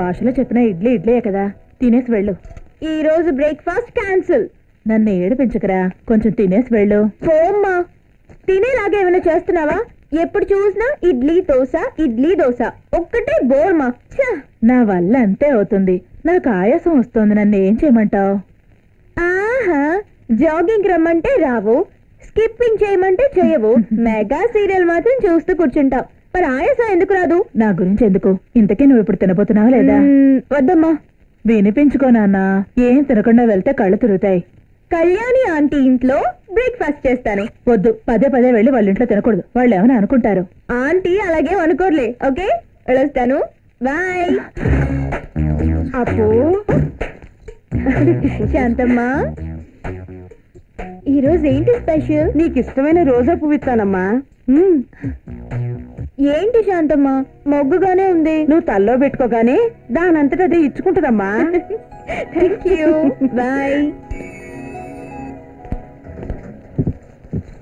భాషలో చెప్పిన ఇడ్లీ ఇడ్లే కదా, తినేసి వెళ్ళు. ఈ రోజు బ్రేక్ఫాస్ట్ క్యాన్సిల్. నన్ను ఏడిపించకరా, కొంచెం తినేసి వెళ్ళు. పోమ్మా, తినేలాగా ఏమైనా చేస్తున్నావా? ఎప్పుడు చూసినా ఇడ్లీ దోశ ఇడ్లీ దోశ ఒక్కటే బోర్మా. నా వల్ల అంతే అవుతుంది, నాకు ఆయాసం వస్తుంది. నన్ను ఏం చేయమంటావు? ఆహా, జాగింగ్ రమ్మంటే రావు, స్కిప్పింగ్ చేయమంటే చేయవు, మెగా సీరియల్ మాత్రం చూస్తూ కూర్చుంటావు. మరి ఆయాసం ఎందుకు రాదు? నా గురించి ఎందుకు? ఇంతకీ నువ్వు ఇప్పుడు తినబోతున్నావా లేదా? వద్దమ్మా. వినిపించుకో నాన్న, ఏం తినకుండా వెళ్తే కళ్ళు తిరుగుతాయి. కళ్యాణి ఆంటీ ఇంట్లో బ్రేక్ఫాస్ట్ చేస్తాను. వద్దు, పదే పదే వెళ్ళి వాళ్ళ ఇంట్లో తినకూడదు, వాళ్ళు ఏమైనా అనుకుంటారు. ఆంటీ అలాగే అనుకోర్లే. ఓకే, వెళ్ళొస్తాను, బాయ్. అప్పు, శాంతమ్మా, ఈ రోజు ఏంటి స్పెషల్? నీకు ఇష్టమైన రోజా పువ్వు ఇస్తానమ్మా. ఏంటి శాంతమ్మా, మొగ్గుగానే ఉంది, నువ్వు తల్లో పెట్టుకోగానే దానంతట అదే ఇచ్చుకుంటుందమ్మా. Thank you, bye.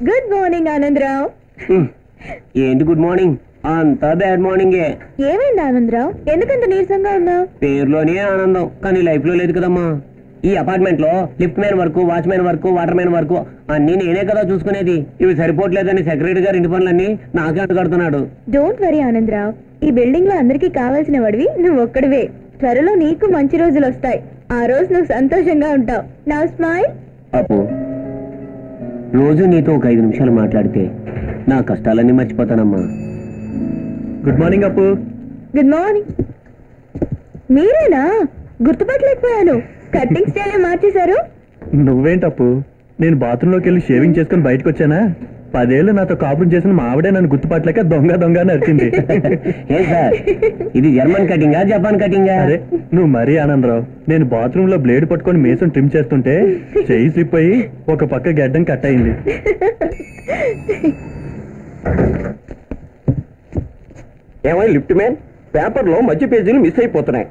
Good morning Anandarao. ఏంటి గుడ్ మార్నింగ్, అంతా బ్యాడ్ మార్నింగే. ఏమైంది ఆనందరావు, ఎందుకంత నీరసంగా ఉన్నావు? పేరులోనే ఆనందం, కానీ లైఫ్ లో లేదు కదమ్మా. ఈ అపార్ట్మెంట్ లో లిఫ్ట్ మ్యాన్ వరకు, వాచ్మెన్ వరకు, వాటర్ మ్యాన్ వరకు అన్ని నేనే కదా చూసుకునేది. ఇవి సరిపోవట్లేదని సెక్రటరీ గారు ఇంటి పనులన్నీ నాకే అడ్డుకడుతున్నాడు. డోంట్ వరీ ఆనందరావు, ఈ బిల్డింగ్ లో అందరికీ కావాల్సిన వాడివి నువ్వు ఒక్కడివే. త్వరలో నీకు మంచి రోజులు వస్తాయి, ఆ రోజు నువ్వు సంతోషంగా ఉంటావు. Now smile. అప్పు, రోజు నీతో ఒక 5 నిమిషాలు మాట్లాడితే నా కష్టాలన్నీ మర్చిపోతానమ్మా. Good morning Appu. Good morning. మీరేనా? గుర్తుపట్టలేకపోయాను, కటింగ్ స్టైల్ మార్చేశారు. నువ్వేంటప్పు, నేను బాత్రూమ్ లోకి వెళ్ళి షేవింగ్ చేసుకుని బయటకు వచ్చానా, 10 ఏళ్ళు నాతో కాపురం చేసిన మా ఆవిడే నన్ను గుర్తుపట్టలేక దొంగ దొంగ నడిచింది. ఇది జర్మన్ కటింగా, జపాన్ కటింగా? అరే నువ్వు మరీ ఆనందరావు, నేను బాత్రూమ్ లో బ్లేడ్ పట్టుకొని మేసం ట్రిమ్ చేస్తుంటే చెయ్యి స్లిప్ అయ్యి ఒక పక్క గడ్డం కట్ అయింది. ఏమై లిఫ్ట్ మ్యాన్, పేపర్ లో మధ్య పేజీలు మిస్ అయిపోతున్నాయి,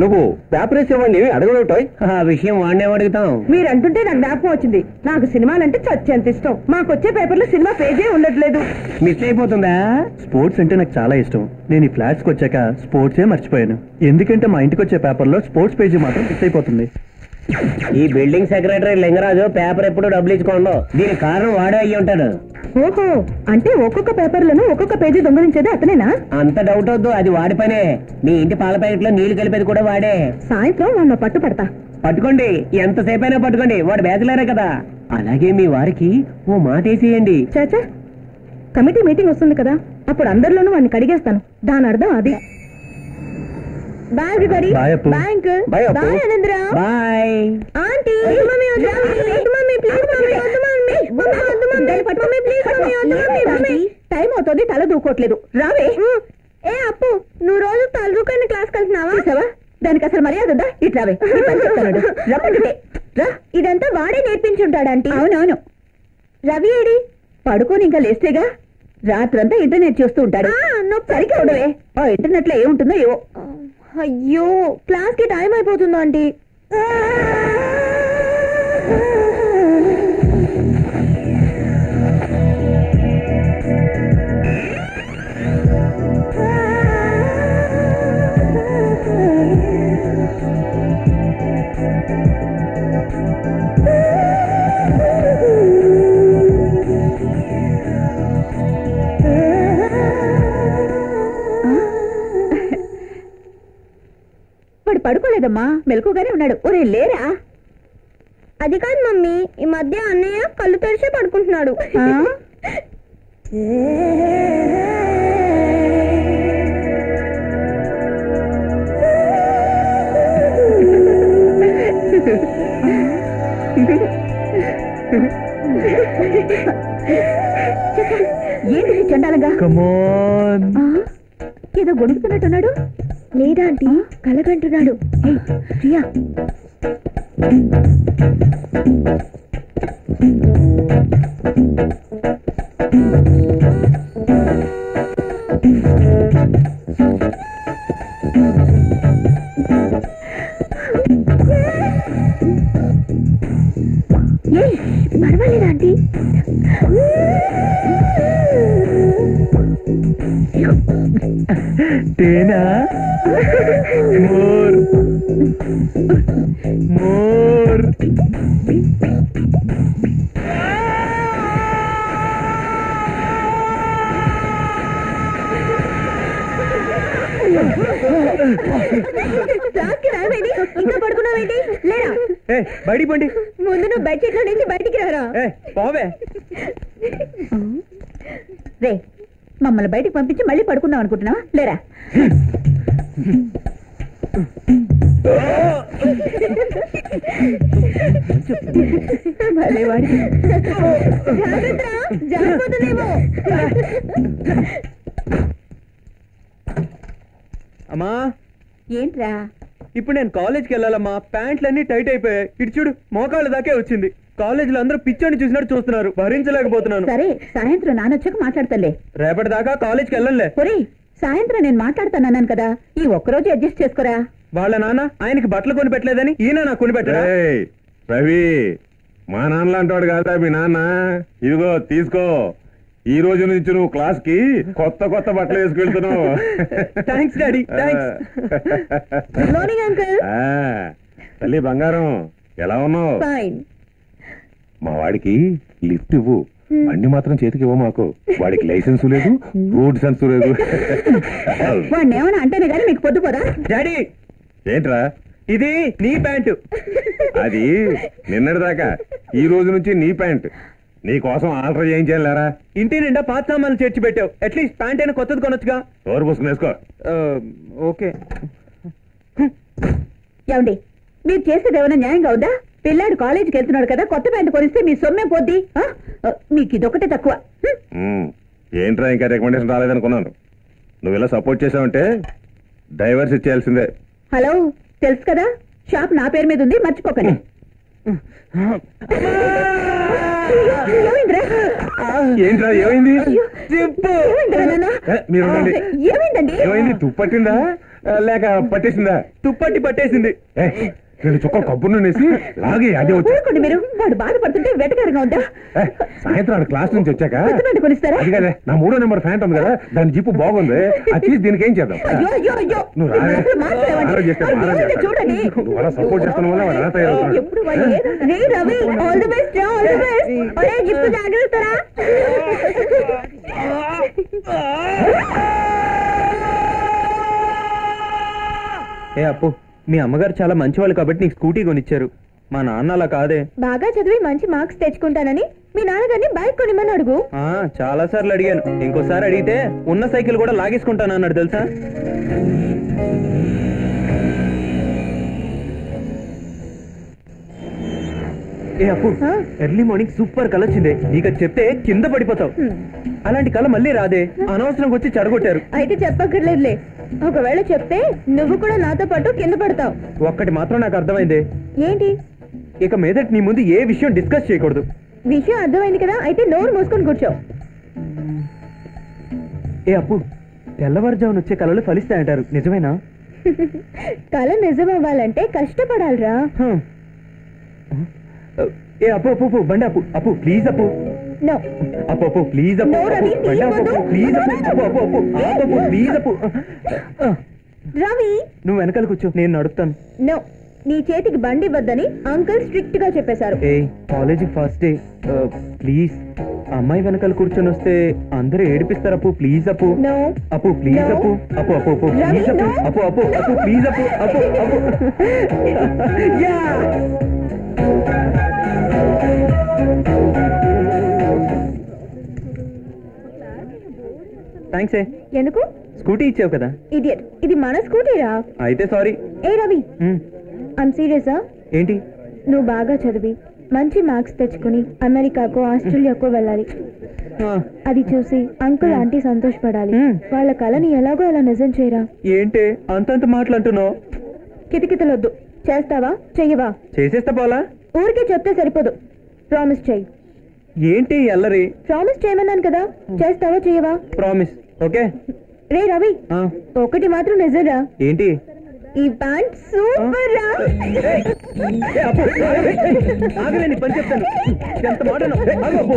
నువ్వు పేపర్ వేసేవాడిని అడగలేటాయి. ఆ విషయం వాడినే అడుగుతాం. మీరు అంటుంటే నాకు జ్ఞాపకం వచ్చింది, నాకు సినిమాలంటే చచ్చేంత ఇష్టం, మాకు వచ్చే పేపర్ లో సినిమా పేజే ఉండట్లేదు. మిస్ అయిపోతుందా? స్పోర్ట్స్ అంటే నాకు చాలా ఇష్టం, నేను ఈ ఫ్లాట్స్ కి వచ్చాక స్పోర్ట్సే మర్చిపోయాను, ఎందుకంటే మా ఇంటికి వచ్చే పేపర్ లో స్పోర్ట్స్ పేజీ మాత్రం మిస్ అయిపోతుంది. ఈ బిల్డింగ్ సెక్రటరీ లింగరాజు పేపర్ ఎప్పుడు డబ్బులు ఇచ్చుకోండు, దీని కారణం వాడే అయ్యి ఉంటాడు. ఓహో, అంటే ఒక్కొక్క పేపర్ లోనూ ఒక్కొక్క పేజీ దొంగలించేది అతనేనా? అంత డౌట్ వద్దు, అది వాడి పనే. మీ ఇంటి పాల ప్యాకెట్ లో నీళ్లు కలిపేది కూడా వాడే. సాయంత్రం వాడిని పట్టుపడతా. పట్టుకోండి, ఎంతసేపైనా పట్టుకోండి, వాడు బ్యాచులరే కదా. అలాగే మీ వారికి ఓ మాట వేసేయండి. చాచా, కమిటీ మీటింగ్ వస్తుంది కదా, అప్పుడు అందరిలోనూ వాడిని కడిగేస్తాను, దాని అర్థం అది. Bye everybody. Bye Appu. Bye Uncle. Bye Appu. Bye Anandrao. Bye. Auntie. Hey mummy, oh mummy, oh mummy, please mummy, oh mummy, oh mummy, oh mummy, please mummy, oh mummy, mummy. Time అవుతోంది, తల దూకోట్లేదు, రావే. ఏ అప్పు, నువ్వు రోజు తల దూకని class కలుస్తున్నావా? చూసావా, దానికి అసలు మర్యాద ఉందా? ఇట్లావే, రమ్మంటే రా. ఇదంతా వాడే నేర్పించుంటాడు ఆంటీ. అవునవును. రవి ఏడి? పడుకోని ఇంకా లేస్తేగా, రాత్రంతా ఇంటర్నెట్ చూస్తూ ఉంటాడు. నువ్వు సరిగ్గా ఉండవే, ఓ ఇంటర్నెట్ లో ఏముంటుందో ఏవో. అయ్యో, క్లాస్ కి టైం అయిపోతుందా ఆంటీ? లేదమ్మా, మెలకుగానే ఉన్నాడు. ఒరే లేరా? అది కాదు మమ్మీ, ఈ మధ్య అన్నయ్య కళ్ళు తెరిచే పడుకుంటున్నాడు. ఏంటి చండాలంగా ఏదో గొడుగుతున్నట్టున్నాడు? లేదా ఆంటీ, కలగంటున్నాడు. ప్రియా పర్వాలేదు ఆంటీ. తేనా మోర్ మోర్ బయటికి పండి. ముందు నువ్వు బెడ్ షీట్లో నుంచి బయటికి రారా పోవే. రే మమ్మల్ని బయటికి పంపించి మళ్ళీ పడుకుందాం అనుకుంటున్నావా? లేరా. అమ్మా ఏంట్రా ఇప్పుడు నేను కాలేజ్కి వెళ్ళాలమ్మా. ప్యాంట్లన్నీ టైట్ అయిపోయాయి, ఇటుచుడు మోకాళ్ళ దాకే వచ్చింది. కాలేజ్ లో అందరూ పిచ్చోని చూసినట్టు చూస్తున్నారు, భరించలేకపోతున్నాను. సరే సాయంత్రం నానొచ్చాక మాట్లాడతాలే. రేపటి దాకా కాలేజ్కి వెళ్ళలే. ఒరే సాయంత్రం నేను మాట్లాడతానన్నాను కదా, ఈ ఒక్కరోజు అడ్జస్ట్ చేసుకోరా. వాళ్ళ నాన్న ఆయనకి బట్టలు కొని పెట్టలేదని ఈయన నాకు కొని పెట్టరా? రవి మా నాన్న అంటాడు కదా మీ నాన్న, ఇదిగో తీసుకో, ఈ రోజు నుంచి నువ్వు క్లాస్ కి కొత్త కొత్త బట్టలు వేసుకెళ్తున్నావు. Thanks daddy. Good morning uncle. తల్లి బంగారం ఎలా ఉన్నావు? మా వాడికి లిఫ్ట్ ఇవ్వు, బండి మాత్రం చేతికి ఇవ్వ మాకు. వాడికి లైసెన్స్ లేదు, రోడ్ సెన్స్ లేదు. వాడిని ఏమన్నా అంటేనే కానీ మీకు పొద్దుపోదా? డాడీ ఏంట్రా ఇది? నీ ప్యాంటు. అది నిన్నటిదాకా, ఈ రోజు నుంచి నీ ప్యాంటు. నీ కోసం ఆల్టర్ చేయించారా? ఇంటి నిండా పాత సామాన్లు చేర్చి పెట్టావు, అట్లీస్ట్ ప్యాంట్ అయినా కొత్తది కొనొచ్చుగా. ఎవరు పుస్తకం వేసుకో. ఓకే ఏమండి, మీరు చేసేది ఏమైనా న్యాయంగా ఉందా? పిల్లాడు కాలేజీకి వెళ్తున్నాడు కదా, కొత్త ప్యాంట్ కొనిస్తే మీ సొమ్మే పోద్ది. మీకు ఇదొకటే తక్కువ. ఏంట్రా ఇంకా రికమెండేషన్ రాలేదనుకున్నాను. నువ్వు ఇలా సపోర్ట్ చేసావంటే డైవర్స్ ఇచ్చేయాల్సిందే. హలో తెలుసు కదా, షాప్ నా పేరు మీద ఉంది, మర్చిపోకండి. ఏంట్రా ఏమైంది? ఏమైంది? తుప్పట్టిందా లేక పట్టేసిందా? తుప్పట్టి పట్టేసింది. చుక్క కబ్బును లాగే అదే వచ్చి మీరు వాడు బాధపడుతుంటే వెటకారంగా ఉందా? సాయంత్రం క్లాస్ నుంచి వచ్చాక నా 3వ నెంబర్ ఫ్యాంట్ ఉంది కదా, దాని జిప్పు బాగుంది, అది తీసి దీనికి ఏం చేద్దాం. సపోర్ట్ చేస్తున్న వల్ల వాడు ఎలా తయారవుతున్నాడు. అప్పు మీ అమ్మగారు చాలా మంచి వాళ్ళు కాబట్టి నీకు స్కూటీ కొనిచ్చారు. మా నాన్న అలా కాదే. బాగా చదివి మంచి మార్క్స్ తెచ్చుకుంటానని మీ నాన్నగారిని బైక్ కొనిమని అడుగు. చాలా సార్లు అడిగాను, ఇంకోసారి అడిగితే ఉన్న సైకిల్ కూడా లాగేసుకుంటాను అన్నాడు తెలుసా. ఏ అప్పు, ఎర్లీ మార్నింగ్ సూపర్ కళ వచ్చింది. ఇక చెప్తే కింద పడిపోతావు. అలాంటి కళ మళ్ళీ రాదే, అనవసరంగా వచ్చి చెడగొట్టారు. అయితే చెప్పక్కర్లేదులే, ఒకవేళ చెప్తే నువ్వు కూడా నాతో పాటు కింద పడతావు. ఒక్కటి మాత్రం నాకు అర్థమైంది. ఏంటి? ఇక మీదట నీ ముందు ఏ విషయం డిస్కస్ చేయకూడదు. విషయం అర్థమైంది కదా, అయితే నోరు మూసుకొని కూర్చో. ఏ అప్పు, తెల్లవారుజామున వచ్చే కళలు ఫలిస్తాయంటారు, నిజమేనా? కళ నిజమవ్వాలంటే కష్టపడాలిరా. ఏ అప్పు అప్పు బండి అప్పు అప్పు ప్లీజ్ అప్పు అప్పు ప్లీజ్ అప్పు బండి అప్పు ప్లీజ్ అప్పు అప్పు అప్పు అప్పు ప్లీజ్ అప్పు. రవి నువ్వు వెనకాల కూర్చో, నేను నడుపుతాను. नी चेटिकी बंडी वद्दनी अंकल स्ट्रिक्ट गा चेप्पेशारु। ए कॉलेज फर्स्ट डे प्लीज अम्माई వెనకలు కూర్చొని వస్తే అందరూ ఏడిపిస్తారు అప్పు ప్లీజ్ అప్పు నో అప్పు ప్లీజ్ అప్పు అప్పు అప్పు అప్పు ప్లీజ్ అప్పు అప్పు అప్పు అప్పు ప్లీజ్ అప్పు అప్పు అప్పు యా థాంక్స్ ఏ ఎందుకు స్కూటీ ఇచ్చావు కదా ఇడియట్ ఇది మన స్కూటీరా అయితే సారీ ఏ రవి ఐమ్ సీరియస్ ఆ ఏంటి నువ్వు బాగా చదివి మంచి మార్క్స్ తెచ్చుకుని అమెరికాకో ఆస్ట్రేలియాకో వెళ్ళాలి. అది చూసి అంకుల్ ఆంటీ సంతోషపడాలి. వాళ్ళ కళని ఎలాగో అలా నిజం చేయరా? ఏంటి అంతంత మాట్లాడుతున్నావు? కిటికితలొద్దు. చేస్తావా చెయ్యవా? చేసేస్తా పోలా. ఊరికే చెప్తే సరిపోదు, ప్రామిస్ చెయ్యి. ఏంటి ఎల్లరి? ప్రామిస్ చేయమన్నాను కదా, చేస్తావా చెయ్యవా? ప్రామిస్. ఓకే. రే రవి, ఒకటి మాత్రం నిజంరా. ఏంటి? ఈ బ్యాండ్ సూపర్ రా. ఆగలేని పని చెప్తాను, ఎంత మాటను. ఆగో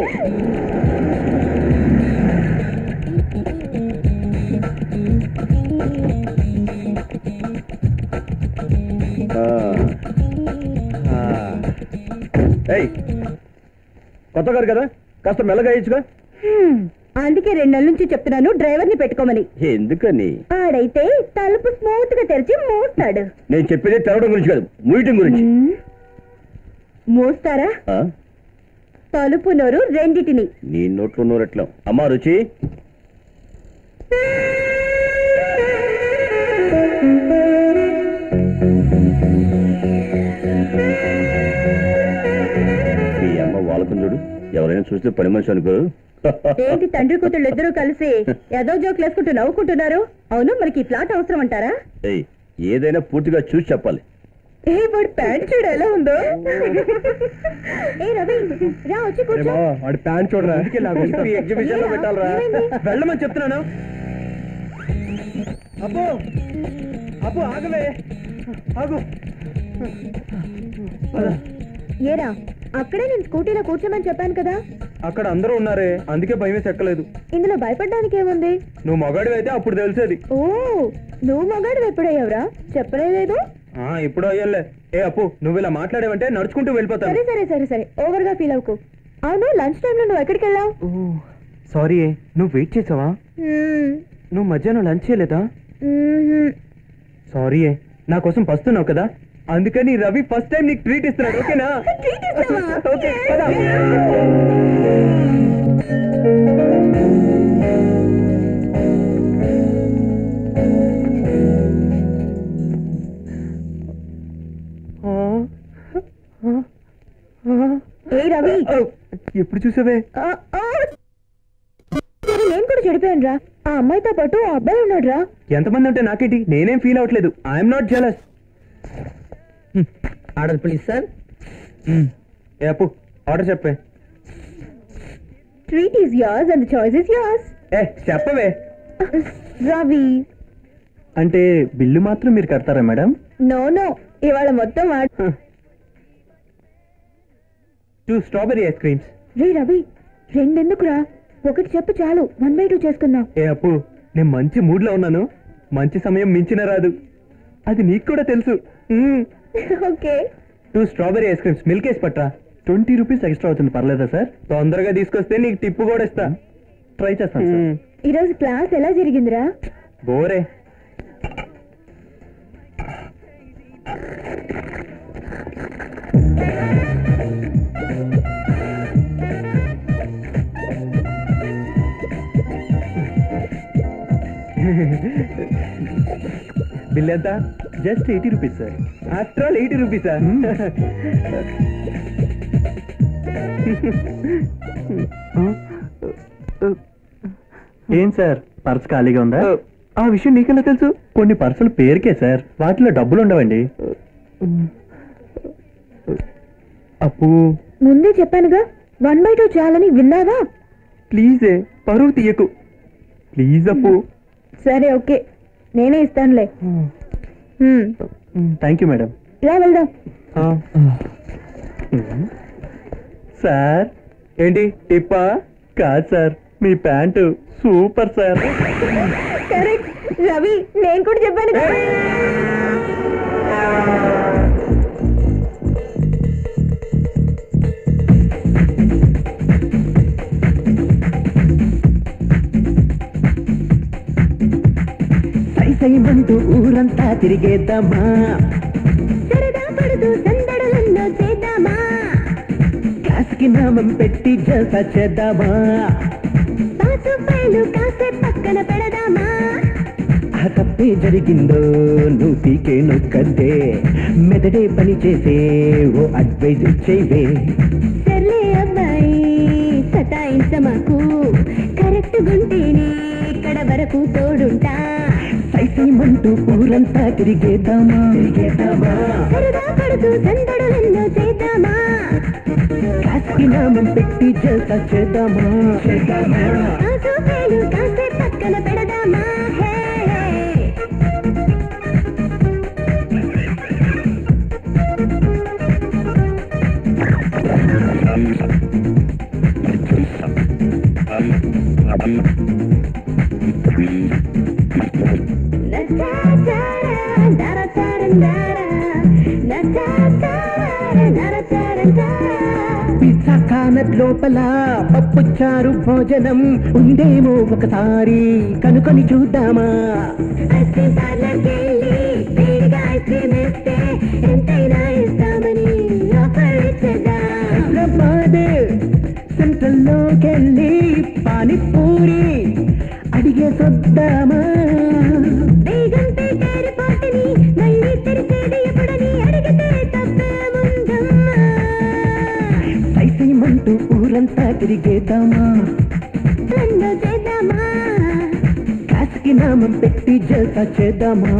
కొత్త గారు కదా, కాస్త మెల్లగా వేయచ్చుగా. అందుకే 2 నెలల నుంచి చెప్తున్నాను డ్రైవర్ ని పెట్టుకోమని. ఎందుకని? ఆడైతే తలుపు స్మూత్ గా తెరిచి మూస్తాడు. నేను చెప్పేది తెరవడం గురించి కాదు, మూయడం గురించి. మూస్తారా? తలుపు నోరు రెండిటిని. నీ నోట్లో నోరు ఎట్లా? అమ్మా రుచి, మీ అమ్మ వాళ్ళకుని చూడు, ఎవరైనా చూస్తే పని మనిషి అనుకో. ఏంటి తండ్రి కూతుళ్ళు ఇద్దరు కలిసి ఏదో జోకులు వేసుకుంటూ నవ్వుకుంటున్నారు? అవును, మనకి ఈ ప్లాట్ అవసరం అంటారా? ఏదైనా పూర్తిగా చూసి చెప్పాలి. ఏ వాడు ప్యాంట్ చూడ ఎలా ఉందో. ఏ రవి రా, వచ్చి కూర్చో. వాడు ప్యాంట్ చూడరా, ఎగ్జిబిషన్ లో పెట్టాలరా. వెళ్ళమని చెప్తున్నాను. అబ్బో అబ్బో ఆగలే, ఆగు. ఏరా అక్కడే నేను స్కూటీలో కూర్చోమని చెప్పాను కదా. అక్కడ అందరూ ఉన్నారే, అందుకే భయం ఎక్కలేదు. ఇందులో భయపడడానికి ఏముంది? నువ్వు మగాడివి అయితే అప్పుడు తెలిసేది. ఓ నువ్వు మగాడివి ఎప్పుడయ్యావురా? చెప్పలేదు. ఇప్పుడు అయ్యలే. ఏ అప్పు, నువ్వు ఇలా మాట్లాడేవంటే నడుచుకుంటూ వెళ్ళిపోతావు. సరే సరే సరే సరే, ఓవర్ గా ఫీల్ అవ్వకు. అవును, లంచ్ టైమ్ లో నువ్వు ఎక్కడికి వెళ్ళావు? సారీ, నువ్వు వెయిట్ చేసావా? నువ్వు మధ్యాహ్నం లంచ్ చేయలేదా? సారీ, నా కోసం పస్తున్నావు కదా, అందుకని రవి ఫస్ట్ టైం నీకు ట్రీట్ ఇస్తున్నాడు. ఓకేనా? ఓకే. రవి ఎప్పుడు చూసావే? నేను కూడా చెడిపోయాను రా, ఆ అమ్మాయితో పాటు ఆ అబ్బాయి ఉన్నాడు రా. ఎంతమంది ఉంటే నాకేంటి, నేనేం ఫీల్ అవ్వట్లేదు. I'm not jealous. Order please sir. ఏ అప్పు, ఆర్డర్ చెప్పే. Treat is yours and the choice is yours. ఏ చెప్పవే. రవి అంటే బిల్లు మాత్రం మీరు కడతారా మేడం? నో నో, ఇవాళ మొత్తం స్ట్రాబెరీ ఐస్ క్రీమ్స్. రే రవి, రెండెందుకురా, ఒకటి చెప్పు చాలు, 1/2 చేసుకుందాం. ఏ అప్పు, నేను మంచి మూడ్ లో ఉన్నాను, మంచి సమయం మించిన రాదు, అది నీకు కూడా తెలుసు. Okay, 2 strawberry ice creams milk వేసి పట్టరా. 20 రూపీస్ ఎక్స్ట్రా అవుతుంది, పర్లేదా సార్? తొందరగా తీసుకొస్తే నీకు టిప్పు కూడా ఇస్తా. ట్రై చేస్తాను. ఈరోజు క్లాస్ ఎలా జరిగిందిరా? బోరే. బిల్ ఎంత? Just 80 rupees sir. After all 80 rupees sir. ఏం సార్, పర్స్ ఖాళీగా ఉందా? ఆ విషయం నీకెలా తెలుసు? కొన్ని పర్సులు పేరుకే సార్, వాటిలో డబ్బులు ఉండవండి. అప్పు ముందే చెప్పానుగా, 1/2 చేయాలని, విన్నావా? ప్లీజే, పరువు తీయకు ప్లీజ్ అప్పు. సరే ఓకే, నేనే ఇస్తానులే. Thank you madam. ఇలా వెళ్దాం సార్. ఏంటి టిప్పా? కాదు సార్, మీ pant super sir. Correct Ravi, నేను కూడా చెప్పాను. ಗಂಟೆ ಬಂತು ಊರಂತ ತಿರುಗೇತಮ್ಮ, ಸರದ ಪಡೆದು ಸಂದಡಲನ್ನು ಸೇತಮ್ಮ, ಕಾಸಿಗೆ ನಾಮಂ ಪೆಟ್ಟಿ ಜಲ್ಸ ಚೇದ್ದಮ್ಮ, పాసు పైలు కాసే పక్కన పెడదామా. ఆ తప్పే జరిగిందో నూపీకే నొక్కందే, మెదడే పని చేసే ఓ అడ్వైజ్ ఇచ్చేవే. సర్లే అబ్బాయి సతాయించ మాకు, కరెక్ట్ గుంటేనే ఇక్కడ వరకు తోడుంటా, సైసైమంటూ ఊరంతా తిరిగేద్దామా. సరదా పడుతూ సందడులెన్నో చేద్దామా, కాస్కి నామం పెట్టి చేస్తా చేద్దామా. కాసు పేలు కాసే పక్కన పెడదామా. పిజ్జా కార్నర్ లోపల పప్పుచారు భోజనం ఉండేమో, ఒకసారి కనుకొని చూద్దామా. హైదరాబాద్ సెంట్రల్ లోకెళ్ళి పానీపూరి అడిగే చూద్దామా. సైసైమంటూ ఊరంతా తిరిగేద్దామా, కాసుకి నామం పెట్టి జల్సా చేద్దామా.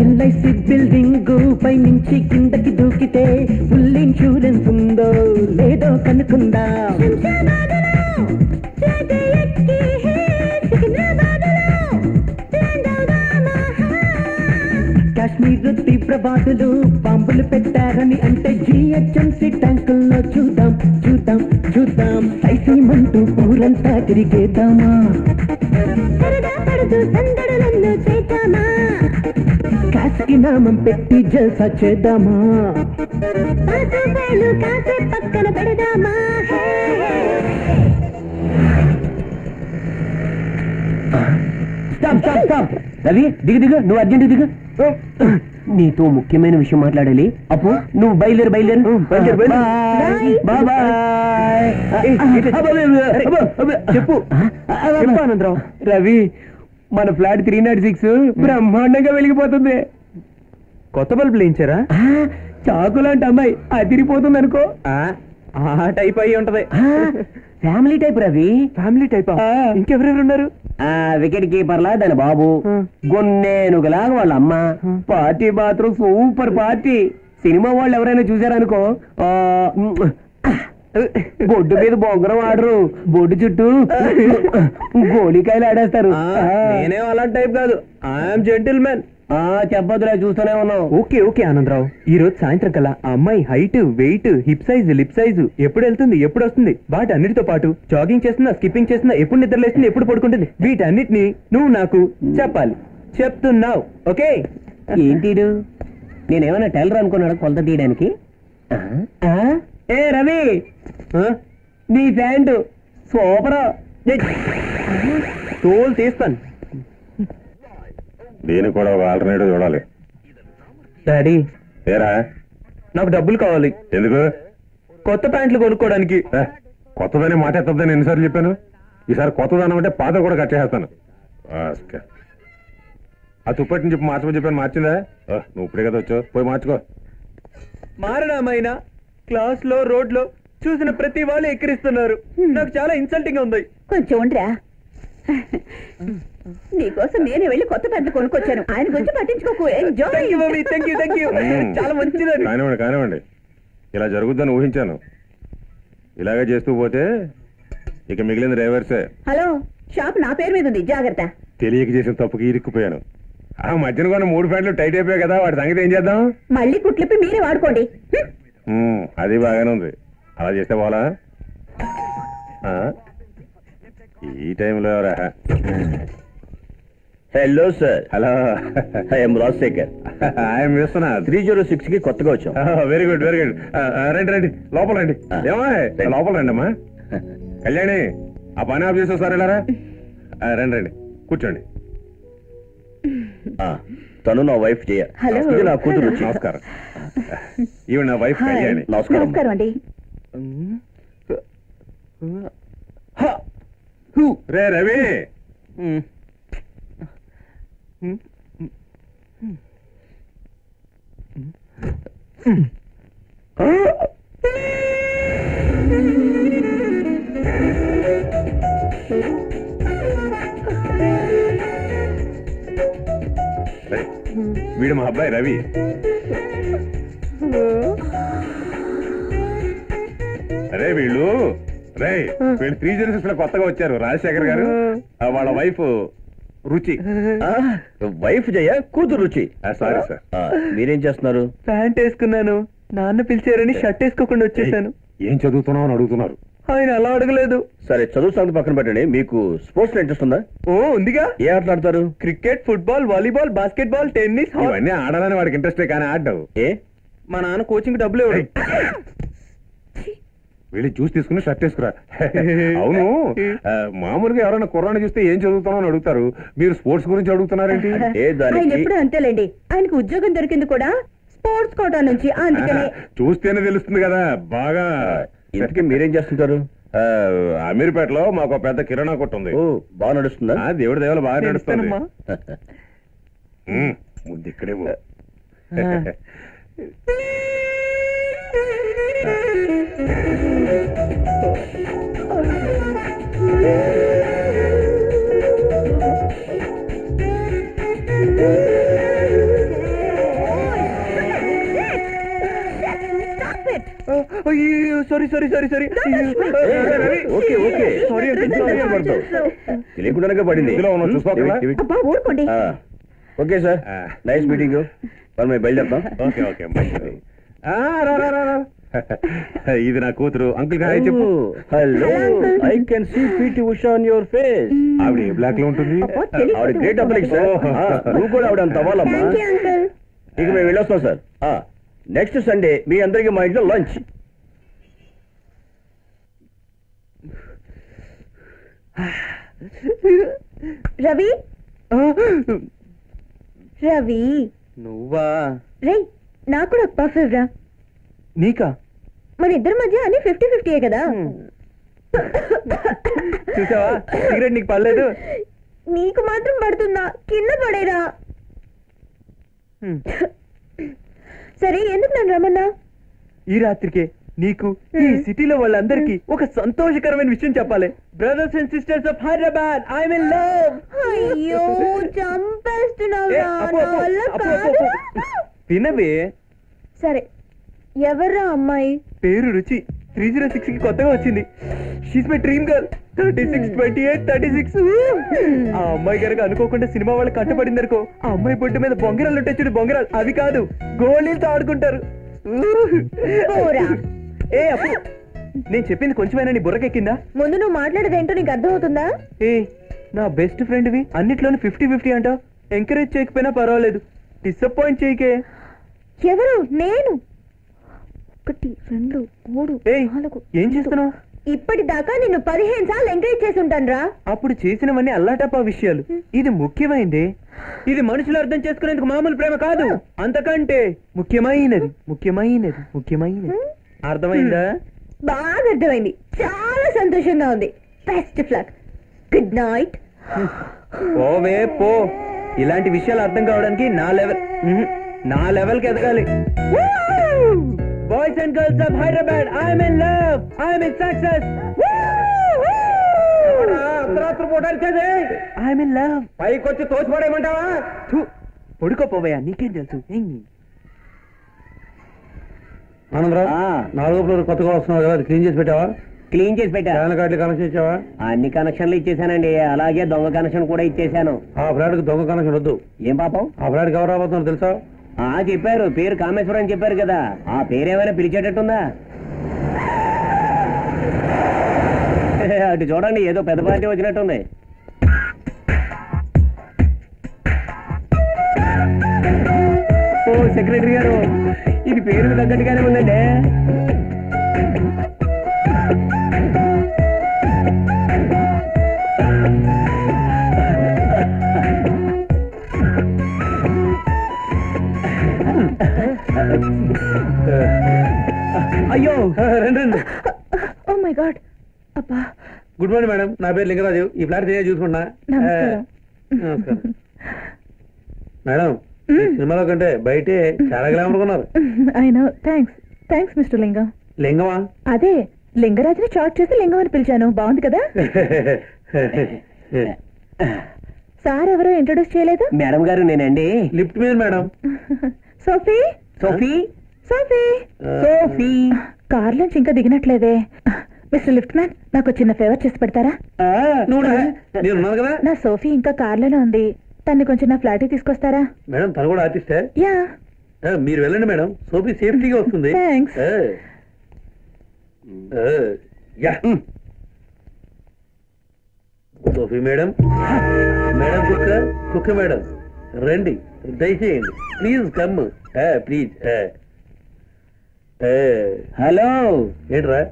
ఎల్ఐసి బిల్డింగ్ పై నుంచి కిందకి దూకితే ఫుల్ ఇన్సూరెన్స్ ఉందో లేదో కనుక్కుందా. కాశ్మీర్ తీవ్రవాదులు బాంబులు పెట్టారని అంటే జిహెచ్ఎంసి ట్యాంకుల్లో చూద్దాం చూద్దాం చూద్దాం. సైసైమంటూ ఊరంతా తిరిగేద్దామా, కాసుకి నామం పెట్టి జల్సా చేద్దామా. పక్కన పెడదామా. రవి దిగు దిగు, నువ్వు అర్జెంట్ దిగు, నీతో ముఖ్యమైన విషయం మాట్లాడాలి. అప్పు నువ్వు బయలుదేరు బయలుదేరు. చెప్పు ఆనందరావు. రవి మన ఫ్లాట్ 306 బ్రహ్మాండంగా వెలిగిపోతుంది. కొత్త బల్బులు వేయించారా? చాకులాంటి అమ్మాయి అదిరిపోతుంది అనుకో. ఆ టైప్ అయి ఉంటది. Family type. Ravi family type. ఇంకెవరెవరున్నారు? వికెట్ కీపర్లా దాని బాబు, గొన్నేనుగలాగా వాళ్ళ అమ్మ, party bathroom super party. Cinema వాళ్ళు ఎవరైనా చూసారనుకో బొడ్డు మీద బొంగరం ఆడరు, బొడ్డు చుట్టూ గోళీకాయలు ఆడేస్తారు. నేనేం అలాంటి టైప్ కాదు, ఐఎమ్ జెంటిల్మెన్. చెప్పదురా, చూస్తూనే ఉన్నావు. ఓకే ఓకే ఆనందరావు, ఈ రోజు సాయంత్రం కల్లా ఆ అమ్మాయి height, weight, hip size, lip size, ఎప్పుడు వెళ్తుంది, ఎప్పుడు వస్తుంది, వాటి అన్నిటితో పాటు జాగింగ్ చేస్తున్నా, స్కిప్పింగ్ చేస్తున్నా, ఎప్పుడు నిద్రలేస్తుంది, ఎప్పుడు పడుకుంటుంది, వీటన్నిటిని నువ్వు నాకు చెప్పాలి. చెప్తున్నావు ఓకే? ఏంటి నేనేమైనా టైలర్ అనుకున్నాడు కొలత తీయడానికి? ఏ రవి నీ ప్యాంటు సూపర్, తోలు తీస్తాను. దీని కూడా ఒక ఆల్టర్నేటివ్ చూడాలి. డాడీ ఏరా, నాకు డబ్బులు కావాలి. ఎందుకు? కొత్త ప్యాంట్లు కొనుక్కోవడానికి. కొత్తదని మాట ఎత్తద్దని ఎన్నిసార్లు చెప్పాను, ఈసారి కొత్తదనం అంటే పాత కూడా కట్ చేస్తాను. ఆ తుప్పటిని చెప్పి మార్చమని చెప్పాను, మార్చిందా? నువ్వు ఇప్పుడే కదా వచ్చావు, పోయి మార్చుకో. మారడామైనా క్లాస్ లో రోడ్ లో చూసిన ప్రతి వాళ్ళు ఎక్కిరిస్తున్నారు, నాకు చాలా ఇన్సల్టింగ్ గా ఉంది. కొంచెం ఉండరా, నీకోసం నేనే వెళ్ళి కొత్త పెద్ద కొనుక్కొచ్చాను, ఆయన గురించి పట్టించుకోకు. కానివ్వండి, ఇలా జరుగుద్దని ఊహించాను. ఇలాగే చేస్తూ పోతే ఇక మిగిలిన డ్రైవర్సే. హలో, షాప్ నా పేరు మీద ఉంది, జాగ్రత్త. తెలియక చేసిన తప్పుకి ఇరుక్కుపోయాను. ఆ మధ్యన కూడా 3 ప్యాంట్లు టైట్ అయిపోయాయి కదా, వాటి సంగతి ఏం చేద్దాం? మళ్ళీ కుట్లిప్పి మీరే వాడుకోండి. అది బాగానే ఉంది, అలా చేస్తే పోలా. Hello sir. Hello, I'm Rajasekhar. I'm Viswanath. 306 కి కొత్తగా వచ్చాం. Very good very good. రండి రండి, లోపల రండి. ఏమా లోపల రండి అమ్మా. కళ్యాణి, ఆ పని ఆఫ్ చేసావు సార్, వెళ్ళారా? రండి రండి, కూర్చోండి. తను నా వైఫ్ జయ. ఇది నా కూతురు. నమస్కారం. ఈవిడ నా వైఫ్ కళ్యాణి. నమస్కారం అండి. రే రవి, వీడు మా అబ్బాయి రవి. అరే వీళ్ళు రే, వీళ్ళు 306 లో కొత్తగా వచ్చారు రాజశేఖర్ గారు, వాళ్ళ వైఫ్ రుచి. వైఫ్ జయ, కూతురు రుచి. Sorry sir. మీరేం చేస్తున్నారు? ప్యాంట్ వేసుకున్నాను, నాన్న పిలిచారని షర్ట్ వేసుకోకుండా వచ్చేసాను. ఏం చదువుతున్నావు అని అడుగుతున్నారు. ఆయన అలా అడగలేదు. సరే, చదువు సంగతి పక్కన పెట్టండి, మీకు స్పోర్ట్స్ లో ఇంట్రెస్ట్ ఉందా? ఓ ఉందిగా. ఏ ఆటలు ఆడతారు? Cricket, football, volleyball, basketball, tennis. ఇవన్నీ ఆడాలని వాడికి ఇంట్రెస్టే, కానీ ఆడవు. ఏ మా నాన్న కోచింగ్ డబ్బులు ఇవ్వడు. వీళ్ళు జ్యూస్ తీసుకుని షర్ట్ వేసుకురా. అవును, మామూలుగా ఎవరైనా కుర్రాన్ని చూస్తే ఏం చదువుతానో అని అడుగుతారు, మీరు స్పోర్ట్స్ గురించి అడుగుతున్నారేంటి? ఎప్పుడు అంతేలేండి, ఆయనకు ఉద్యోగం దొరికింది కూడా స్పోర్ట్స్ కోటా నుంచి. చూస్తేనే తెలుస్తుంది కదా బాగా. ఇంతకీ మీరేం చేస్తుంటారు? అమీర్పేటలో మాకు పెద్ద కిరాణా కొట్టు ఉంది. బాగా నడుస్తుందా? దేవుడి దేవుడు బాగా నడుస్తుంది. ముందు ఇక్కడే తెలియకుండానే పడింది. Okay sir, nice meeting. మనం బయలుదేరుతాం. ఓకే ఓకే, ఇది నా కూతురు. అంకుల్ కి హాయ్ చెప్పు. Hello, I can see PT Usha on your face. ఆవిడ ఏ బ్లాక్ లో ఉంటుంది? ఆవిడ గ్రేట్ అబ్లిక్ సార్. నువ్వు కూడా ఆవిడ అంత అవ్వాలమ్మా. ఇక మేము వెళ్ళొస్తాం సార్. నెక్స్ట్ సండే మీ అందరికి మా ఇంట్లో లంచ్. రవి రవి, నువ్వా? రే, నాకు కూడా ఒక పఫ్ ఇవ్వరా. నీకా? మన ఇద్దరి మధ్య అని 50-50 కదా. చూసావా, సిగరెట్ నీకు పడలేదు, నీకు మాత్రం పడుతుందా? కింద పడేరా. సరే, ఎందుకు నన్ను రమ్మన్నా? ఈ రాత్రికే నీకు, ఈ సిటీలో వాళ్ళందరికీ ఒక సంతోషకరమైన విషయం చెప్పాలి. Brothers and sisters of Hyderabad, I am in love. అయ్యో చంపేస్తున్నావా? తినవే. సరే, ఎవరా అమ్మాయి? పేరు రుచి. 306 కి కొత్తగా వచ్చింది. She's my dream girl. 36, 28, 36. ఆ అమ్మాయి గారికి అనుకోకుండా సినిమా వాళ్ళు కట్టుబడింది అనుకో, ఆ అమ్మాయి బొట్టు మీద బొంగరాలు ఉంటాయి చూడు, బొంగరాలు. అవి కాదు, గోళీలతో ఆడుకుంటారు. ఏ అప్పు, నేను చెప్పింది కొంచెమైనా నీ బుర్రకెక్కిందా? ముందు నువ్వు మాట్లాడేదేంటో నీకు అర్థమవుతుందా? ఏ నా బెస్ట్ ఫ్రెండ్వి, అన్నిట్లోనూ 50-50 అంటావు. ఎంకరేజ్ చేయకపోయినా పర్వాలేదు, డిసప్పాయింట్ చేయకే. ఎవరు? నేను. 1, 2, 3, 4. ఏం చేస్తున్నావు? ఇప్పటిదాకా నిన్ను 15 సార్లు ఎంకరేజ్ చేసి ఉంటాను రా. అప్పుడు చేసినవన్నీ అల్లాటప్ప విషయాలు. ఇది ముఖ్యమైంది. ఇది మనుషులు అర్థం చేసుకునేందుకు మామూలు ప్రేమ కాదు, అంతకంటే ముఖ్యమైనది. ముఖ్యమైనది ముఖ్యమైనది. అర్థమైందా? బాగా అర్థమైంది. చాలా సంతోషంగా ఉంది. Best of luck. Good night. పోవే పో. ఇలాంటి విషయాలు అర్థం కావడానికి నా లెవెల్కి ఎదగాలి. Boys and girls of Hyderabad, I am in love, I am in success. అర్ధరాత్రి పోటానికేదే? I am in love. పైకి వచ్చి తోసిపడేయమంటావా? పొడుకోపోవయ్యా, నీకేం తెలుసు? ఆనందరావు, 4వ ఫ్లోర్ కొత్తగా వస్తున్నావు కదా, క్లీన్ చేసి పెట్టావా? క్లీన్ చేసి పెట్టా. ఫ్యాన్ కార్డులు కనెక్షన్ ఇచ్చావా? అన్ని కనెక్షన్లు ఇచ్చేసానండి, అలాగే దొంగ కనెక్షన్ కూడా ఇచ్చేసాను. ఆ ఫ్లాట్కి దొంగ కనెక్షన్ వద్దు. ఏం పాపం? ఆ ఫ్లాట్కి ఎవరు రాబోతున్నారో తెలుసా? చెప్పారు, పేరు కామేశ్వరం అని చెప్పారు కదా. ఆ పేరేమైనా పిలిచేటట్టుందా? అటు చూడండి ఏదో పెద్ద పార్టీ వచ్చినట్టుంది. ఓ సెక్రటరీ గారు ఇది పేరుకు తగ్గట్టుగానే ఉందండి. అయ్యో రండి. ఓ మై గాడ్ అబ్బా. గుడ్ మార్నింగ్ మేడం, నా పేరు లింగరాజు. ఈ ఫ్లాట్ నేనే చూసుకున్నా. నమస్కారం మేడం. సినిమాలో కంటే బయటే చాలా గ్లామర్ ఉన్నారు. అయినా థ్యాంక్స్ థ్యాంక్స్ మిస్టర్ లింగం. లింగమా? అదే లింగరాజుని షార్ట్ చేసి లింగం అని పిలిచాను. బాగుంది కదా? సార్ ఎవరో ఇంట్రొడ్యూస్ చేయలేదు. మేడం గారు నేనండి. లిఫ్ట్ మీద madam. Sophie Sophie Sophie Sophie car నుంచి ఇంకా దిగినట్లేదే. మిస్టర్ లిఫ్ట్ మ్యాన్ నాకు చిన్న ఫేవర్ చేసి పెడతారా? నా సోఫీ ఇంకా కార్ లోనే ఉంది. తన్ని కొంచెం నా ఫ్లాట్ తీసుకొస్తారా? మేడం తను కూడా ఆర్టిస్టే. యా మీరు వెళ్ళండి మేడం. సోఫీ సేఫ్టీగా వస్తుంది. Thanks. Yeah Sophie madam. Madam కుక్క కుక్క మేడం రండి దయచేయండి. Please come please. హలో ఏంట్రా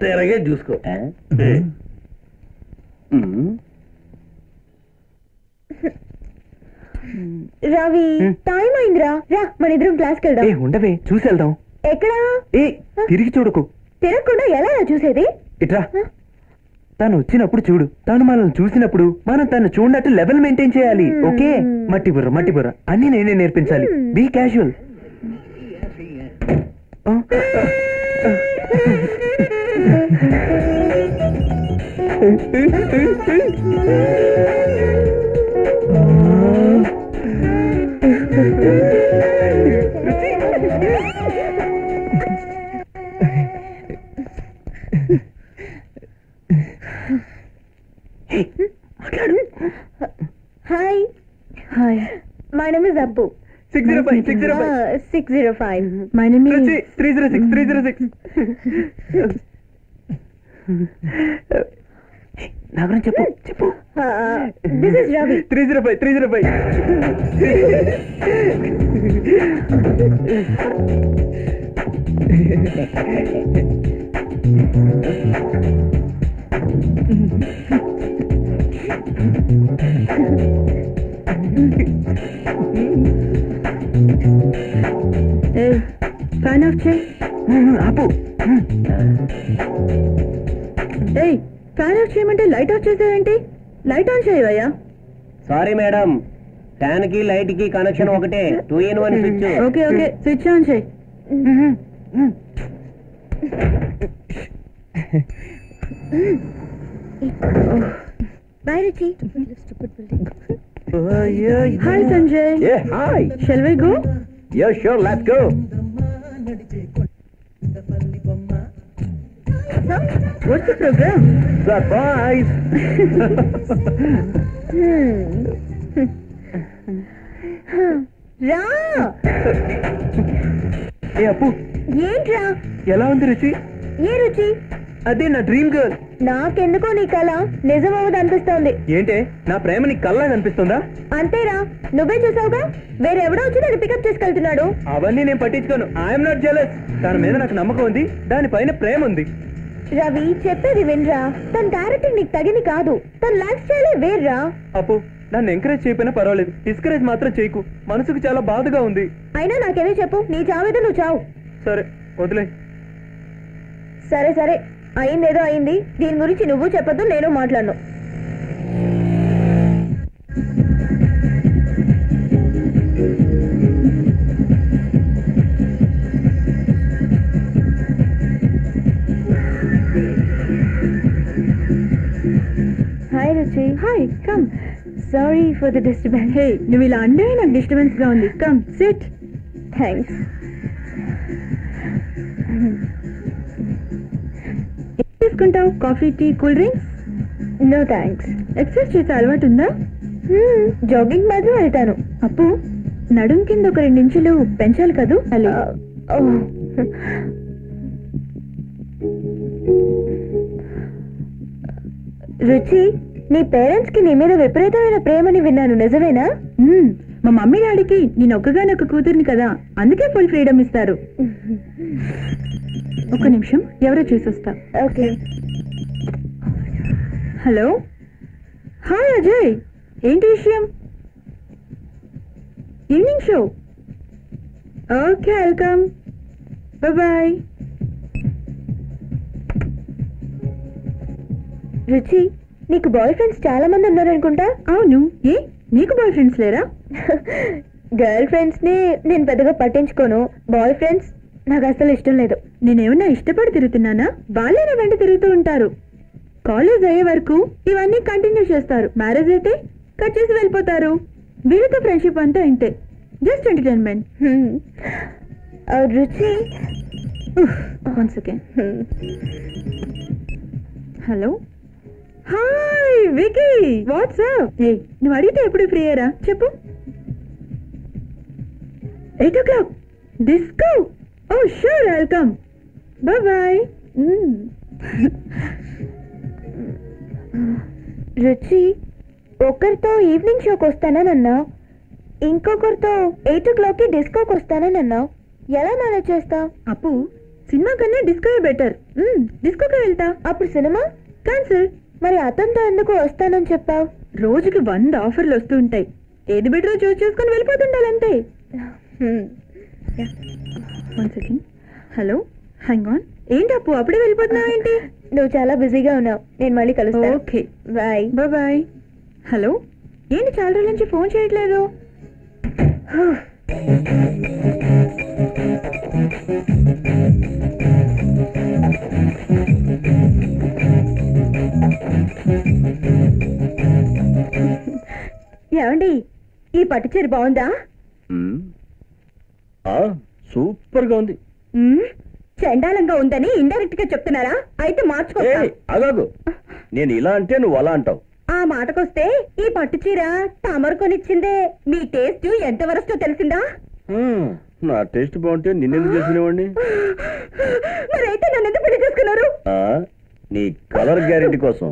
తెరగే చూసుకో. రవి టైం అయిందిరా, రా మన ఇద్దరం క్లాస్కి వెళ్దాం. ఉండవే చూసి వెళ్దాం. ఎక్కడా? తిరిగి చూడకు. తిరగకుండా ఎలా చూసేది? ఇట్రా తను వచ్చినప్పుడు చూడు, తను మనల్ని చూసినప్పుడు మనం తను చూడనట్టు లెవెల్ మెయింటైన్ చేయాలి. ఓకే? మట్టిబుర్ర మట్టిబుర్ర అన్ని నేనే నేర్పించాలి. Be casual. Hi hi my name is Abbu. 605 my name is 306. నా గురించి చెప్పు చెప్పు. This is Ravi. 305. Fan off చేయి. ఆపు. ఏయ్ ఫ్యాన్ ఆఫ్ చేయమంటే లైట్ ఆఫ్ చేసేవేంటి? లైట్ ఆన్ చేయవయ్యా. సారీ మేడం, ఫ్యాన్ కి లైట్ కి కనెక్షన్ ఒకటే. 2 in 1 switch. Okay okay switch on చేయి. Hi Sanjay. Yeah, hi. Shall we go? Yeah, sure, let's go. What's the program? Surprise. Ra. Hey Appu. Yentra. Ela undi Ruchi? Ye Ruchi? అదే నా dream girl. నాకెందుకో నీ కళ నిజం అవ్వదు అనిపిస్తోంది. ఏంటే నా ప్రేమ నీ కళ్ళ అనిపిస్తుందా? అంతేరా, నువ్వే చూసావుగా. వేరెవడో వచ్చి నన్ను పికప్ చేసుకెళ్తున్నాడు. అవన్నీ నేను పట్టించుకోను. I'm not jealous. దాని మీద నాకు నమ్మకం ఉంది, దానిపైన ప్రేమ ఉంది. రవి చెప్పేది వినరా, తన డైరెక్టింగ్ నీకు తగిన కాదు, తన లైఫ్ స్టైలే వేర్రా. అప్పు నన్ను ఎంకరేజ్ చేయకపోయినా పర్వాలేదు, డిస్కరేజ్ మాత్రం చేయకు. మనసుకు చాలా బాధగా ఉంది. అయినా నాకేదో చెప్పు, నీ చావేదో నువ్వు చావు. సరే వదిలే. సరే సరే అయిందేదో అయింది, దీని గురించి నువ్వు చెప్పద్దు నేను మాట్లాడను. Hi Ruchi. Hi. Come. Sorry for the disturbance. Hey నువ్వు ఇలా అంటే నాకు డిస్టర్బెన్స్ గా ఉంది. Come sit. థ్యాంక్స్. తీసుకుంటావు coffee tea cool drinks? No thanks. Exercise చేసే అలవాటు ఉందా? జాగింగ్ మాత్రం వెళ్తాను. అప్పు నడుం కింద ఒక 2 inches పెంచాలి కదా. రుచి, నీ పేరెంట్స్ కి నీ మీద విపరీతమైన ప్రేమని విన్నాను, నిజమేనా? మా మమ్మీ డాడీకి నేనొక్కగానొక్క కూతుర్ని కదా, అందుకే ఫుల్ ఫ్రీడమ్ ఇస్తారు. ఒక్క నిమిషం, ఎవరో చూసొస్తా. ఓకే. హలో, హాయ్ అజయ్, ఏంటి విషయం? Evening show? Okay, welcome, bye. Ruchi, నీకు బాయ్ ఫ్రెండ్స్ చాలా మంది ఉన్నారనుకుంటా? అవును. ఏ, నీకు బాయ్ ఫ్రెండ్స్ లేరా? గర్ల్ ఫ్రెండ్స్ ని నేను పెద్దగా పట్టించుకోను, బాయ్ ఫ్రెండ్స్ నాకు అసలు ఇష్టం లేదు. నేనేమన్నా ఇష్టపడి తిరుగుతున్నానా? వాళ్ళే నా వెంట తిరుగుతూ ఉంటారు. కాలేజ్ అయ్యే వరకు ఇవన్నీ కంటిన్యూ చేస్తారు, మ్యారేజ్ అయితే కట్ చేసి వెళ్ళిపోతారు. వీళ్ళతో ఫ్రెండ్షిప్ అంతా ఇంతే, just entertainment. Ruchi, one second. Hello, hi Vicky, what's up? నువ్వు అడిగితే ఎప్పుడు ఫ్రీ అయ్యారా చెప్పు? 8 o'clock disco? Oh sure, welcome, bye. Ruchi, ఒకరితో ఈవినింగ్ షోకి వస్తానన్నా, ఇంకొకరితో 8 o'clock డిస్కోకి వస్తానన్నా, ఎలా మేనేజ్ చేస్తావు? అప్పు, సినిమా కన్నా డిస్కో బెటర్. డిస్కోకి వెళ్తా, అప్పుడు సినిమా క్యాన్సిల్. మరి అతనితో ఎందుకు వస్తానని చెప్పావు? రోజుకి 100 ఆఫర్లు వస్తూ ఉంటాయి, ఏది బెటరో చూస్ చేసుకుని వెళ్ళిపోతుండాలంటే. One second. Hello, hang on. ఏంటి అప్పు, అప్పుడే వెళ్ళిపోతున్నావు ఏంటి? నువ్వు చాలా బిజీగా ఉన్నావు, నేను మళ్ళీ కలుస్తాను. Okay, bye. బాయ్. హలో, ఏంటి చాలా రోజుల నుంచి ఫోన్ చేయట్లేదు? ఏమండి, ఈ పట్టుచీర బాగుందా? సూపర్ గా ఉంది. చండాలంగా ఉందని ఇండైరెక్ట్ గా చెప్తున్నారా? అయితే మార్చుకో. నేను ఇలా అంటే నువ్వు అలా అంటావు. ఆ మాటకొస్తే ఈ పట్టుచీర తమరు కొనిచ్చిందే. మీ టేస్ట్ ఎంత వరస్టో తెలిసిందా? నా టేస్ట్ బాగుంటే నిన్నెందుకు చేసుకునేవాడిని? మరైతే నన్ను ఎందుకు పెళ్లి చేసుకున్నారు? నీ కలర్ గ్యారెంటీ కోసం.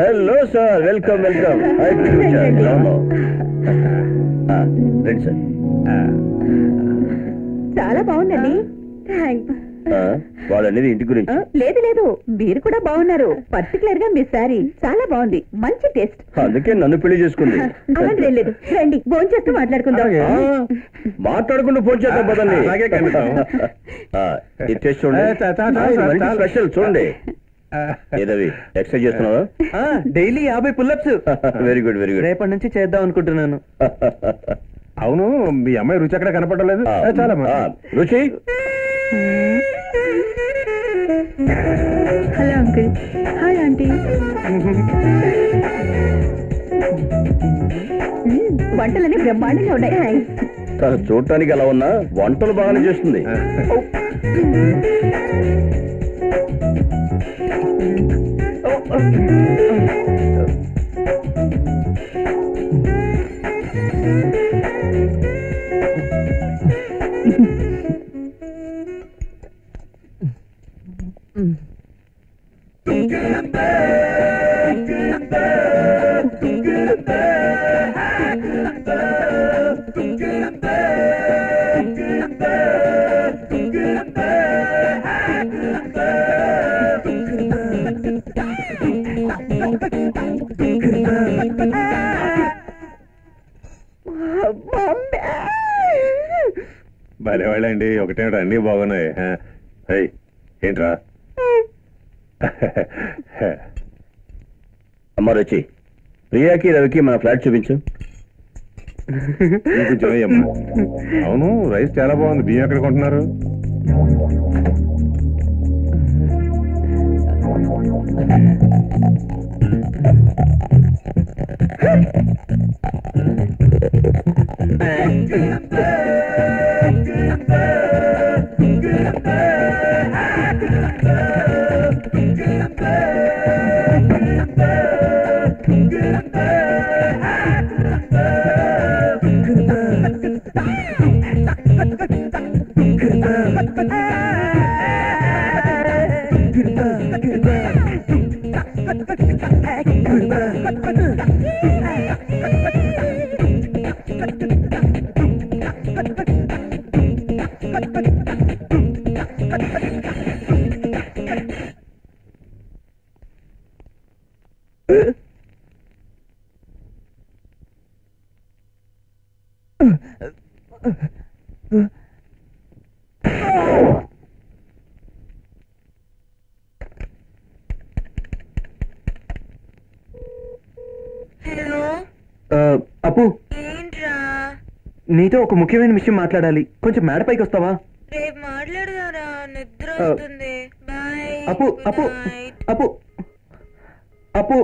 Hello sir, welcome welcome. చాలా బాగుందండి. వాళ్ళనేది ఇంటి గురించి? లేదు లేదు, మీరు కూడా బాగున్నారు. పర్టికులర్ గా మీ సారీ చాలా బాగుంది, మంచి టేస్ట్, అందుకే నన్ను పెళ్లి చేసుకుంది. లేదు, రండి ఫోన్ చేస్తూ మాట్లాడుకుందాం. మాట్లాడుకుంటూ ఫోన్ చేద్దాం పదండి. స్పెషల్ చూడండి. ఎక్సర్సైజ్ చేస్తున్నావా? Daily 50 pullups. Very good very good. రేపటి నుంచి చేద్దాం అనుకుంటున్నాను. అవును, మీ అమ్మాయి రుచి అక్కడ కనపడలేదు. చాలా రుచి. Hello uncle. Hi aunty. వంటలన్నీ బ్రహ్మాండంగా ఉన్నాయి. చూడటానికి ఎలా ఉన్నా వంటలు బాగానే చేస్తుంది. భలేవాళ్ళండి, ఒకటేమిటా అన్నీ బాగున్నాయి. ఏంట్రా అమ్మ? రుచి, ప్రియాకి రవికి మన ఫ్లాట్ చూపించు. అవును, రైస్ చాలా బాగుంది. బియ్యం ఎక్కడ కొంటున్నారు? नीतो ఒక ముఖ్యమైన విషయం మాట్లాడాలి కొంచెం మేడ పైకి వస్తావా రేపు మాట్లాడదారా నిద్ర వస్తుంది బై అప్పు అప్పు అప్పు అప్పు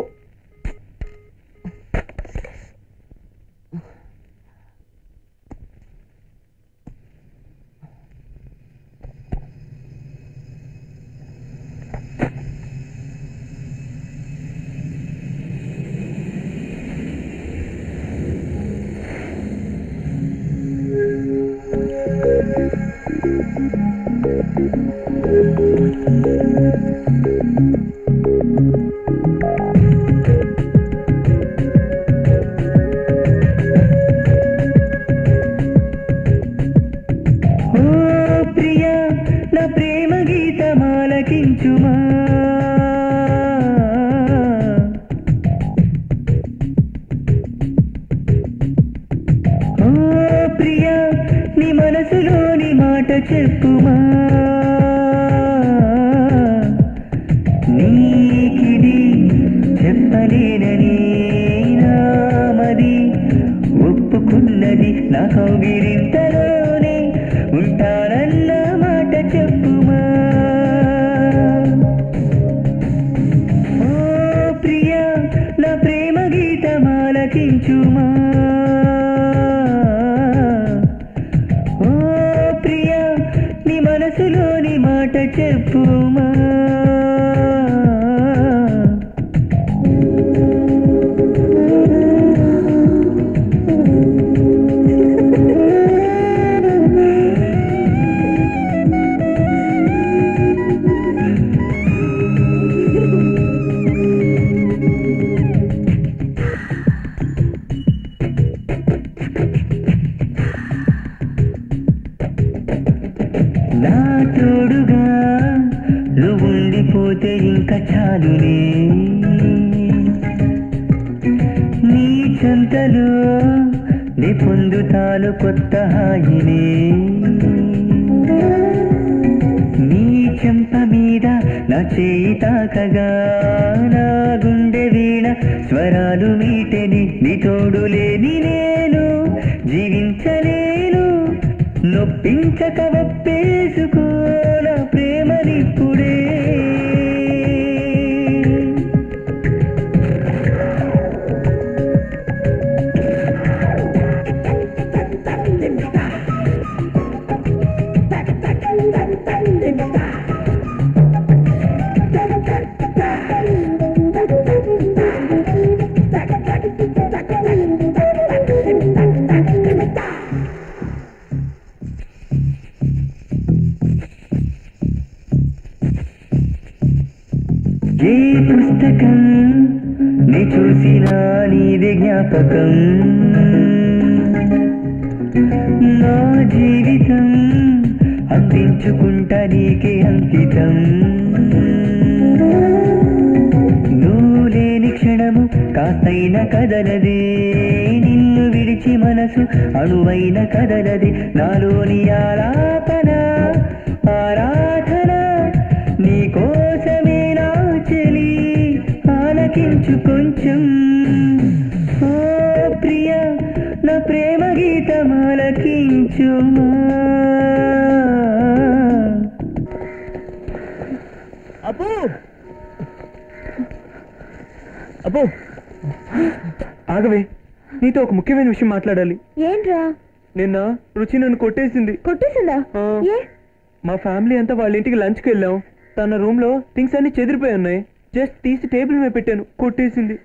తన రూమ్ లో థింగ్స్ అన్ని చెదిరిపోయి ఉన్నాయి జస్ట్ తీసి టేబుల్ మీద పెట్టాను కొట్టేసింది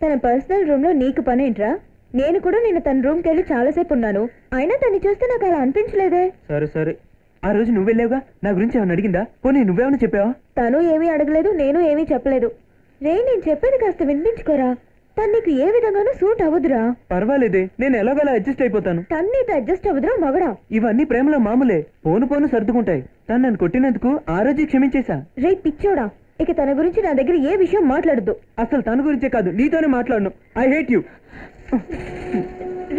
తన పర్సనల్ రూమ్ లో నీకు పని ఏంట్రా నేను కూడా నిన్న తన రూమ్ కెళ్ళి చాలాసేపు ఉన్నాను అయినా తను చూస్తే నాకు అలా అనిపించలేదే సరే సరే ఆ రోజు నువ్వు వెళ్ళావుగా నా గురించి ఏమైనా అడిగిందా పోనీ నువ్వేమైనా చెప్పావా తను ఏమీ అడగలేదు నేను ఏమీ చెప్పలేదు రే నేను చెప్పేది కాస్త వినిపించుకోరా. తన్నికి ఏ విధంగానూ సూట్ అవ్వదురా. పర్వాలేదే, నేను ఎలాగోలా అడ్జస్ట్ అయిపోతాను. తన్నితో అడ్జస్ట్ అవ్వదురా మగడా. ఇవన్నీ ప్రేమలో మామూలే, పోను పోను సర్దుకుంటాయి. తను నన్ను కొట్టినందుకు ఆ రోజు క్షమించేశా. రే పిచ్చోడా, ఇక తన గురించి నా దగ్గర ఏ విషయం మాట్లాడదు. అసలు తన గురించే కాదు, నీతోనే మాట్లాడను. I hate you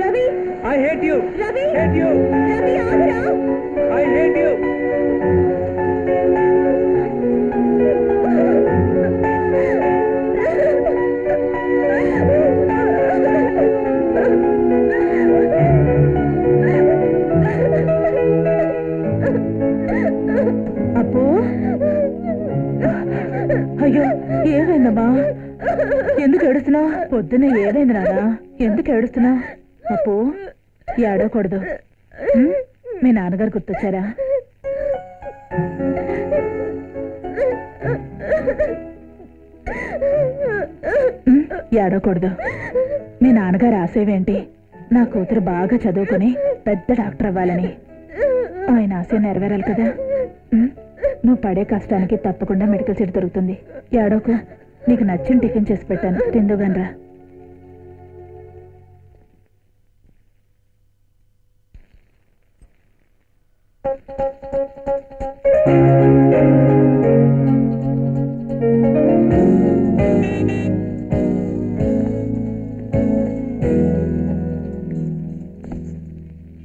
Ravi. I hate you Ravi. Hate you Ravi. ఆగరా. I hate you. అయ్యో ఏమైందమ్మా, ఎందుకు ఏడుస్తున్నా? పొద్దున ఏమైంది నానా, ఎందుకు ఏడుస్తున్నా? అప్పు ఏడవకూడదు. మీ నాన్నగారు గుర్తొచ్చారా? ఏడవకూడదు. మీ నాన్నగారు ఆశయవేంటి? నా కూతురు బాగా చదువుకుని పెద్ద డాక్టర్ అవ్వాలని. ఆయన ఆశ నెరవేరాలి కదా. నువ్వు పడే కష్టానికి తప్పకుండా మెడికల్ సీట్ దొరుకుతుంది. ఏడోకు, నీకు నచ్చిన టిఫిన్ చేసి పెట్టాను, తిందుగానరా.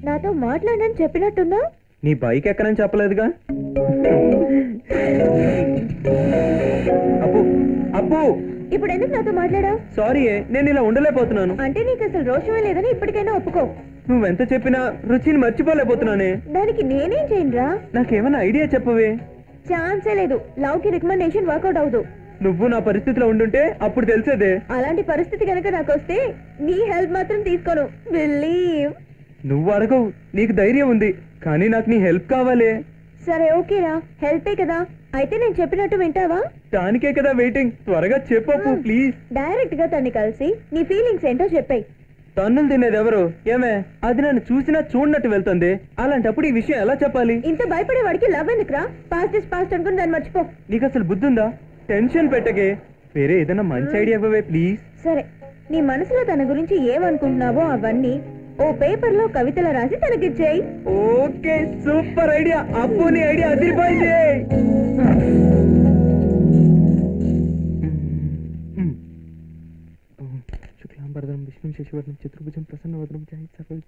నాతో మాట్లాడని చెప్పినట్టున్నా. నీ బైక్ ఎక్కడని చెప్పలేదుగా. అప్పు అప్పు, ఇప్పుడు ఎందుకు నాతో మాట్లాడావు? సారీ, నేను ఇలా ఉండలేకపోతున్నాను. అంటే నీకు అసలు రోషమే లేదని ఇప్పటికైనా ఒప్పుకో. నువ్వెంత చెప్పినా రుచిని మర్చిపోలేకపోతున్నానే. దానికి నేనేం చేయనురా? నాకేమైనా ఐడియా చెప్పవే. ఛాన్సే లేదు, లవ్ కి రికమెండేషన్ వర్కౌట్ అవదు. నువ్వు నా పరిస్థితిలో ఉండుంటే అప్పుడు తెలిసేదే. అలాంటి పరిస్థితి కనుక నాకు వస్తే నీ హెల్ప్ మాత్రం తీసుకోను. నువ్వు అడగవు, నీకు ధైర్యం ఉంది, కానీ నాకు నీ హెల్ప్ కావాలి. సరే ఓకేరా, హెల్పే కదా. అయితే నేను చెప్పినట్టు వింటావా? దానికే కదా వెయిటింగ్, త్వరగా చెప్పు ప్లీజ్. డైరెక్ట్ గా తన్ని కలిసి నీ ఫీలింగ్స్ ఏంటో చెప్పాయి. తన్నులు తినేది ఎవరు? ఏమే, అది నన్ను చూసినా చూడనట్టు వెళ్తుంది. అలాంటప్పుడు ఈ విషయం ఎలా చెప్పాలి? ఇంత భయపడే వాడికి లవ్ ఎందుకురా? పాస్ట్ ఇస్ పాస్ట్ అనుకుని దాన్ని మర్చిపో. నీకు అసలు బుద్ధుందా? టెన్షన్ పెట్టకే, వేరే ఏదైనా మంచి ఐడియా ఇవ్వవే ప్లీజ్. సరే, నీ మనసులో తన గురించి ఏమనుకుంటున్నావో అవన్నీ ఓ పేపర్ లో కవితలు రాసి తనకిచ్చేయి. Okay, super idea. అప్పుని ఐడియా అదిరిపోయింది. శుక్లాంబరధరం విష్ణు శశివర్ణం చతుర్భుజం ప్రసన్నవదనం జాయి సర్వ.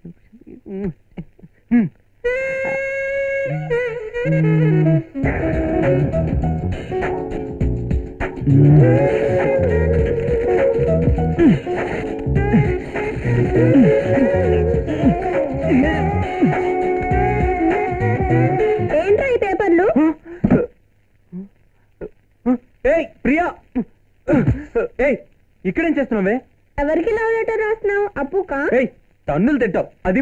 ఏంట్రా ఈ పేపర్లు? ఏయ్ ప్రియా, ఏయ్ ఇక్కడేం చేస్తున్నావే? ఎవరికి లవ్ లెటర్ రాస్తున్నావు? అప్పుకా? ఏయ్ తన్నులు తింటావు, అది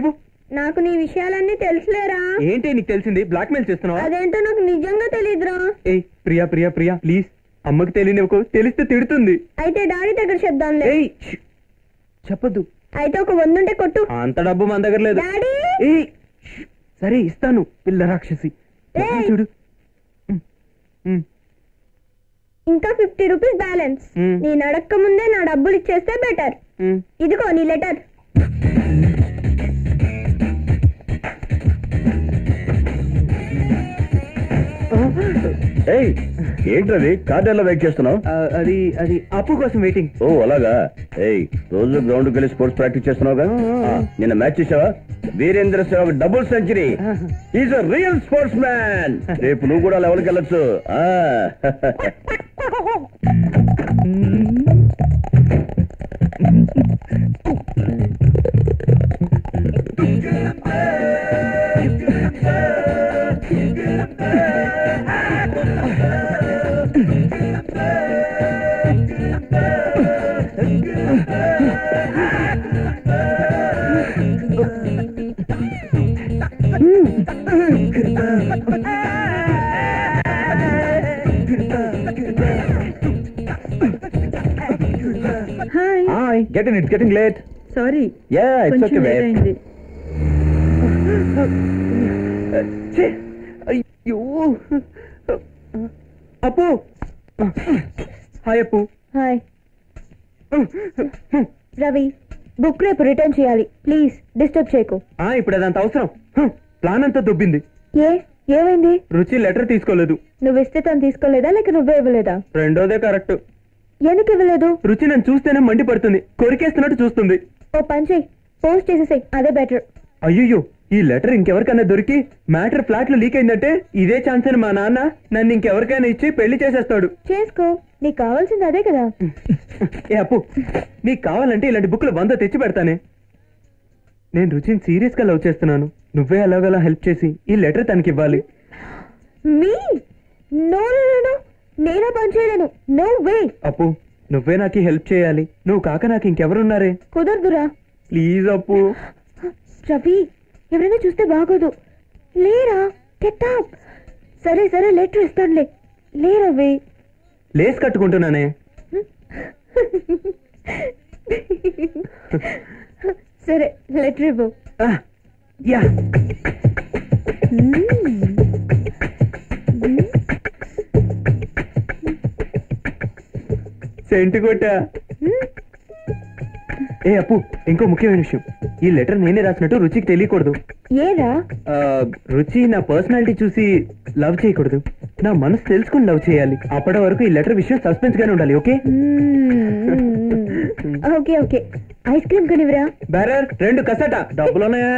నాకు నీ విషయాలన్నీ తెలుసులేరా? ఏంటి నీకు తెలిసింది? బ్లాక్ మెయిల్ చేస్తున్నావు? అదేంటో నాకు నిజంగా తెలియదురా. ఏయ్ ప్రియా ప్రియా ప్రియా ప్లీజ్, అమ్మకి తెలియనివ్వకు, తెలిస్తే తిడుతుంది. అయితే డాడీ దగ్గర చెప్దాంలే. ఏయ్ చెప్పదు. అయితే ఒక 100 కొట్టు. అంత డబ్బు మన దగ్గర లేదు. సరే ఇస్తాను, పిల్ల రాక్షసి. చూడు ఇంకా 50 రూపీస్ బ్యాలెన్స్. నేను అడక్క ముందే నా డబ్బులు ఇచ్చేస్తే బెటర్. ఇదిగో నీ లెటర్. ఏంటది కార్డర్లో వెయిట్ చేస్తున్నావు? అది అది అప్పు కోసం వెయిటింగ్. ఓ అలాగా. ఏయ్ రోజు గ్రౌండ్కి వెళ్ళి స్పోర్ట్స్ ప్రాక్టీస్ చేస్తున్నావుగా, నిన్న మ్యాచ్ చూసావా? Virender Sehwag double century. Is a real sports man. రేపు నువ్వు కూడా లెవెల్కి వెళ్ళొచ్చు. It's getting late. Sorry. Yeah, it's okay, babe. Ayyo. Appu. Hi, Appu. Hi. Ravi, book rep return cheyali. Please, disturb cheku. Ippudu adanta avasaram. Plan anta dubbindi. Ye? ఏమైంది? రుచి letter తీసుకోలేదు. నువ్వు ఇస్తే తను తీసుకోలేదా లేక నువ్వే ఇవ్వలేదా? రెండోదే కరెక్ట్. ఎందుకు ఇవ్వలేదు? రుచి నన్ను చూస్తేనే మండి పడుతుంది, కొరికేస్తున్నట్టు చూస్తుంది. ఓ పంచి పోస్ట్ చేసేసాయి, అదే బెటర్. అయ్యో, ఈ లెటర్ ఇంకెవరికైనా దొరికి మ్యాటర్ ఫ్లాట్ లో లీక్ అయిందంటే ఇదే ఛాన్స్ అని మా నాన్న నన్ను ఇంకెవరికైనా ఇచ్చి పెళ్లి చేసేస్తాడు. చేసుకో, నీకు కావాల్సింది అదే కదా. ఏ అప్పు, నీకు కావాలంటే ఇలాంటి బుక్లు 100 తెచ్చి పెడతానే. నేను రుచిని సీరియస్ గా లవ్ చేస్తున్నాను, నువ్వే అలాగలా హెల్ప్ చేసి ఈ లెటర్ తనకి ఇవ్వాలి. అప్పు, నువ్వే నాకు హెల్ప్ చేయాలి. నువ్వు కాక నాకు ఇంకెవరున్నారే? కుదరదురా. ప్లీజ్ అప్పు. రవి, ఎవరైనా చూస్తే బాగోదు. లేరా, గెట్ అప్. సరే సరే, లెటర్ ఇస్తానులే. లే రవి. లేస్ కట్టుకుంటున్నానే. సరే, లెటర్ ఇవ్వు. యా. సెంట్ కొట్ట. ఏ అప్పు, ఇంకో ముఖ్యమైన విషయం, ఈ లెటర్ నేనే రాసినట్టు రుచికి తెలియకూడదు. ఏరా? రుచి నా పర్సనాలిటీ చూసి లవ్ చేయకూడదు, నా మనసు తెలుసుకుని లవ్ చేయాలి. అప్పటి వరకు ఈ లెటర్ విషయం సస్పెన్స్ గానే ఉండాలి. Okay? Okay okay. Ice cream కొనివ్వరా? Bearer, 2 cassata. డబ్బులున్నాయా?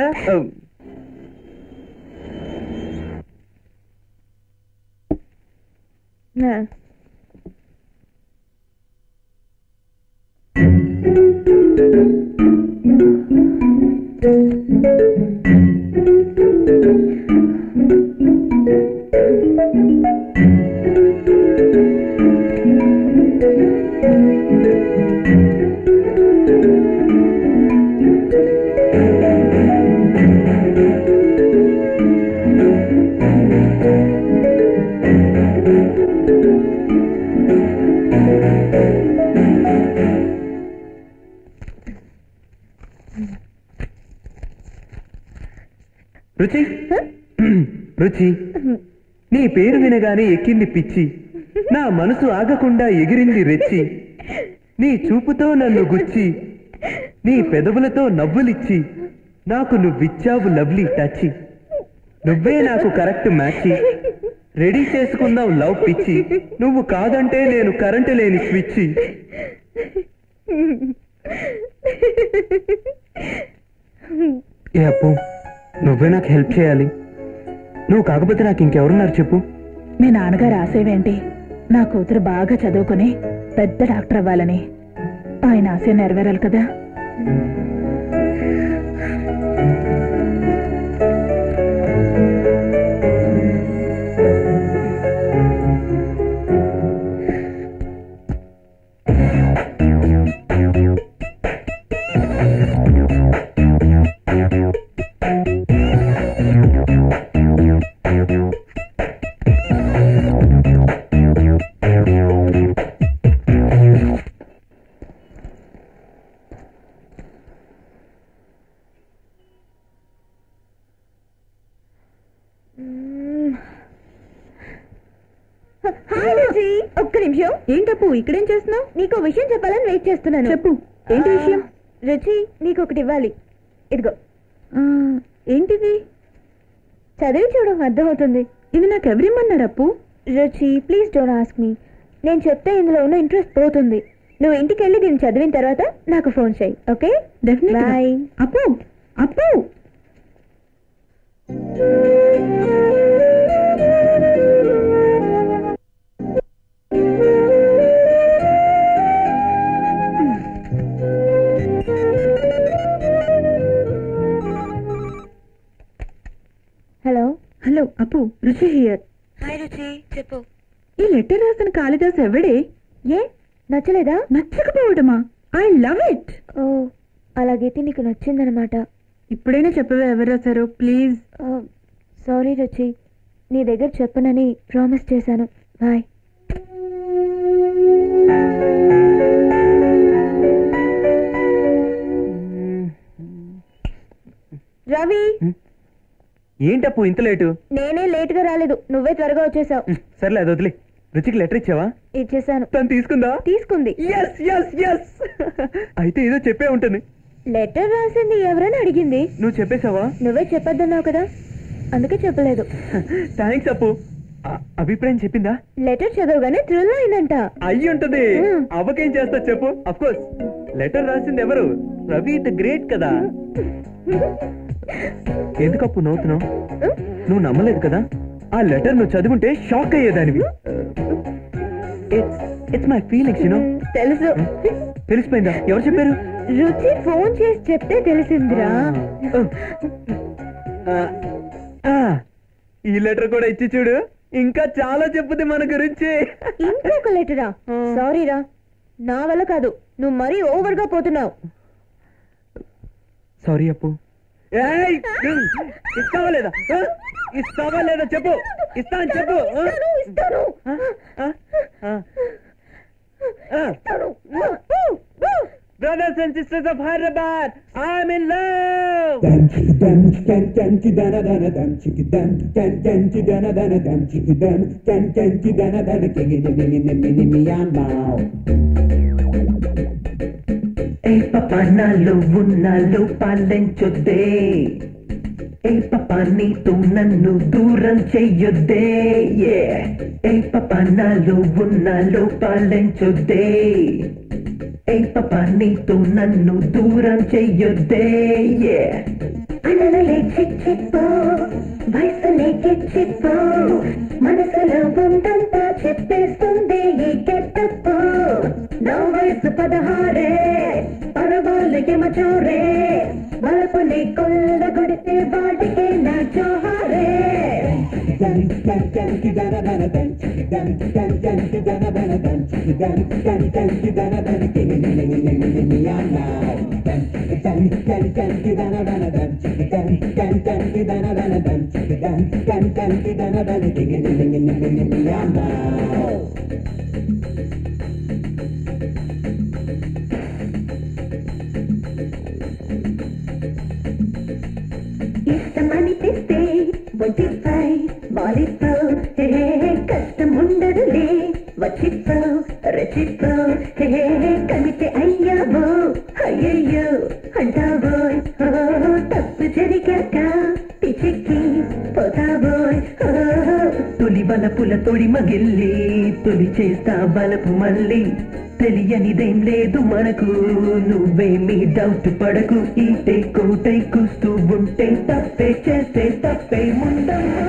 రుచి, రుచి, నీ పేరు వినగానే ఎక్కింది పిచ్చి, నా మనసు ఆగకుండా ఎగిరింది రెచ్చి, నీ చూపుతో నన్ను గుచ్చి, నీ పెదవులతో నవ్వులిచ్చి, నాకు నువ్విచ్చావు లవ్లీ టచ్చి, నువ్వే నాకు కరెక్ట్ మ్యాచి, రెడీ చేసుకుందాం లవ్ పిచ్చి, నువ్వు కాదంటే నేను కరెంటు లేని స్విచ్చి. ఏ అప్పు, నువ్వే నాకు హెల్ప్ చేయాలి. నువ్వు కాకపోతే నాకు ఇంకెవరున్నారు చెప్పు? మీ నాన్నగారు ఆశయమేంటి, నా కూతురు బాగా చదువుకుని పెద్ద డాక్టర్ అవ్వాలని. ఆయన ఆశ నెరవేరాలి కదా. ఏంటప్పు, ఇక్కడేం చేస్తున్నావు? నీకు విషయం చెప్పాలని వెయిట్ చేస్తున్నాను. చెప్పు, ఏంటి విషయం? రుచి, నీకు ఒకటి ఇవ్వాలి, ఇదిగో. ఏంటిది? చదివి చూడడం అర్థమవుతుంది. ఇది నాకు ఎవరేమన్నారు అప్పు? రుచి, ప్లీజ్ డోంట్ ఆస్క్ మీ. నేను చెప్తే ఇందులో ఉన్న ఇంట్రెస్ట్ పోతుంది. నువ్వు ఇంటికి వెళ్ళి దీన్ని చదివిన తర్వాత నాకు ఫోన్ చేయి. ఓకే? డెఫినెట్లీ. బై అప్పు. అప్పు, హలో. హలో అప్పు, రుచి హియర్. హాయ్ రుచి, చెప్పు. ఈ లెటర్ రాసిన కాళిదాస్ ఎవడే? ఏ, నచ్చలేదా? నచ్చకపోవడమా? I love it. ఓ, అలాగైతే నీకు నచ్చిందనమాట. ఇప్పుడైనా చెప్పవే ఎవరు రాశారో ప్లీజ్. సారీ రుచి, నీ దగ్గర చెప్పనని ప్రామిస్ చేశాను. బాయ్. రవి. ఏంటప్పు ఇంత లేటు? నేనే లేట్ గా రాలేదు, నువ్వే త్వరగా వచ్చేసావు. సర్లే, అది వదిలే. రుచికి లెటర్ ఇచ్చావా? ఇచ్చేసాను. తను తీసుకుందా? తీసుకుంది. yes yes yes. అయితే ఏదో చెప్పే ఉంటుంది. లెటర్ రాసింది ఎవరని అడిగింది. నువ్వు చెప్పేసావా? నువ్వే చెప్పొద్దన్నావు కదా, అందుకే చెప్పలేదు. థ్యాంక్స్ అప్పు. అభిప్రాయం చెప్పిందా? లెటర్ చదవగానే థ్రిల్ అయిందంట. అయ్యి ఉంటది. అవకేం చేస్తా చెప్పు. ఆఫ్ కోర్స్ లెటర్ రాసింది ఎవరు? రవి ది గ్రేట్ కదా. ఎందుకు అప్పు నవ్వుతున్నావు? నువ్వు నమ్మలేదు కదా. ఆ లెటర్ నువ్వు చదువుంటే షాక్ అయ్యేదానివి. It's my feelings you know. తెలుసు. తెలిసిపోయిందా? ఎవరు చెప్పారు? రుచి ఫోన్ చేసి చెప్తే తెలిసిందిరా. ఈ లెటర్ కూడా ఇచ్చి చూడు. ఇంకా చాలా చెప్పుది మన గురించి. ఇంకొక లెటరా? సారీరా, నా వల్ల కాదు. నువ్వు మరీ ఓవర్ గా పోతున్నావు. సారీ అప్పు. ఇస్తావా లేదా? ఇస్తావా లేదా చెప్పు. ఇస్తాను చెప్పు. Brothers and sisters of Hyderabad, I am in love. Dam chiki dam can ki dana dana dam chiki dam can ki dana dana dam chiki dam can ki dana dana kegi miyama. Hey papa naalu unnalu palenchode. Hey papa neetu nannu dooram cheyyode. Yeah. Hey papa naalu unnalu palenchode. Hey papa neetu nannu dooram cheyyode. Yeah. Ananale chippo vaisane chippo manasala bundanta chippestundi ee kettappo na vaisu 16 paravalige machore malapune kolla godite vaadike na johare dan kidanadana dan kidanadana dan kidanadana miyana dan kidanadana dan kidanadana dan kidanadana miyana. Money to stay, vajippai, valippo, hey, custom undadule, vajippo, recippo, hey, kamite ayyavo, ayyo, antavo, oh, tappu jarigaka, pichiki, potavo, oh, tuli balapula toli magilli, tuli chesta balapu malli. తెలియనిదేం లేదు మనకు, నువ్వేమీ doubt పడకు. ఈటే కోటై కూస్తూ ఉంటే తప్పే చేస్తే తప్పే ముందమ్మా.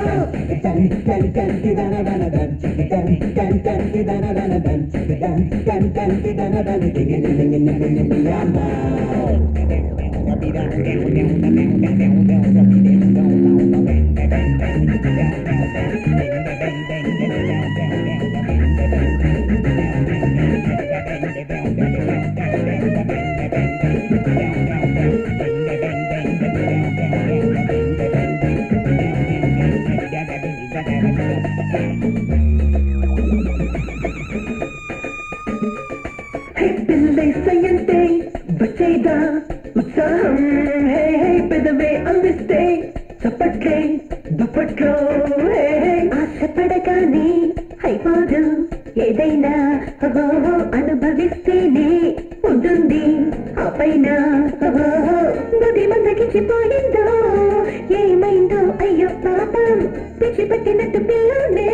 Bacheda utsaham hey hey pedave andiste chapatle dupatlo hey hey aashapadagani hai padu edaina ho anubhavistene undundi apaina ho gudi mandaki chipoyindo emayindo ayyo paapam pichi pattinattu pillane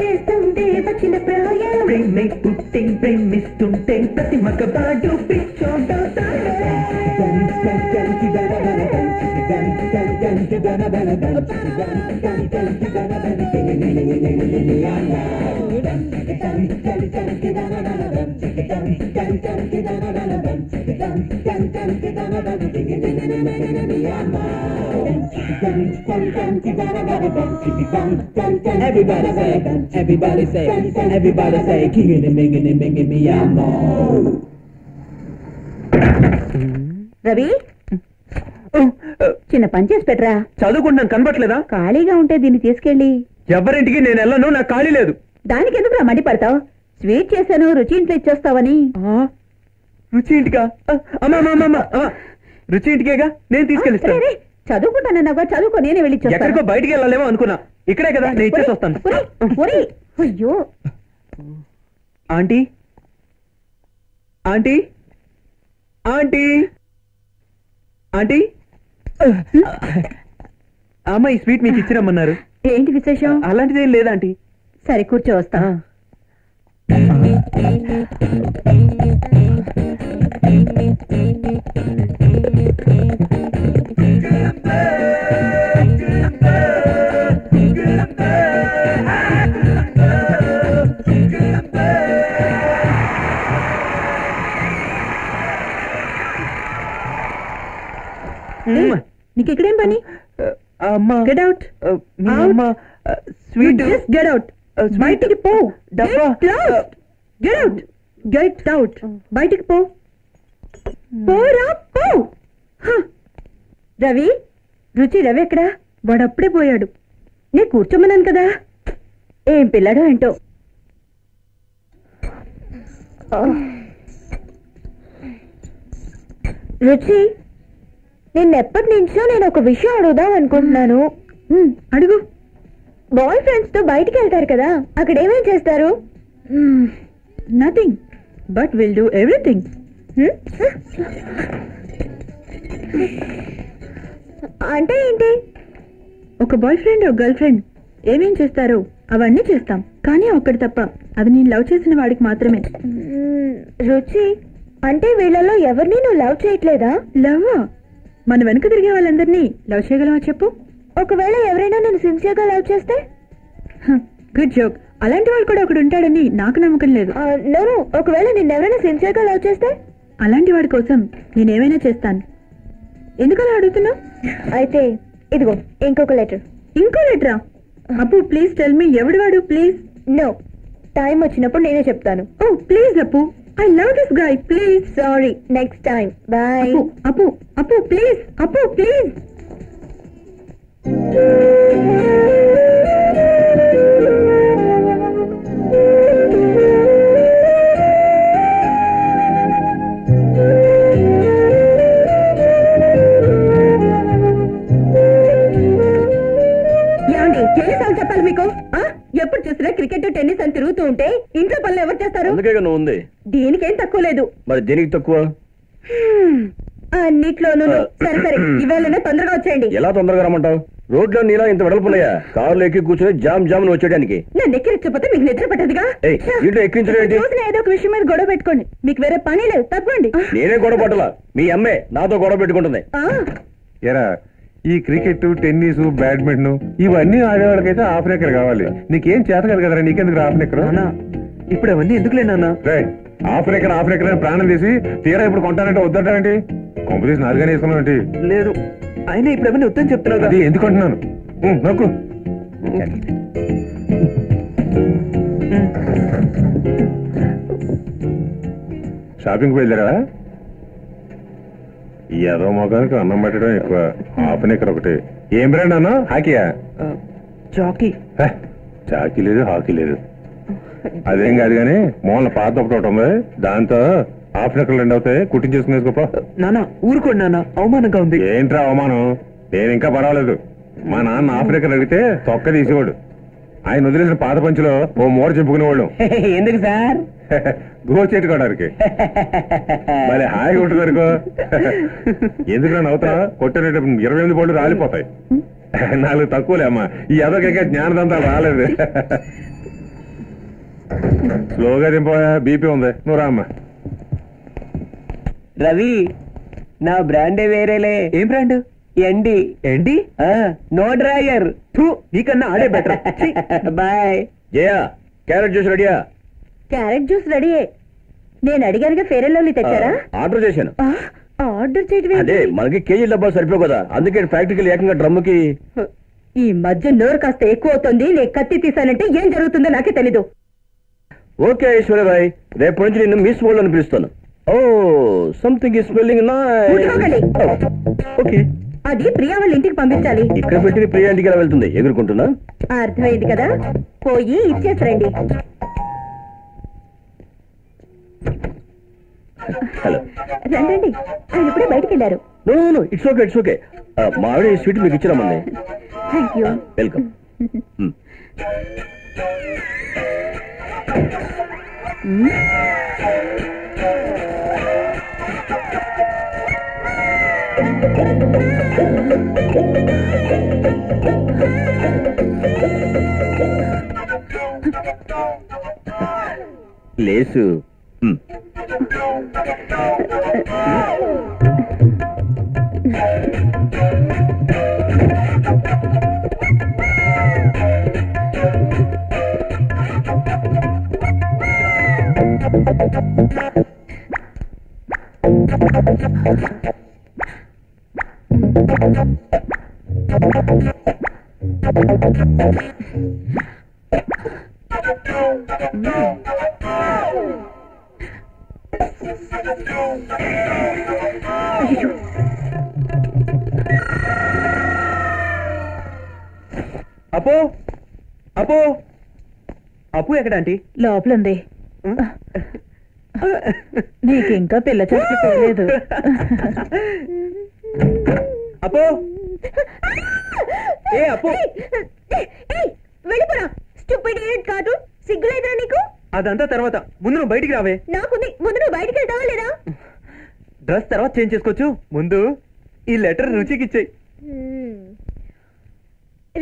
చేస్తుంటే వచ్చిన ప్రాయం ప్రేమే పుట్టి ప్రేమిస్తుంటే ప్రతి మగవాడు పిచ్చోడవుతాడు. Everybody say, everybody say, everybody say, king and me amo. Ravi? చిన్న పని చేసి పెట్టరా. చదువుకుంటున్నాను కనబట్లేదా? ఖాళీగా ఉంటే దీన్ని తీసుకెళ్ళి. ఎవరింటికి నేను వెళ్ళను, నాకు ఖాళీ లేదు. దానికి ఎందుకు రా మండి పడతావు? స్వీట్ చేశాను, రుచి ఇంట్లో ఇచ్చేస్తావని. రుచి ఇంటికా? అమ్మా రుచి ఇంటికేగా, నేను తీసుకెళ్ళిస్తాను. చదువుకుంటానన్నావా? చదువుకో, నేనే వెళ్ళి. ఎక్కడికో బయటికి వెళ్ళాలేమో అనుకున్నా, ఇక్కడే కదా, నేను ఇచ్చేసి వస్తాను. అయ్యో आंटी आंटी आंटी आंटी अम्मा स्वीट मीकु इच्चिरमन्नारु ఏంటి విశేషం అలాంటిదేం లేదు ఆంటీ సరే కూర్చో వస్తా నీకు ఇక్కడేం పని Amma, get out! Amma, sweet. You just get out. Bite it, po. Dappa. Get out. Get out. Bite it, po. Po ra po. Huh? Ravi, Ruchi Ravi ekda. Vada apde poyadu. Ne kurchomanan kada. Em pilladu ento. Ruchi. నేనెప్పటి నుంచో నేను ఒక విషయం అడుగుదాం అనుకుంటున్నాను అడుగు bye friends తో బయటికి వెళ్తారు కదా అక్కడ ఏమేం చేస్తారు nothing but will do everything అంటే ఏంటి ఒక బాయ్ ఫ్రెండ్ ఒక గర్ల్ ఫ్రెండ్ ఏమేం చేస్తారు అవన్నీ చేస్తాం కానీ ఒకటి తప్ప అది నేను లవ్ చేసిన వాడికి మాత్రమే రుచి అంటే వీళ్ళలో ఎవరిని నువ్వు లవ్ చేయట్లేదా లవ్ మన వెనక తిరిగే వాళ్ళందరినీ లవ్ చేయగలమా చెప్పు ఒకవేళ ఎవరైనా నన్ను సిన్సియర్గా లవ్ చేస్తే గుడ్ జోక్ అలాంటి వాళ్ళు కూడా ఒకడు ఉంటాడని నాకు నమ్మకం లేదు నేను ఒకవేళ నిన్ను ఎవరైనా సిన్సియర్గా లవ్ చేస్తే అలాంటి వాడి కోసం నేనేమైనా చేస్తాను ఎందుకలా అడుగుతున్నా అయితే ఇదిగో ఇంకో లెటరా అప్పు ప్లీజ్ టెల్ మీ ఎవడు వాడు ప్లీజ్ నో టైం వచ్చినప్పుడు నేనే చెప్తాను ఓ please Appu I love this guy. Please, sorry. Next time. Bye. Appu, please. Appu, please. Yandy, cheli song cheppal meeku. ఎప్పుడు చూసినా క్రికెట్ టెన్నిస్ అని తిరుగుతూ ఉంటే ఇంట్లో పనులు ఎవరు చేస్తారు దీనికేం తక్కువ లేదు అన్నిట్లోనూ సరే ఇవాళనే తొందరగా వచ్చేయండి ఎలా తొందరగా రమ్మంటావు రోడ్లో నీలా ఇంత వెడల్పున్నాయా కార్లు ఎక్కి కూర్చొని జామ్ జామ్ వచ్చేయడానికి నేను ఎక్కిరించకపోతే మీకు నిద్ర పట్టదుగా ఏదో ఒక విషయం మీద గొడవ పెట్టుకోండి మీకు వేరే పని లేదు తప్పండి నేనే గొడవ పట్టలా మీ అమ్మే నాతో గొడవ పెట్టుకుంటుంది ఈ క్రికెట్ టెన్నిస్ బ్యాడ్మింటన్ ఇవన్నీ ఆడేవాళ్ళకైతే హాఫ్ ఎకర్ కావాలి నీకేం చేత కాదు కదరా నీకెందుకు హాఫ్ ఎకర్ ఇప్పుడు అవన్నీ ఎందుకులే నాన్న హాఫ్ ఎకర్ ప్రాణం తీసి తీరా ఇప్పుడు కొంటానంటే వద్దంటానండి కాంపిటీషన్ నాలుగానే ఇస్తున్నానండి లేదు అయినా ఇప్పుడు అవన్నీ వద్దని చెప్తున్నావు ఎందుకు అంటున్నాను నాకు షాపింగ్ వెళ్ళారా ఏదో మొగానికి అన్నం పెట్టడం ఎక్కువ ఆపని ఇక్కడ ఒకటి ఏం బ్రాండ్ అన్న హాకీయా చాకీ లేదు హాకీ లేదు అదేం కాదు కానీ మూల పాత ఒకటి ఒకటి ఉంది దాంతో ఆఫ్రికర్ రెండు అవుతాయి కుట్టించేసుకునే గొప్ప నానా ఊరుకోండి నాన్న అవమానంగా ఉంది ఏంట్రా అవమానం నేను ఇంకా పర్వాలేదు మా నాన్న ఆఫ్రికర్ అడిగితే తొక్క తీసేవాడు ఆయన వదిలేసిన పాత పంచులో ఓ మూర చెప్పుకునేవాళ్ళు ఎందుకు సార్ గోచేటు కొట్టడానికి మరి హాయి కొట్టుకోరుకో ఎందుకు నన్ను అవుతా కొట్టేటప్పుడు 28 బోళ్ళు రాలిపోతాయి నాలుగు తక్కువలే అమ్మా ఈ అదొక జ్ఞానదంతా రాలేదు స్లోగా దింపోయా బీపీ ఉంది నువ్వు రామ్మా రవి నా బ్రాండే వేరేలే ఏం బ్రాండ్ ఎండి ఎండి నో డ్రాయర్ నీకన్నా ఆడే better bye Jaya carrot juice రెడీయా క్యారెట్ జ్యూస్ రెడీ నేను అడిగానుగా ఫెయిర్ అండ్ లవ్లీ తెచ్చారా ఆర్డర్ చేశాను ఆర్డర్ చేయడం అదే మనకి కేజీ డబ్బా సరిపోవు కదా అందుకే ప్రాక్టికల్ ఏకంగా డ్రమ్ముకి ఈ మధ్య నోరు కాస్త ఎక్కువ అవుతుంది నేను కత్తి తీసానంటే ఏం జరుగుతుందో నాకే తెలీదు ఓకే ఐశ్వర్యరాయ్ రేపు నుంచి నిన్ను మిస్ వరల్డ్ అని పిలుస్తాను oh something is smelling okay అది ప్రియా వాళ్ళ ఇంటికి పంపించాలి ఇక్కడ పెట్టిన ప్రియా ఇంటికి ఎలా వెళ్తుంది ఎగురుకుంటున్నా అర్థమైంది కదా పోయి ఇచ్చేసరండి హలో రండి ఆయన ఇప్పుడే బయటికి వెళ్ళారు ఇట్స్ ఓకే మా ఆవిడ స్వీట్ మీకు ఇచ్చినామండి థ్యాంక్ యూ వెల్కమ్ లేసు అపో అపో అప్పు ఎక్కడ ఆంటీ? లోపల ఉంది. నీకింకా పిల్ల చచ్చిపోలేదు. అపో ఏ అపో వెళ్ళిపోరా. స్టూపిడ్ ఇడియట్ కార్టూన్ సిగ్గులేదురా నీకు? అదంతా తర్వాత, ముందు నువ్వు బయటికి రావే. నాకుంది, ముందు నువ్వు బయటికి వెళ్తావా లేదా? డ్రెస్ తర్వాత చేంజ్ చేసుకోవచ్చు, ముందు ఈ లెటర్ రుచికి ఇచ్చేయి.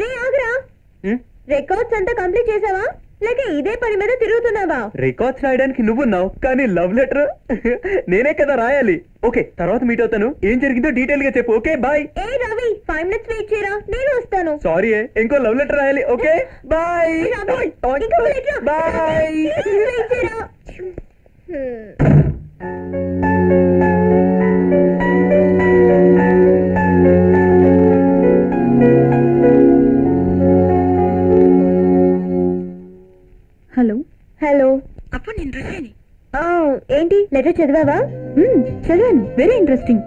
రే ఆగరా, రికార్డ్స్ అంతా కంప్లీట్ చేసావా లేక ఇదే పని మీద తిరుగుతున్నావా? రికార్డ్స్ రాయడానికి నువ్వున్నావు కానీ లవ్ లెటర్ నేనే కదా రాయాలి. ఓకే, తర్వాత మీట్ అవుతాను. ఏం జరిగిందో డీటెయిల్ గా చెప్పు. Okay bye. ఏ రవి, 5 నిమిషాలు వెయిట్ చేయరా, నేను వస్తాను. సారీ, ఇంకో లవ్ లెటర్ రాయాలి. Okay bye bye. Hello Appu, నేను రుచిని. ఏంటి లెటర్ చదివావా? చదివాను, వెరీ ఇంట్రెస్టింగ్.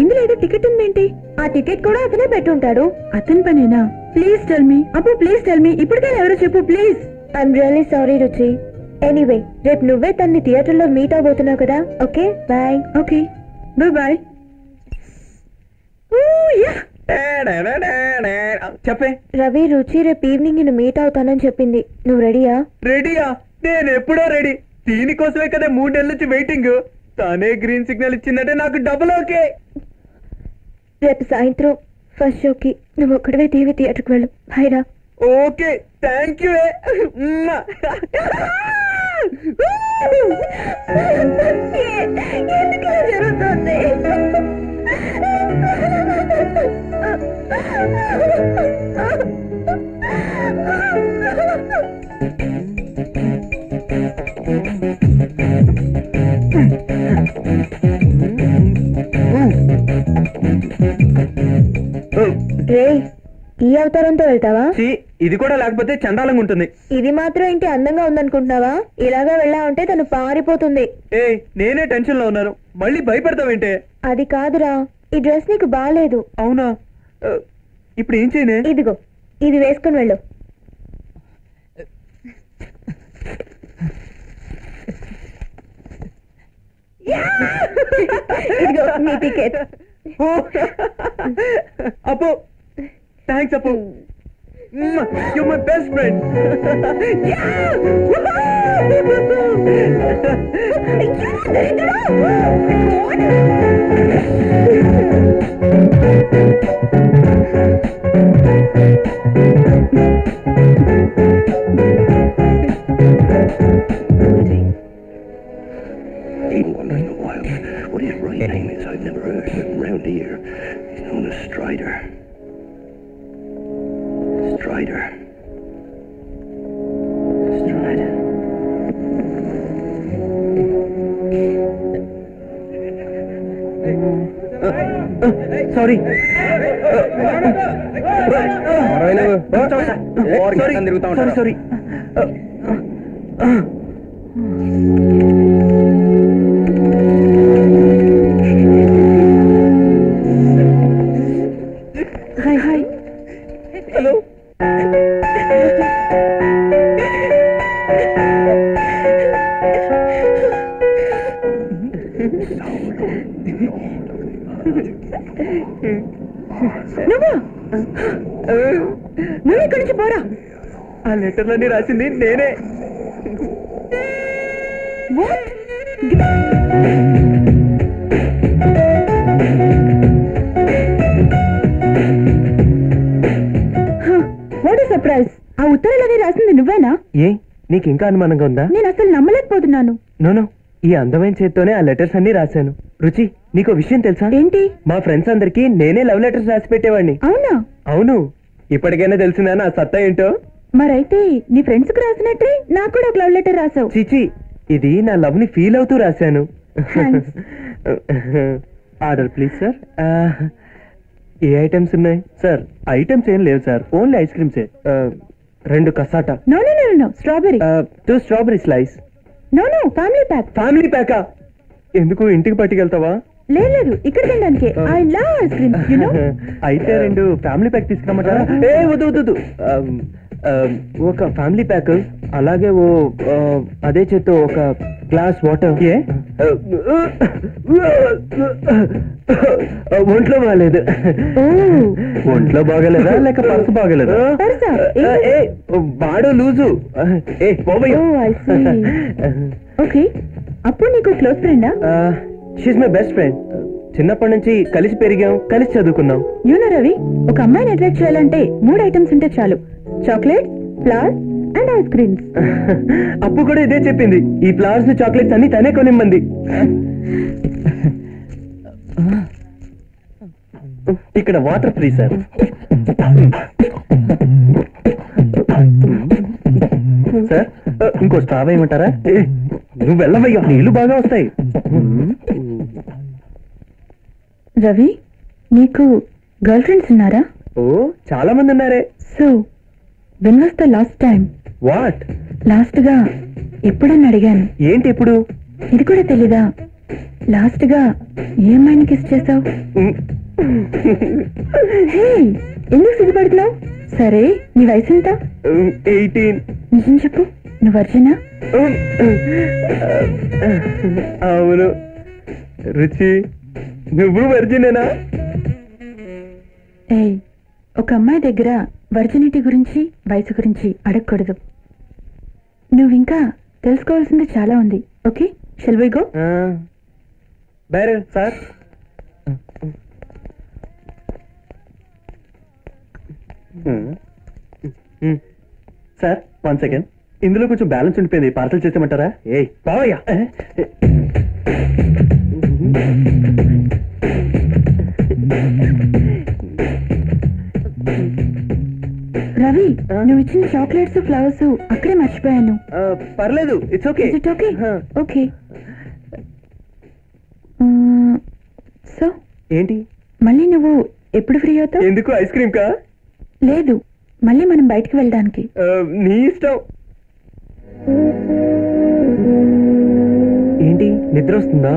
ఇందులో ఏదో టికెట్ ఉందేంటి? ఆ టికెట్ కూడా అతనే పెట్టుంటాడు. అతని పనేనా? ప్లీజ్ టెల్ మీ అప్పు, ప్లీజ్ టెల్ మీ. ఇప్పటికైనా ఎవరో చెప్పు please. I'm really sorry Ruchi. Anyway, రేపు నువ్వే తన్ని థియేటర్ లో మీట్ అవబోతున్నావు కదా. Okay bye. Okay bye bye. చెప్పే రవి, రుచి రేపు ఈవినింగ్ నేను మీట్ అవుతానని చెప్పింది. నువ్వు రెడీయా? రెడీయా? నేను ఎప్పుడో రెడీ. దీనికోసమే కదా 3 నెలల నుంచి వెయిటింగ్. తనే గ్రీన్ సిగ్నల్ ఇచ్చిందంటే నాకు డబుల్ ఓకే. రేపు సాయంత్రం ఫస్ట్ షోకి నువ్వు ఒక్కడవే దేవి థియేటర్కి వెళ్ళు. హైరా. Okay, thank you. జరుగుతుంది ఈ అవతారంతో వెళ్తావా? ఇది కూడా లేకపోతే చండాలంగా ఉంటుంది. ఇది మాత్రం ఇంటి అందంగా ఉందనుకుంటున్నావా? ఇలాగా వెళ్ళా ఉంటే తను పారిపోతుంది. ఏ నేనే టెన్షన్ లో ఉన్నాను, మళ్ళీ భయపడతావేంటే? అది కాదురా, ఈ డ్రెస్ నీకు బాలేదు. అవునా? ఇప్పుడు ఏం చేయనే? ఇదిగో ఇది వేసుకుని వెళ్ళు. ఇదిగో నీ ticket. Appu thanks Appu, you my best friend. Even wondering a while what his right name is. I've never heard of him round here. He's known as Strider. Strider. Sorry, sorry. Hi hi, hello. నువ్వు ఇక్కడి నుంచి పోరా. ఆ లెటర్లన్నీ రాసింది నేనే. Surprise ఆ ఉత్తరాలనే రాసింది నువ్వేనా? ఏ నీకు ఇంకా అనుమానంగా ఉందా? నేను అసలు నమ్మలేకపోతున్నాను. నోనో, ఈ అందమైన చేత్తోనే ఆ లెటర్స్ అన్ని రాశాను. రుచి, నీకో విషయం తెలుసా? ఏంటి? మా ఫ్రెండ్స్ అందరికి నేనే లవ్ లెటర్స్ రాసి పెట్టేవాడిని. అవునా? అవును. ఇప్పటికైనా తెలిసిందా నా సత్తా ఏంటో? మరైతే నీ ఫ్రెండ్స్ కు రాసినట్టే నాకు కూడా ఒక లవ్ లెటర్ రాసావు. చిచి, ఇది నా లవ్ ని ఫీల్ అవుతూ రాశాను. Order please sir. ఏ ఐటమ్స్ ఉన్నాయి సార్? ఐటమ్స్ ఏం లేవు sir, only ice creams. 2 cassata. No no no no, strawberry. 2 strawberry slice. No no, family pack. Family ప్యాకా? ఎందుకు, ఇంటికి పట్టుకెళ్తావా? లేదు లేదు, ఇక్కడ తినడానికి. I love ice cream, you know. అయితే 2 ఫ్యామిలీ ప్యాక్ తీసుకురమ్మంటారా? ఏ వద్దు వద్దు, 1 ఫ్యామిలీ ప్యాక్, అలాగే అదే చేత్తో 1 గ్లాస్ వాటర్. ఏ ఒంట్లో బాగలేదు? ఒంట్లో బాగలేదా లేక పర్సు బాగలేదా? బాడో లూజు. ఓకే, అప్పుడు నీకు క్లోజ్ ఫ్రెండా? She's my best friend. చిన్నప్పటి నుంచి కలిసి పెరిగాం, కలిసి చదువుకున్నాం. యూనో రవి, ఒక అమ్మాయిని అట్రాక్ట్ చేయాలంటే 3 ఐటమ్స్ ఉంటే చాలు. Chocolates, flowers and ice creams. Appu కూడా ఇదే చెప్పింది. ఈ ఫ్లవర్స్, చాక్లెట్స్ అన్ని తనే కొనిమ్మంది. ఇక్కడ వాటర్ ఫ్రీ సార్. సార్ ఇంకో స్ట్రాబెరీ ఇవ్వమంటారా? నువ్వు వెళ్ళవయ్యా, నీళ్లు బాగా వస్తాయి. రవి, నీకు గర్ల్ ఫ్రెండ్స్ ఉన్నారా? ఓ, చాలా మంది ఉన్నారే. So when was the last time? What? Last గా ఎప్పుడని అడిగాను. ఏంటి ఎప్పుడు? ఇది కూడా తెలీదా? లాస్ట్ గా ఏ అమ్మాయిని కిస్ చేసావు? ఎందుకు సిగ్గుపడుతున్నావు? సరే, నీ వయసు ఎంత? 18. నిజం చెప్పు, నువ్వు వర్జినా? అవును. రుచి, నువ్వు వర్జినేనా? ఏయ్, ఒక అమ్మాయి దగ్గర వర్జినిటీ గురించి, వయసు గురించి అడగకూడదు. నువ్వు ఇంకా తెలుసుకోవాల్సింది చాలా ఉంది. Okay, shall we go? Bearer sir. Sir 1 second, ఇందులో కొంచెం బ్యాలెన్స్ ఉండిపోయింది, పార్సల్ చేసేమంటారా? ఏయ్ బావయ్యా. రవి, నువ్వు ఇచ్చిన చాక్లెట్స్, ఫ్లవర్స్ అక్కడే మర్చిపోయాను. పర్లేదు, it's okay. It's okay. Okay. So ఏంటి మళ్ళీ నువ్వు ఎప్పుడు ఫ్రీ అవుతావు? ఎందుకు, ఐస్ క్రీమ్ కా? లేదు, మళ్ళీ మనం బయటికి వెళ్ళడానికి. నీ ఇష్టం. ఏంటి, నిద్ర వస్తుందా?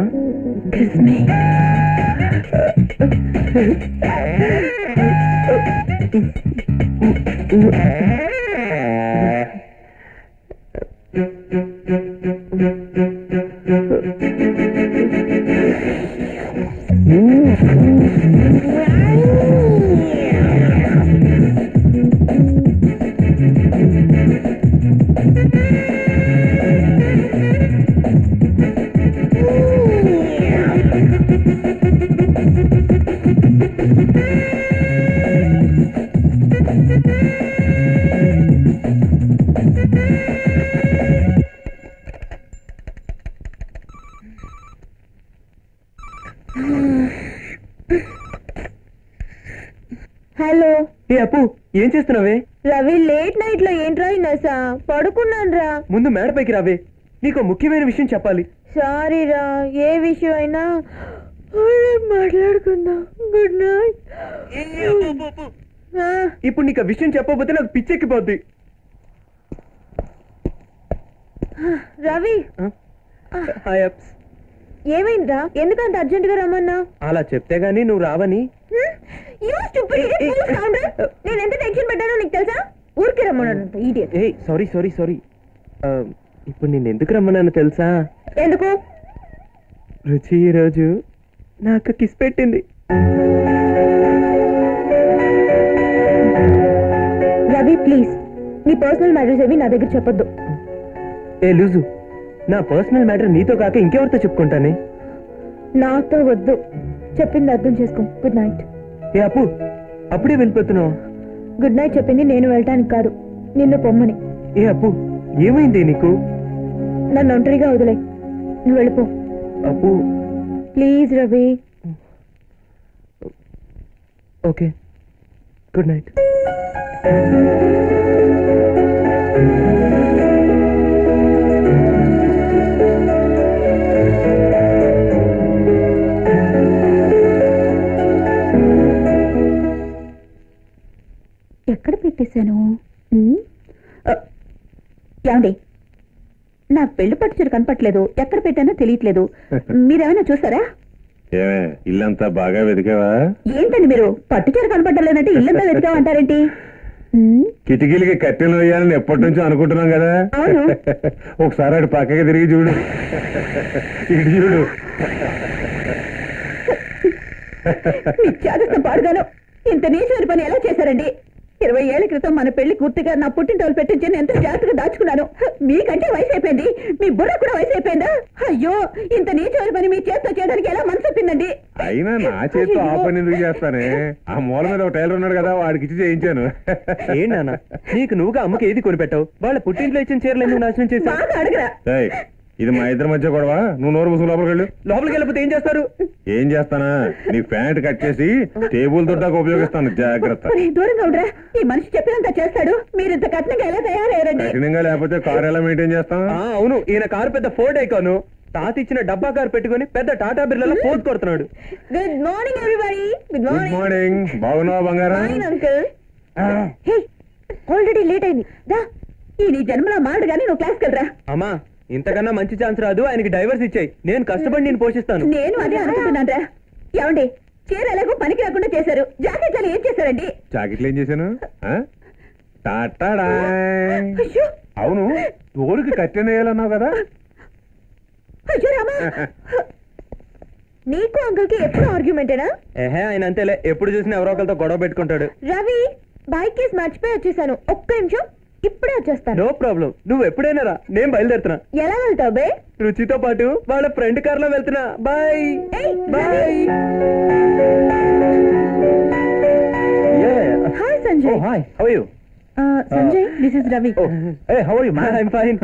ఏం చేస్తున్నావే? రవి, లేట్ నైట్ లో ఏంట్రా నసా? పడుకున్నాను రా. ముందు మేడ పైకి రావే, నీకు ముఖ్యమైన విషయం చెప్పాలి. సారీ రా, ఏ విషయం అయినా మాట్లాడుకుందాం. Good night. ఇప్పుడు నీకు విషయం చెప్పకపోతే నాకు పిచ్చెక్కిపోద్ది. రవి, ఏమైందా? ఎందుకంత అర్జెంట్ గా రమ్మన్నా? అలా చెప్తే గానీ నువ్వు రావని. నేను ఎంత టెన్షన్ పడ్డానో నీకు తెలుసా? ఊరికే రమ్మన్నాను. Sorry sorry sorry. ఇప్పుడు నేను ఎందుకు రమ్మన్నాను తెలుసా? ఎందుకు? రుచి ఈరోజు నాకు కిస్ పెట్టింది. రవి ప్లీజ్, నీ పర్సనల్ మ్యాటర్స్ ఏవి నా దగ్గర చెప్పొద్దు. लूजू ना पर्सनल मैटर नीतो काके इंकेवरतो चेप्पुकुंटाने नातो वद्दू చెప్పింది అర్థం చేసుకో. Good night. ఏ అప్పు అప్పుడే వెళ్ళిపోతున్నావు? గుడ్ నైట్ చెప్పింది నేను వెళ్ళటానికి కాదు, నిన్ను పొమ్మని. ఏ అప్పు ఏమైంది నీకు? నన్ను ఒంటరిగా వదిలే, నువ్వు వెళ్ళిపో Appu. Please Ravi. Okay good night. ఎక్కడ పెట్టేశాను? ఏమండి నా పెళ్లి పట్టు చీర కనపట్లేదు, ఎక్కడ పెట్టానో తెలియట్లేదు, మీరేమైనా చూసారా? ఇల్లంతా బాగా వెతికావా? ఏంటండి మీరు పట్టు చీర కనపట్టలేదంటే ఇల్లంతా వెతికావా అంటారేంటి? కిటికీలకి కట్టెలు వేయాలని ఎప్పటి నుంచో అనుకుంటున్నాం కదా. ఒకసారి అటు పక్కకి తిరిగి చూడు, ఇటు చూడు. జాగ్రత్త పాడుగాను ఇంత నీచమైన పని ఎలా చేశారండి? 20 ఏళ్ల క్రితం మన పెళ్లి గుర్తుగా నా పుట్టింటోళ్ళు పెట్టించని ఎంత జాగ్రత్తగా దాచుకున్నాను. మీకంటే వయసు అయిపోయింది, మీ బుర్ర కూడా వయసు అయిపోయిందా? అయ్యో ఇంత నీచమైన పని మీ చేత్తో చేయడానికి ఎలా మనసు వచ్చిందండి? అయినా నా చేత్తో ఆ పని ఎందుకు చేస్తానే, ఆ మూల మీద ఒక టైలర్ ఉన్నాడు కదా వాడికి ఇచ్చి చేయించాను. ఏంటన్నా నీకు నువ్వుగా అమ్మకి ఏది కొనిపెట్టావు? వాళ్ళ పుట్టింట్లో ఇచ్చిన చీరలు ఎందుకు నాశనం చేసి అడగరా? ఇది మా ఇద్దరి మధ్య గొడవ, నువ్వు నోరు మూసుకు లోపలికి వెళ్ళు. లోపలికి వెళ్ళిపోతే ఏం చేస్తారు? ఏం చేస్తానా, నీ ప్యాంట్ కట్ చేసి టేబుల్ దొడ్డాకు ఉపయోగిస్తాను. జాగ్రత్త, దూరంగా ఉండరా, ఈ మనిషి చెప్పినంత చేస్తాడు. మీరు ఇంత కఠినంగా ఎలా తయారయ్యారండి? కఠినంగా లేకపోతే కారు ఎలా మెయింటైన్ చేస్తాం? అవును, ఈయన కారు పెద్ద ఫోర్డ్ ఐకాను, తాత ఇచ్చిన డబ్బా కారు పెట్టుకుని పెద్ద టాటా బిర్లాలో ఫోర్డ్ కొడుతున్నాడు. Good morning everybody. Good morning. బాగున్నావా బంగారం? ఆల్రెడీ లేట్ అయింది, నీ జన్మలో మాడు గానీ నువ్వు క్లాస్కి వెళ్ళరా. అమ్మా ఇంతకన్నా మంచి ఛాన్స్ రాదు, ఆయనకి డైవర్స్ ఇచ్చాయి, నేను కష్టపడి నేను పోషిస్తాను. నేను అదే అనుకుంటున్నారా. ఏమండి చీర ఎలాగో పనికి రాకుండా చేశారు, జాకెట్లు ఏం చేశారండి? జాకెట్లు ఏం చేశాను? అవును తోలుకి కట్టెనేయాలన్నావు కదా. అయ్యో రామా, నీకు అంకుల్ కి ఎప్పుడు ఆర్గ్యుమెంటేనా? ఆయన అంతేలే, ఎప్పుడు చూసినా ఎవరో ఒకరితో గొడవ పెట్టుకుంటాడు. రవి బైక్ కేసు మర్చిపోయి వచ్చేసాను, ఒక్క నిమిషం ఇప్పుడే వచ్చేస్తాను. నో ప్రాబ్లం, నువ్వు ఎప్పుడైనా రా, నేను బయలుదేరుతున్నా. ఎలా వెళ్తావు బే? రుచితో పాటు వాళ్ళ ఫ్రెండ్ కార్ లో వెళ్తున్నా. Bye bye. Hi Sanjay. Hi, how are you? Sanjay this is Ravi. Hey how are you man? I am fine.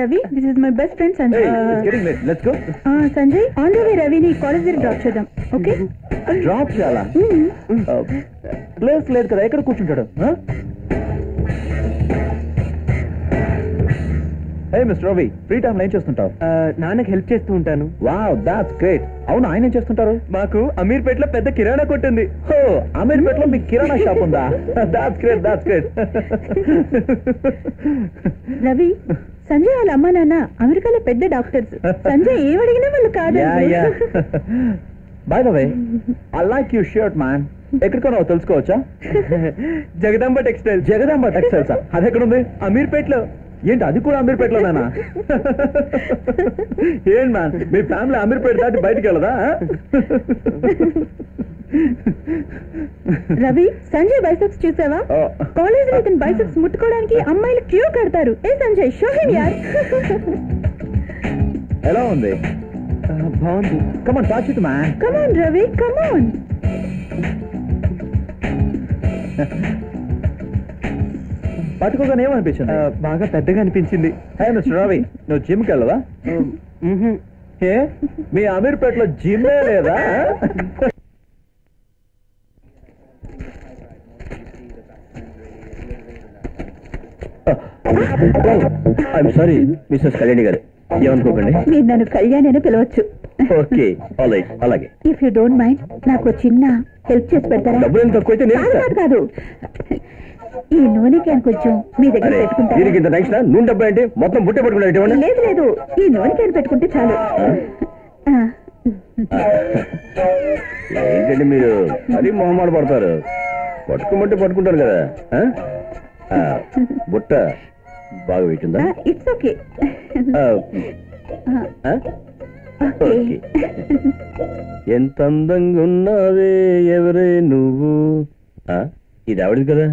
Ravi this is my best friend Sanjay. Getting late, let's go. Sanjay on the way రవిని college దగ్గర drop చేద్దాం. Okay drop చేయాలా? Place లేదు కదా, ఎక్కడ కూర్చుంటాడు? Hey Mr. Ravi, free time ఏం చేస్తుంటావు? నాన్నకి హెల్ప్ చేస్తూ ఉంటాను. Wow that's great. అవును ఆయన ఏం చేస్తుంటారు? మాకు అమీర్పేటలో పెద్ద కిరాణా కొట్టు ఉంది. ఓ అమీర్పేటలో మీకు కిరాణా షాప్ ఉందా? That's great that's great. Ravi Sanjay వాళ్ళ అమ్మ నాన్న అమెరికాలో పెద్ద డాక్టర్స్, సంజయ్ ఏం అడిగినా వాళ్ళు కాదు. By the way I like your shirt man, ఎక్కడికో తెలుసుకోవచ్చా? జగదాంబ టెక్స్టైల్. జగదాంబ టెక్స్టైల్సా? అది ఎక్కడుంది? అమీర్పేటలో. ఏంటి అది కూడా అమీర్పేటలో? నానా ఏంటి మ్యాన్ మీ ఫ్యామిలీ అమీర్పేట దాటి బయటికి వెళ్ళదా? రవి సంజయ్ బైసెప్స్ చూసావా? కాలేజ్ లో ఇతను బైసెప్స్ ముట్టుకోవడానికి అమ్మాయిలు క్యూ కడతారు. ఏ సంజయ్ షో హిమ్ యార్. ఎలా ఉంది? బాగుంది. Come on touch it man. Come on Ravi come on. పట్టుకోగానే ఏమనిపించింది? బాగా పెద్దగా అనిపించింది. హే మిస్టర్ రవి, నువ్వు జిమ్కి వెళ్ళవా? ఏ మీ అమీర్పేటలో జిమ్మే లేదా? ఐఎమ్ సారీ మిస్సెస్ కళ్యాణి గారు, ఏమనుకోకండి. మీరు నన్ను కళ్యాణి అని పిలవచ్చు. ఓకే ఆల్ రైట్, అలాగే. ఇఫ్ యూ డోంట్ మైండ్ నాకు చిన్న హెల్ప్ చేసి పెడతారా? డబ్బులు తక్కువ అయితే నేను కాదు, ఈ నూనెకి అని కొంచెం మీ దగ్గర పెట్టుకుంటా. నూనె డబ్బా అంటే మొత్తం బుట్ట పెట్టుకుంటా? లేదు లేదు, ఈ నూనెకి అని పెట్టుకుంటే చాలు. ఏంటంటే మీరు మరీ మొహమాట పడతారు, పట్టుకోమంటే పట్టుకుంటారు కదా. బుట్ట బాగా పెట్టిందా? It's okay. ఎంత అందంగా ఉన్నావే ఎవరే నువ్వు. ఇది ఆవిడది కదా.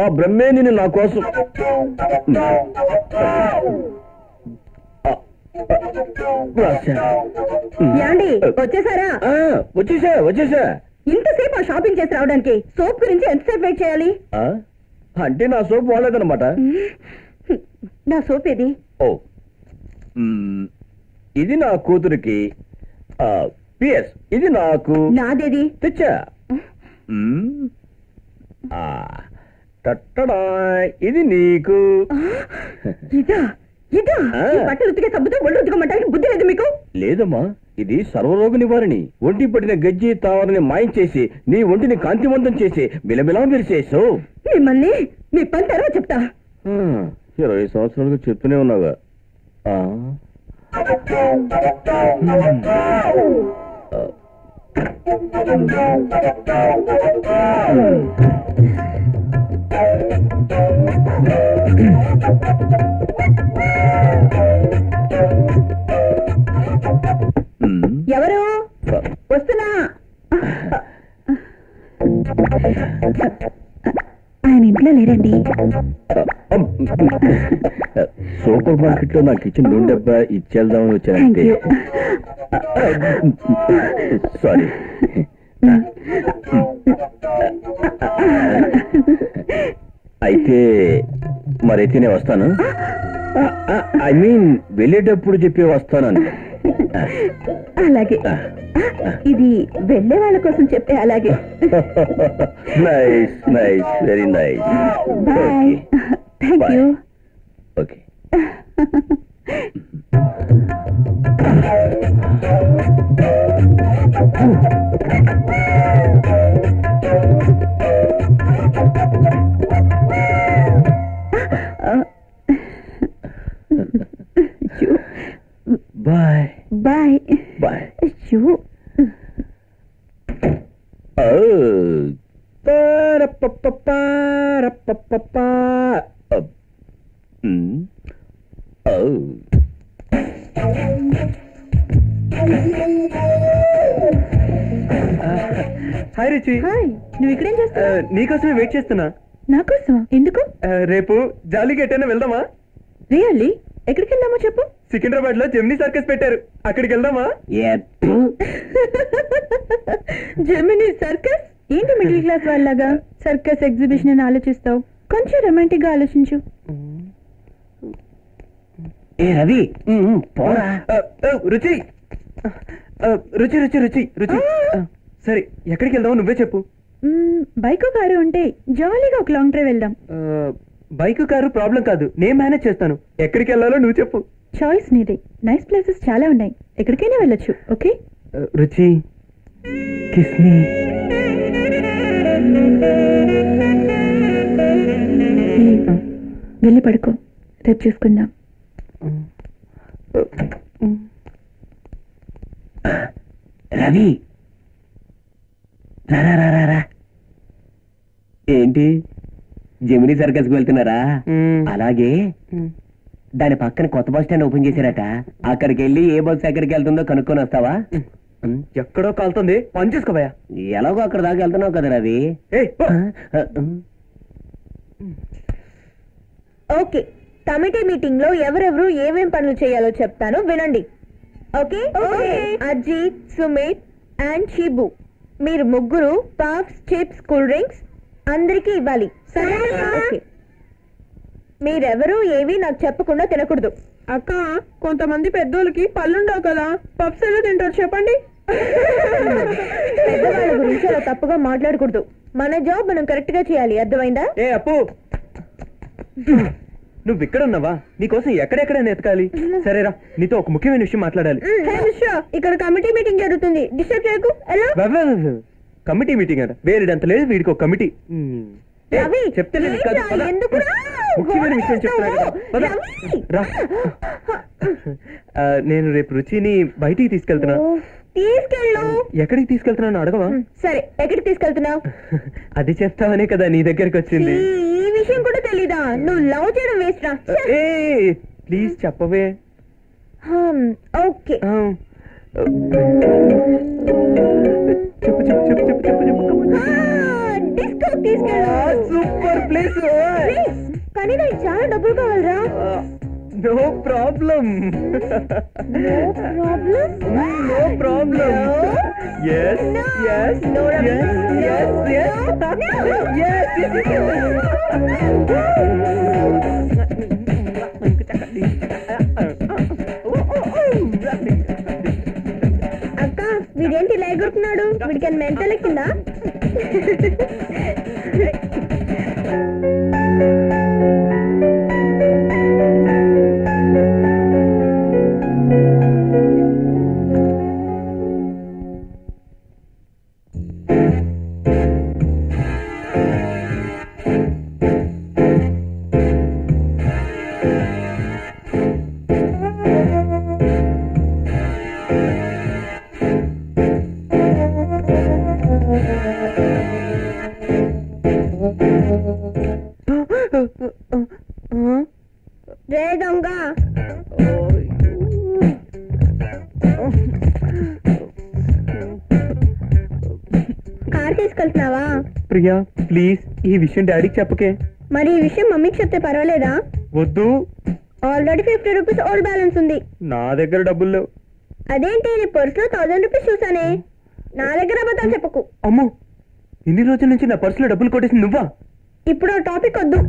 आ ब्रह्मे निन्नु ना कोसम యాండి వచ్చేసారా? వచ్చేసా. ఇంతసేపు ఆ షాపింగ్ చేసి రావడానికి సోప్ గురించి ఎంతసేపు వెయిట్ చేయాలి? అంటే నా సోప్ వాడలేదన్నమాట. నా సోప్ ఏది? ఓ ఇది నా కూతురికి. పిఎస్ ఇది నాకు. నాదేది? తెచ్చా. ఇది నీకు. ఇదా ఇదా బట్టలు ఉతికే సబ్బుతో ఒళ్ళు ఉతుకోమంటానికి బుద్ధి లేదు మీకు? లేదమ్మా, ఇది సర్వరోగ నివారణి. ఒంటి పట్టిన గజ్జి తావరని మాయం చేసి నీ ఒంటిని కాంతివంతం చేసి బిలబిలా మెరిసేసావు. మిమ్మల్ని మీ పని తర్వాత చెప్తా. 20 సంవత్సరాలుగా చెప్తూనే ఉన్నావా? ఎవరు వస్తున్నా? ఆయన ఇంట్లో లేరండి. సూపర్ మార్కెట్ లో నాకు ఇచ్చిన 2 డబ్బా ఇచ్చేద్దామని వచ్చానంటే. సారీ. అయితే మరైతే నేను వస్తాను. ఐ మీన్ వెళ్ళేటప్పుడు చెప్పి వస్తానని. అలాగే. ఇది వెళ్ళే వాళ్ళ కోసం చెప్పే. అలాగే. Nice nice, very nice. Bye. Thank you. Okay. Bye. Bye. Bye. You. Oh. Pa-ra-pa-pa-pa-ra-pa-pa-pa. Hmm. Oh. Hi, Richi. Hi. నువ్వు ఇక్కడేం చేస్తున్నా? నీకోసమే వెయిట్ చేస్తున్నా. నాకోసమా? ఎందుకు? రేపు జాలీకి ఎట్టైనా వెళ్దామా? రియల్లీ? ఎక్కడికి వెళ్దామో చెప్పు. సికింద్రాబాద్ లో జెమినీ సర్కస్ పెట్టారు, అక్కడికి వెళ్దామా? జెమినీ సర్కస్ ఏంటి? మిడిల్ క్లాస్ వాళ్ళగా సర్కస్ ఎగ్జిబిషన్ అని ఆలోచిస్తావు. కొంచెం రొమాంటిక్ గా ఆలోచించు. ఏ రవి, పోరా. రుచి రుచి రుచి రుచి రుచి సరే, ఎక్కడికి వెళ్దామో నువ్వే చెప్పు. బైక్ కారు ఉంటే జాలీగా ఒక లాంగ్ డ్రైవ్ వెళ్దాం. బైక్ కారు ప్రాబ్లం కాదు, నేను మేనేజ్ చేస్తాను. ఎక్కడికి వెళ్ళాలో నువ్వు చెప్పు. చాయిస్ నీదే. నైస్ ప్లేసెస్ చాలా ఉన్నాయి, ఎక్కడికైనా వెళ్ళొచ్చు. ఓకే రుచి. Kiss me. వెళ్ళి పడుకో, రేపు చూసుకుందాం. రవి రా. ఏంటి, జెమినీ సర్కస్ కు వెళ్తున్నారా? అలాగే, దాని పక్కన కొత్త బస్ స్టాండ్ ఓపెన్ చేశారట. అక్కడికి వెళ్ళి ఏ బస్సు ఎక్కడికి వెళ్తుందో కనుక్కొని వస్తావా? ఎక్కడో కలుతుంది, పని చేసుకోబోయా. ఎలాగో అక్కడ దాకా వెళ్తున్నావు కదా రవి. ఓకే, కమిటీ మీటింగ్ లో ఎవరెవరు ఏమేం పనులు చేయాలో చెప్తాను, వినండి. ఓకే, అజిత్, సుమిత్ అండ్ షిబు, మీరు ముగ్గురు పాప్స్, చిప్స్, కూల్ డ్రింక్స్ అందరికీ ఇవ్వాలి. మీరెవరు ఏవి నాకు చెప్పకుండా తినకూడదు. అక్క, కొంతమంది పెద్దోళ్ళకి పళ్ళుండవు కదా, పప్స్ ఎలా తింటారు చెప్పండి. పెద్దవాళ్ళ గురించి అలా తప్పుగా మాట్లాడకూడదు. మన జాబ్ మనం కరెక్ట్ గా చేయాలి, అర్థమైందా? ఏ అప్పు, నువ్వు ఇక్కడ ఉన్నావా? నీకోసం ఎక్కడెక్కడ ఎతకాలి. సరేరా, నీతో ఒక ముఖ్యమైన విషయం మాట్లాడాలి. ఇక్కడ కమిటీ మీటింగ్ జరుగుతుంది, డిస్టర్బ్ చేయకు. కమిటీ మీటింగ్ అంట, వేరేదంత లేదు, వీడికి ఒక కమిటీ. చెప్తలేదు కదా, ముఖ్యమైన విషయం చెప్తున్నా. నేను రేపు రుచిని బయటికి తీసుకెళ్తున్నా. తీసుకెళ్ళు. ఎక్కడికి తీసుకెళ్తున్నాను అడగవా? సరే, ఎక్కడికి తీసుకెళ్తున్నావు? అది చెప్తావనే కదా నీ దగ్గరికి వచ్చింది. ఈ విషయం కూడా తెలీదా? నువ్వు లవ్ చేయడం వేస్ట్ రా. ప్లీజ్ చెప్పవే. ఓకే, సూపర్ ప్లేస్ కానీ నాకు చాలా డబ్బులు కావాలరా. No problem. No problem? No problem. Yes, yes, no, yes, yes, yes. Yes, yes, yes. వీడేంటి ఇలా ఎగురుతున్నాడు, వీడికి మెంటల్ ఎక్కిందా? ప్రియా ప్లీజ్ ఈ విషయం డాడీకి చెప్పకే. మరి ఈ విషయం మమ్మీకి చెప్తే పర్వాలేదా? వద్దు, ఆల్రెడీ 50 రూపీస్ ఓల్డ్ బ్యాలెన్స్ ఉంది. నా దగ్గర డబ్బులు లేవు. అదేంటి నీ పర్సులో 1000 రూపీస్ చూసానే, నా దగ్గర అబద్ధాలు చెప్పకు. అమ్మో, ఇన్ని రోజుల నుంచి నా పర్సులో డబ్బులు కొట్టేసింది నువ్వా? ఇప్పుడు ఆ టాపిక్ వద్దు.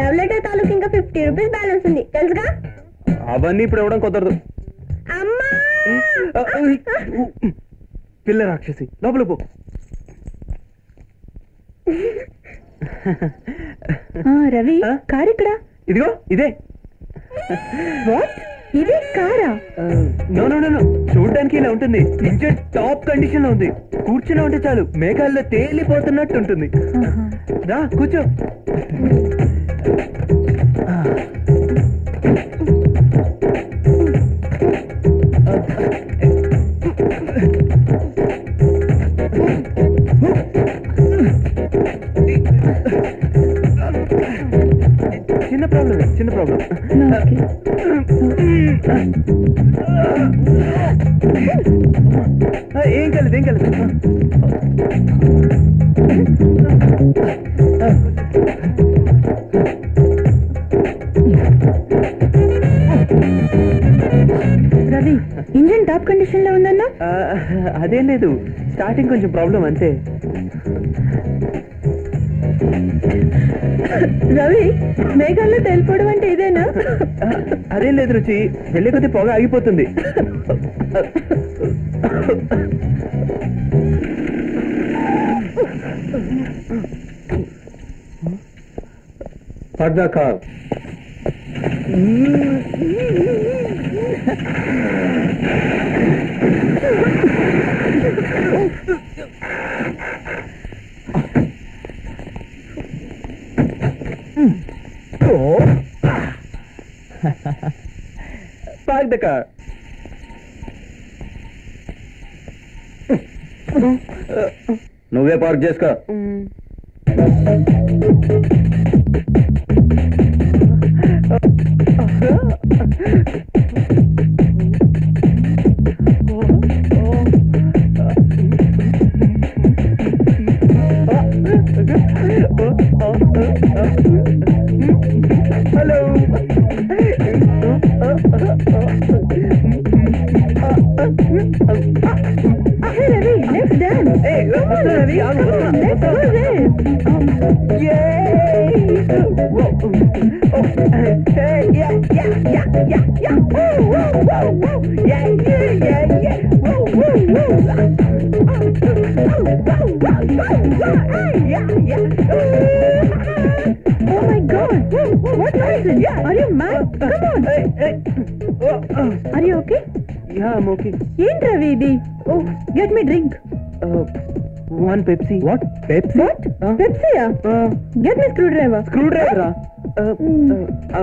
లవ్ లెటర్ తాలూకు ఇంకా 50 రూపీస్ బ్యాలెన్స్ ఉంది తెలుసుగా. అవన్నీ ఇప్పుడు ఇవ్వడం కుదరదు. పిల్ల రాక్షసి, లోపల పో. రవి, కారు ఇక్కడ. ఇదిగో ఇదే. ఇదే కారా? నో నో నో, చూడడానికి ఇలా ఉంటుంది. ఇంజన్ టాప్ కండిషన్ లో ఉంది. కూర్చునే ఉంటే చాలు, మేఘాల్లో తేలిపోతున్నట్టు ఉంటుంది. రా కూర్చో. చిన్న ప్రాబ్లం. ఏం కాలేదు. రవి, ఇంజన్ టాప్ కండిషన్ లో ఉందన్నా? అదేం లేదు, స్టార్టింగ్ కొంచెం ప్రాబ్లం అంతే. రవి, మేఘాల్లో తెలిపోవడం అంటే ఇదేనా? అదేం లేదు రుచి, వెళ్ళే కొద్ది పొగ ఆగిపోతుంది. Park the car. నువ్వే పార్క్ చేసుకో.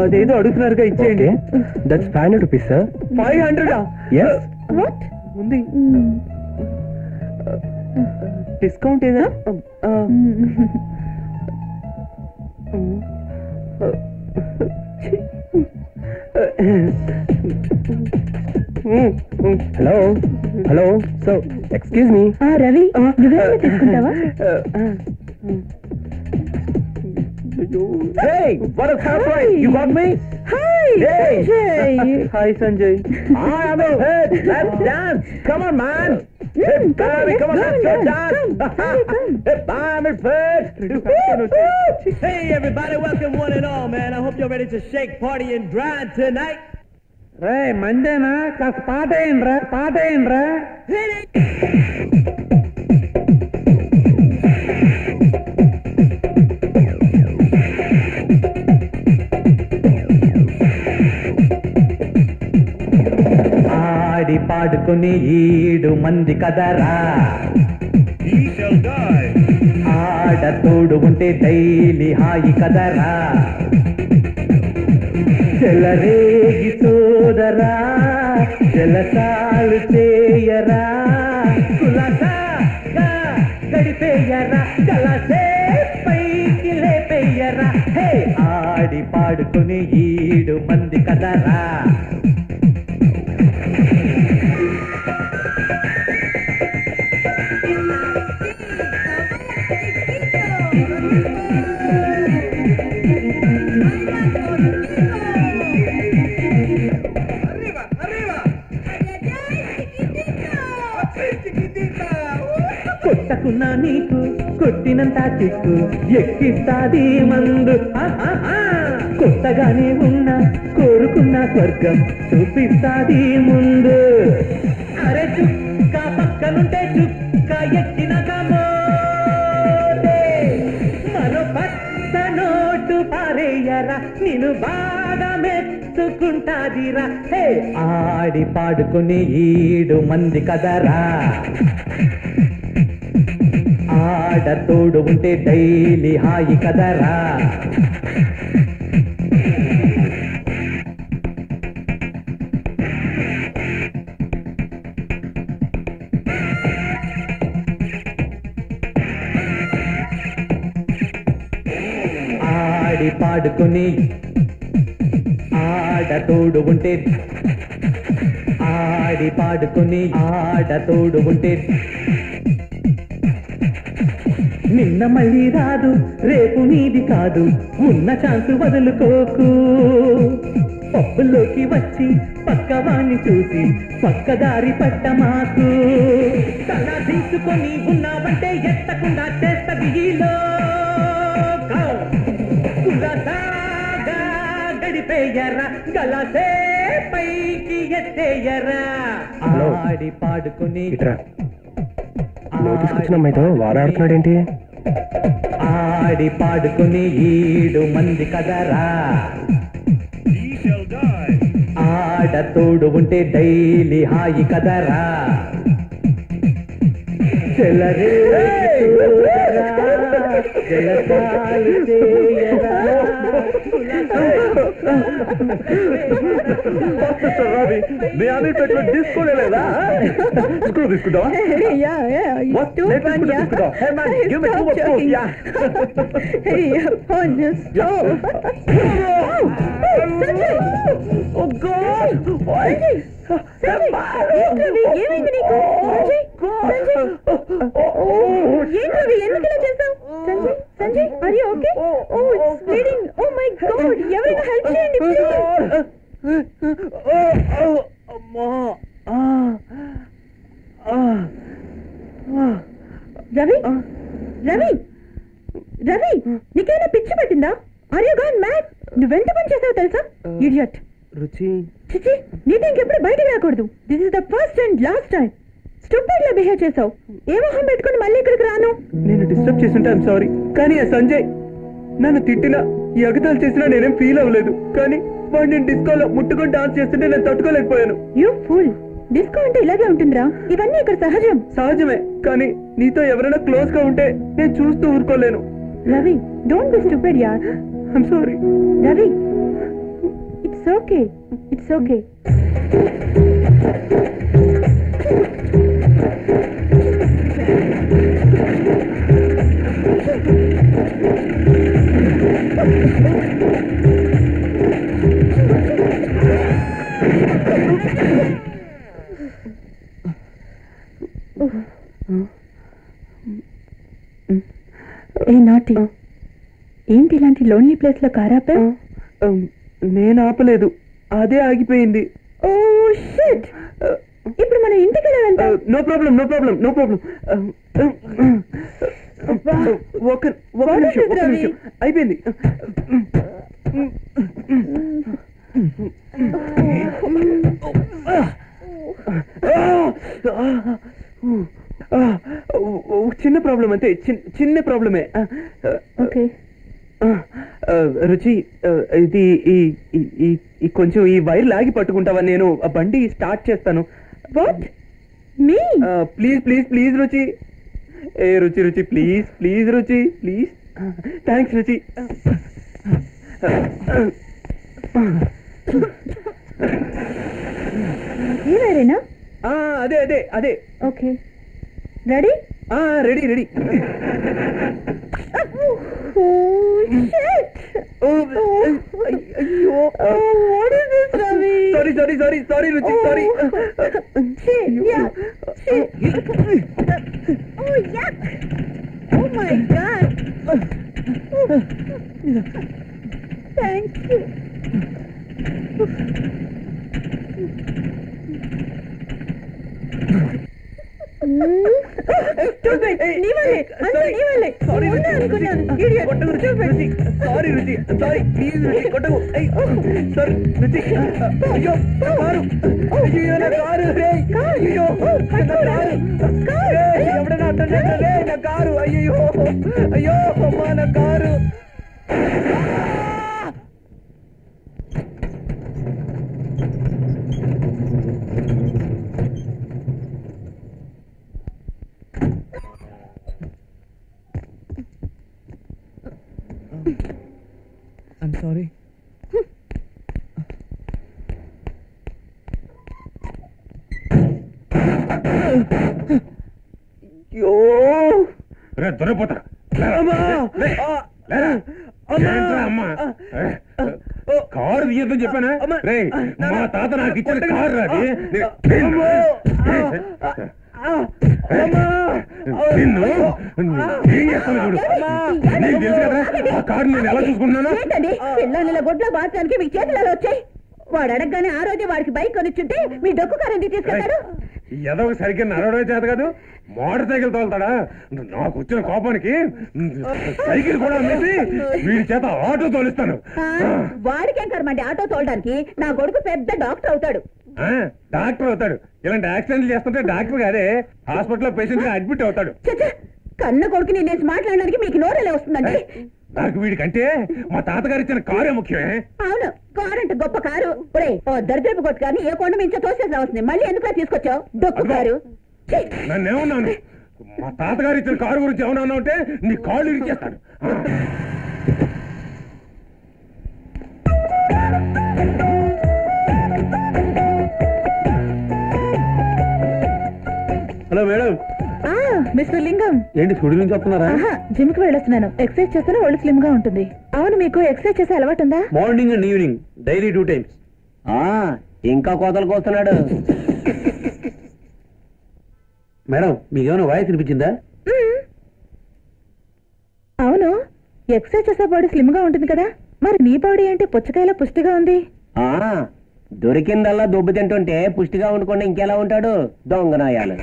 అదేదో అడుగుతున్నారుగా, ఇచ్చేయండి. That's 500 rupees sir. 500? Yes. What ఉంది డిస్కౌంట్ ఏదా? Hello hello so excuse me Ravi నువ్వేమైనా తీసుకుంటావా? Hey, what has happened? You got me? Hi, hey. Sanjay. Hi, Sanjay. I am a head. Let's dance. Come on, man. Hey, baby, come on, let's go dance. I'm a head. Hey, everybody, welcome one and all, man. I hope you're ready to shake, party, and grind tonight. Hey, Mandana, just party in, ra. Hit it. పాడుకుని ఈడు మంది కదరా ఆడ తోడు ఉంటే daily హాయి కదరా చెలరేగి తోదరా జలసాలు చేయరా కులసాగా గడిపేయరా కలసే పైకి లేపేయరా హే ఆడి పాడుకుని ఈడు మంది కదరా కొట్టకున్నా నీకు కొట్టినంత చిక్కు ఎక్కిస్తాది మందు కొత్తగానే ఉన్నా కోరుకున్న స్వర్గం చూపిస్తాది ముందు అరే చుక్క పక్కనుంటే చుక్క ఎక్కినక మరో పక్క నోటు పారేయరా నేను బాగా మెచ్చుకుంటాదిరా హే ఆడి పాడుకుని ఈడు మంది కదరా ఆడ తోడు ఉంటే డైలీ హాయి కదరా ఆడి పాడుకుని ఆడ తోడు ఉంటే ఆడి పాడుకుని ఆడ తోడు ఉంటే నిన్న మళ్ళీ రాదు రేపు నీది కాదు ఉన్న ఛాన్స్ వదులుకోకు పప్పులోకి వచ్చి పక్కవాణ్ణి చూసి పక్కదారి పట్ట మాకు తల తీసుకొని ఉన్నావంటే ఎత్తకుండా చేస్తది ఈ లోకం కులసాగా గడిపేయరా గలసే పైకి ఎత్తేయరా ఆడి పాడుకుని వారాడుతున్నాడేంటి ఆడి పాడుకుని ఈడు మంది కదరా ఆడ తోడు ఉంటే డైలీ హాయి కదరా डिस्को ले लेना Sanjay, are you okay? Oh, it's bleeding. Oh my God! ఎవరైనా హెల్ప్ చేయండి రవి రవి రవి నీకేమైనా పిచ్చి పట్టిందా? Are you gone mad? నువ్వెంత పని చేసావు తెలుసా? ఇడియట్ రుచి చిచి నీతో ఇంకెప్పుడు బయటకు రాకూడదు. This is the first and last time. Stupid లా బిహేవ్ చేసావు. ఏ మొహం పెట్టుకుని మళ్ళీ ఇక్కడికి రాను. నేను డిస్టర్బ్ చేస్తుంటే ఐమ్ సారీ. కానీ ఆ సంజయ్ నన్ను తిట్టినా ఎగతాలు చేసినా నేనేం ఫీల్ అవ్వలేదు. కానీ వాడు నేను డిస్కోలో ముట్టుకొని డాన్స్ చేస్తుంటే నేను తట్టుకోలేకపోయాను. యూ ఫూల్, డిస్కో అంటే ఇలాగే ఉంటుందిరా. ఇవన్నీ ఇక్కడ సహజం. సహజమే కానీ నీతో ఎవరైనా క్లోజ్ గా ఉంటే నేను చూస్తూ ఊరుకోలేను. రవి డోంట్ బి స్టూపిడ్ యార్. I'm sorry Ravi. It's okay it's okay. टी एंटी लोनली प्लेस लो कार आपाव नेनु ఆపలేదు అదే ఆగిపోయింది ఓ షిట్ ఇప్పుడు మనం ఇంటికి వెళ్ళాలంట no problem no problem no problem ఒక నిమిషం అయిపోయింది చిన్న ప్రాబ్లం అంటే చిన్న ప్రాబ్లమే ఓకే రుచి ఇది ఈ కొంచెం ఈ వైర్ లాగి పట్టుకుంటావా నేను ఆ బండి స్టార్ట్ చేస్తాను what me please please please Ruchi ఏ Ruchi Ruchi please please Ruchi please thanks Ruchi ఈ వైరేనా అదే అదే అదే okay ready ready ready Oh shit! Oh, what is this, Ravi? Sorry, Ruchi, sorry. Shit, yeah, shit. Oh yuck! Oh my God! Oh. Thank you. अम्मा I'm sorry. Yo! Re dore potra. Amma! Lera. Amma amma. Car diye to cheppana. Re ma taata na kitchen car radi. Amma! Amma! నిన్ను ఏం చేస్తాను చూడు నీకు తెలుసు కదా ఆ card నేను ఎలా చూసుకుంటున్నాను ఏంటండి పిల్లల గొడ్లో బాచడానికి మీకు చేతులు ఎలా వచ్చాయి వాడు అడగగానే ఆ రోజే వాడికి బైక్ కొనిచ్చుంటే మీ డొక్కు కారు ఎందుకు తీసుకెళ్తాడు ఏదో సరిగ్గా నడవడమే చేత కాదు మోటార్ సైకిల్ తోలుతాడా నాకు వచ్చిన కోపానికి సైకిల్ కూడా అమ్మేసి వీడి చేత ఆటో తోలిస్తాను వాడికేం కర్మండి ఆటో తోలడానికి నా కొడుకు పెద్ద డాక్టర్ అవుతాడు డాక్టర్ అవుతాడు ఇలాంటి యాక్సిడెంట్ చేస్తుంటే డాక్టర్ గారే హాస్పిటల్లో పేషెంట్ గా అడ్మిట్ అవుతాడు కన్న కొడుకు నేను మాట్లాడడానికి మీకు నోరు ఎలా వస్తుందండి నాకు వీడికంటే మా తాతగారు ఇచ్చిన కారే ముఖ్యమే అవును కారు అంటే గొప్ప కారు దరిద్రపు కొట్టు కానీ ఏ కొండ మించో తోసేలా వస్తుంది మళ్ళీ ఎందుకు తీసుకొచ్చావు డొక్కు కారు నన్నేమన్నాను మా తాతగారు ఇచ్చిన కారు గురించి ఏమన్నా అంటే నీ కాళ్ళు ఇరిచేస్తాడు హలో మేడం మిస్టర్ లింగం ఏంటి సుడి నుంచి వస్తున్నారా జిమ్ కి వెళ్ళొస్తున్నాను ఎక్సర్సైజ్ చేస్తేనే ఒళ్ళు స్లిమ్ గా ఉంటుంది అవును మీకు ఎక్సర్సైజ్ చేసే అలవాటు ఉందా morning and evening daily 2 times ఇంకా కోతలకు వస్తున్నాడు మేడం మీకేమైనా వాయిస్ వినిపించిందా అవును ఎక్సర్సైజ్ చేసే బాడీ స్లిమ్ గా ఉంటుంది కదా మరి నీ బాడీ అంటే పుచ్చకాయలా పుష్టిగా ఉంది దొరికిందల్లా దొబ్బు తింటుంటే పుష్టిగా ఉండకుండా ఇంకెలా ఉంటాడు దొంగనాయాలు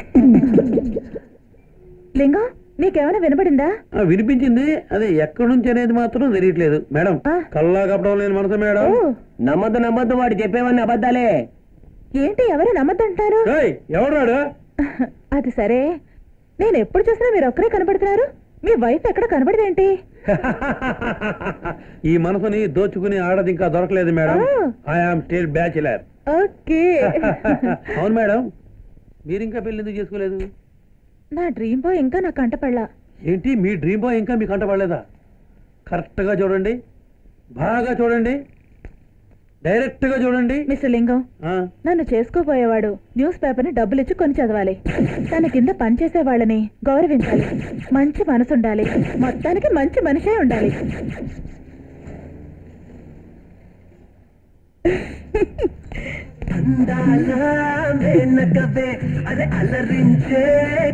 లింగ నీకేమైనా వినపడిందా వినిపించింది అది ఎక్కడి నుంచి అనేది మాత్రం తెలియట్లేదు మేడం కల్లా కప్పడం లేని మనసు మేడం నమ్మద్దు నమ్మద్దు వాడు చెప్పేవన్నీ అబద్ధాలే ఏంటి ఎవరు నమ్మద్దంటారు ఎవరు అది సరే నేను ఎప్పుడు చూసినా మీరు ఒక్కరే కనబడుతున్నారు మీ వైఫ్ ఎక్కడ కనబడదేంటి ఈ మనసుని దోచుకుని ఆడది ఇంకా దొరకలేదు madam I am still bachelor okay అవును మేడం మీరు ఇంకా పెళ్లి ఎందుకు చేసుకోలేదు నా డ్రీమ్ బాయ్ ఇంకా నాకు కంటపడలా ఏంటి మీ డ్రీమ్ బాయ్ ఇంకా మీకు కంటపడలేదా కరెక్ట్ గా చూడండి బాగా చూడండి డైరెక్ట్ గా చూడండి మిస్టర్ లింగం నన్ను చేసుకోబోయేవాడు న్యూస్ పేపర్ ని డబ్బులు ఇచ్చి కొని చదవాలి తన కింద పనిచేసే వాళ్ళని గౌరవించాలి మంచి మనసు ఉండాలి మొత్తానికి మంచి మనిషే ఉండాలి తందాలమే నకవే అరే అలరించే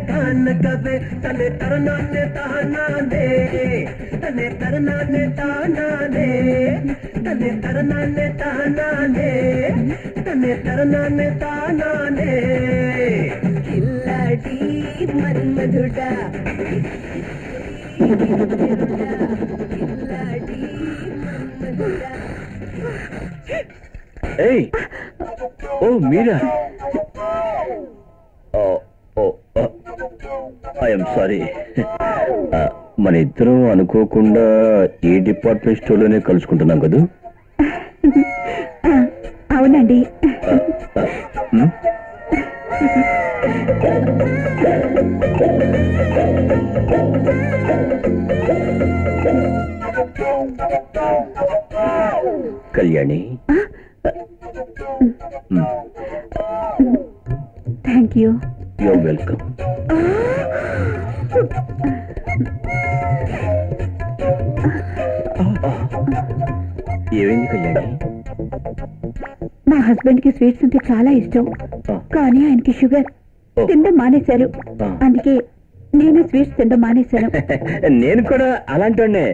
కానకవే తనే తరణానే తానానే తనే తరణానే తానానే తనే తరణానే తానానే కిల్లడి మన్మధుడా కిల్లడి మన్మధుడా ఏయ్ ఓ మీరా ఓ ఐ యామ్ సారీ మన ఇద్దరం అనుకోకుండా ఏ డిపార్ట్మెంట్ స్టోర్ లోనే కలుసుకుంటున్నాం కదా. అవునండి. Kalyani thank you. You're welcome. ఏమైంది కళ్యాణి? మా హస్బెండ్ కి స్వీట్స్ అంటే చాలా ఇష్టం, కానీ ఆయనకి షుగర్, తినడం మానేశారు. అందుకే నేను స్వీట్స్ తినడం మానేశాను. నేను కూడా అలాంటి వాడినే.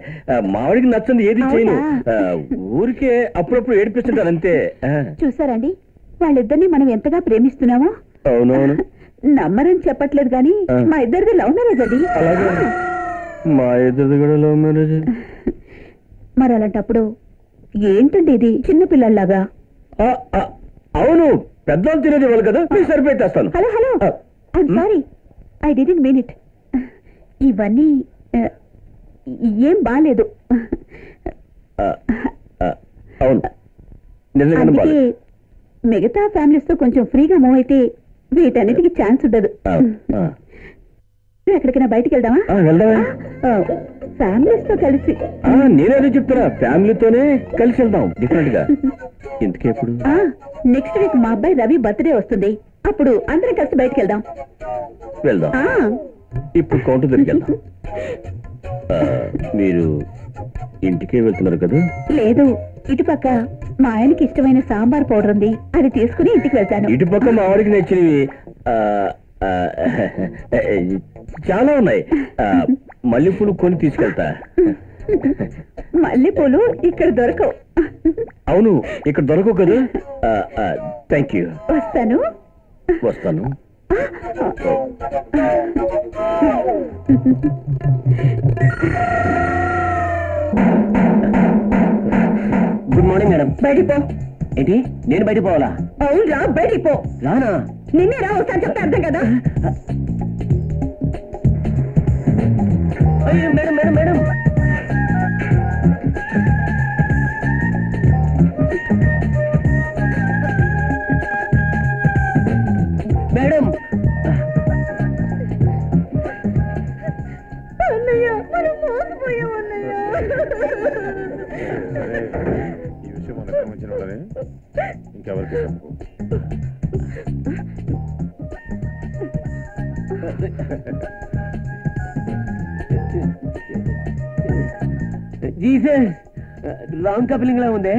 మావిడికి నచ్చింది ఏది చేయను, ఊరికే అప్పుడప్పుడు ఏడిపిస్తుంటాను అంతే. చూసారండి వాళ్ళిద్దరిని మనం ఎంతగా ప్రేమిస్తున్నామో. అవునవును. నమ్మరని చెప్పట్లేదు కానీ మా ఇద్దరిది లవ్ మ్యారేజ్. అది మా ఇద్దరిది కూడా లవ్ మ్యారేజ్. మరి అలాంటప్పుడు ఏంటండి ఇది చిన్నపిల్లల్లాగా? అవును, పెద్దలు తినేది వాళ్ళు కదా, సరిపెట్టేస్తాను. Hello hello, sorry, I didn't mean it. ఇవన్నీ ఏం బాలేదు. అవును, అందుకే మిగతా ఫ్యామిలీస్ తో కొంచెం ఫ్రీగా మూవ్ అయితే వీటన్నిటికీ ఛాన్స్ ఉండదు. ఎక్కడికైనా బయటకు వెళ్దామా? ఫ్యామిలీస్ తో కలిసి. నేనేదో చెప్తున్నా, ఫ్యామిలీతోనే కలిసి వెళ్దాం డిఫరెంట్ గా. ఇంతకే ఎప్పుడు? నెక్స్ట్ వీక్ మా అబ్బాయి రవి బర్త్డే వస్తుంది, అప్పుడు అందరం కలిసి బయటకు వెళ్దాం. వెళ్దాం. ఇప్పుడు కౌంటర్ దగ్గరికి వెళ్దాం. మీరు ఇంటికే వెళ్తున్నారు కదా? లేదు, ఇటుపక్క మా ఆయనకి ఇష్టమైన సాంబార్ పౌడర్ ఉంది, అది తీసుకుని ఇంటికి వెళ్తాను. ఇటుపక్క మా ఆవిడకి నచ్చినవి చాలా ఉన్నాయి, మల్లెపూలు కొని తీసుకెళ్తా. మల్లెపూలు ఇక్కడ దొరకవు. అవును, ఇక్కడ దొరకవు కదా. Thank you. వస్తాను వస్తాను. Good morning madam. బయటికి పో. ఏంటి, నేను బయటికి పోవాలా? అవును రా, బయటికి పో. రానా? నిన్నే రా, ఒకసారి చెప్తే అర్థం కదా. అయ్యో మేడం మేడం మేడం, ఇంకెవరికి? జీసస్, రాంగ్ కప్లింగ్ లా ఉందే.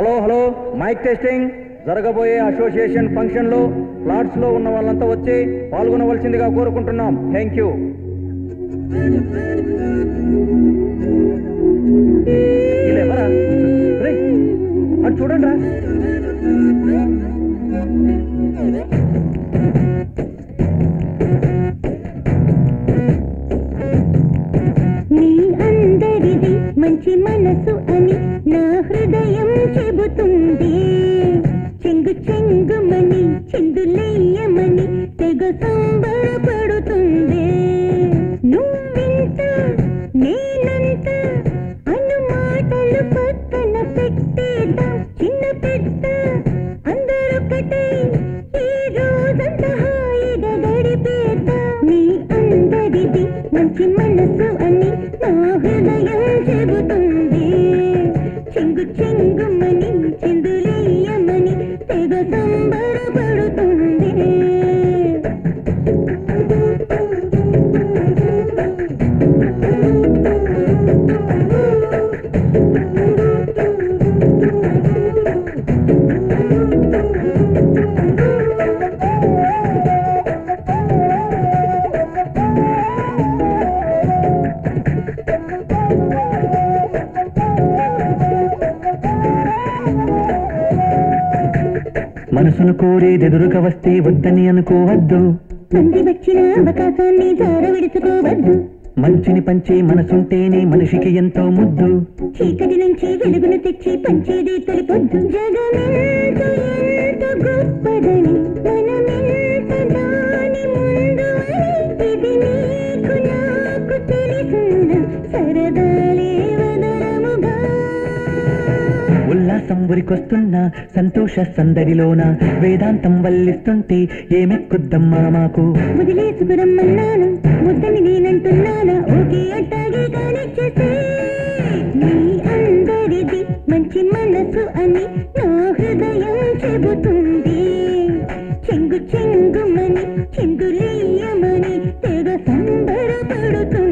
Hello hello, mike testing. జరగబోయే అసోసియేషన్ ఫంక్షన్ లో ఫ్లాట్స్ లో ఉన్న వాళ్ళంతా వచ్చి పాల్గొనవలసిందిగా కోరుకుంటున్నాం. Thank you. అది చూడండి రా. నీ అందరిది మంచి మనసు అని నా హృదయం చెబుతుంది. చెంగు చెంగుమని చెందులేయమని తెగ సంబరపడుతుంది. నువ్వింత నేనంత అను మాటలు పక్కన పెట్టేద్దాం. చిన్న పెద్ద అందరొకటై ఈ రోజంతా మనసును కోరేది ఎదురుక వస్తే వద్దని అనుకోవద్దు, మంది వచ్చిన అవకాశాన్ని జార విడుచుకోవద్దు. మంచిని పంచే మనసుంటేనే మనిషికి ఎంతో ముద్దు. చీకటి నుంచి వెలుగును తెచ్చి పంచేది తొలిపొద్దు. జగమెంత ఎంత గొప్పదని మనమెంత దాని ముందు ఇది నీకు నాకు తెలిసిన సరదాలే వదరముగా. ఉల్లాసం ఉరికొస్తున్నా సంతోష సందడిలోన వేదాంతం వల్లిస్తుంటే ఏమెక్కుద్దమ్మా మాకు. వదిలేసుకురమ్మన్నాను వద్దని నేనంటున్నానా? ఓకే అట్టాగే కానిచ్చేస్తే మీ అందరిది మంచి మనసు అని నా హృదయం చెబుతుంది. చెంగు చెంగుమని చెంగులేయమని తెగ సంబరపడుతుంది.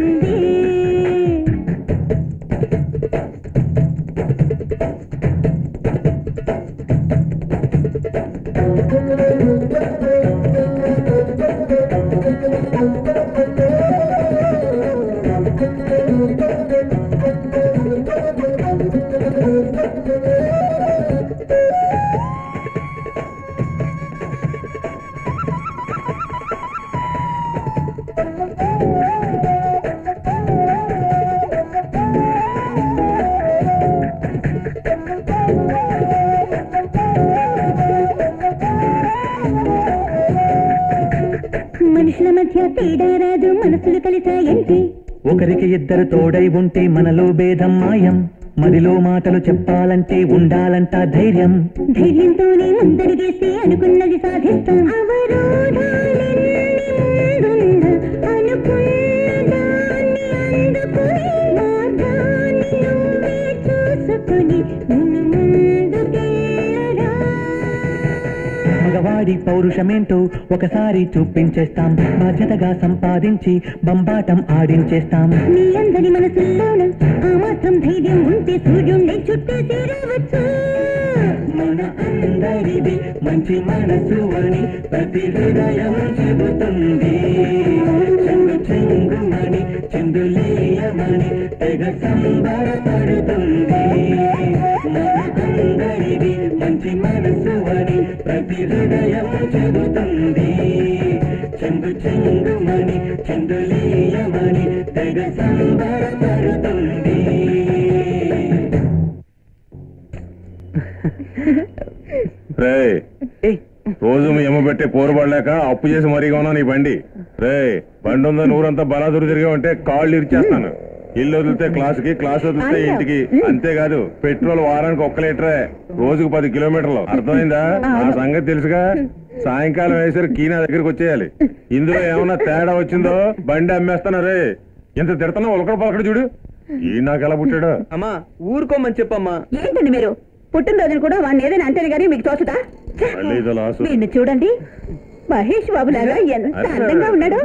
మనుషుల మధ్య తేడా రాదు, మనసులు కలిసాయంటే. ఒకరికి ఇద్దరు తోడై ఉంటే మనలో భేదం మాయం. మదిలో మాటలు చెప్పాలంటే ఉండాలంట ధైర్యం. ధైర్యంతోనే ముందడిగేసి అనుకున్నది సాధిస్తాం. మగవాడి పౌరుషమేంటో ఒకసారి చూపించేస్తాం. బాధ్యతగా సంపాదించి బంబాటం ఆడించేస్తాం. మీ అందరి మనసుల్లోన ఆ మాత్రం ధైర్యం ఉంటే సూర్యుణ్ణి చుట్టే తీరవచ్చు. మన అందరిది మంచి మనసు అని ప్రతి హృదయం చెబుతుంది. చెంగు చెంగుమని చెందులేయమని తెగ సంబరపడుతుంది. మన అందరిది మంచి మనసు అని ప్రతి హృదయం చెబుతుంది. చెంగు చెంగుమని చెందులేయమని తెగ సంబరపడుతుంది. రోజు మీ అమ్మ పెట్టే పోరుబడలేక అప్పు చేసి మరీగా నీ బండి రే బండి ఉందని ఊరంతా బలాదురు తిరిగా ఉంటే కాళ్ళు ఇరిచేస్తాను. ఇల్లు వదిలితే క్లాసుకి, క్లాస్ వదిలితే ఇంటికి. అంతేకాదు పెట్రోల్ వారానికి 1 లీటరే, రోజుకు 10 కిలోమీటర్లు. అర్థమైందా? ఆ సంగతి తెలుసుగా. సాయంకాలం అయ్యేసరికి కీనా దగ్గరికి వచ్చేయాలి. ఇందులో ఏమన్నా తేడా వచ్చిందో బండి అమ్మేస్తాను. రే ఇంత తిడతాను ఒలకడ పలకడ చూడు. ఈ నాకు ఎలా పుట్టాడు? అమ్మా ఊరుకోమని చెప్పమ్మా. ఏంటండి మీరు పుట్టినరోజులు కూడా వాడిని ఏదైనా అంటారు కానీ మీకు తోచుతా? దీన్ని చూడండి, మహేష్ బాబు లాగా ఎంత అందంగా ఉన్నాడు.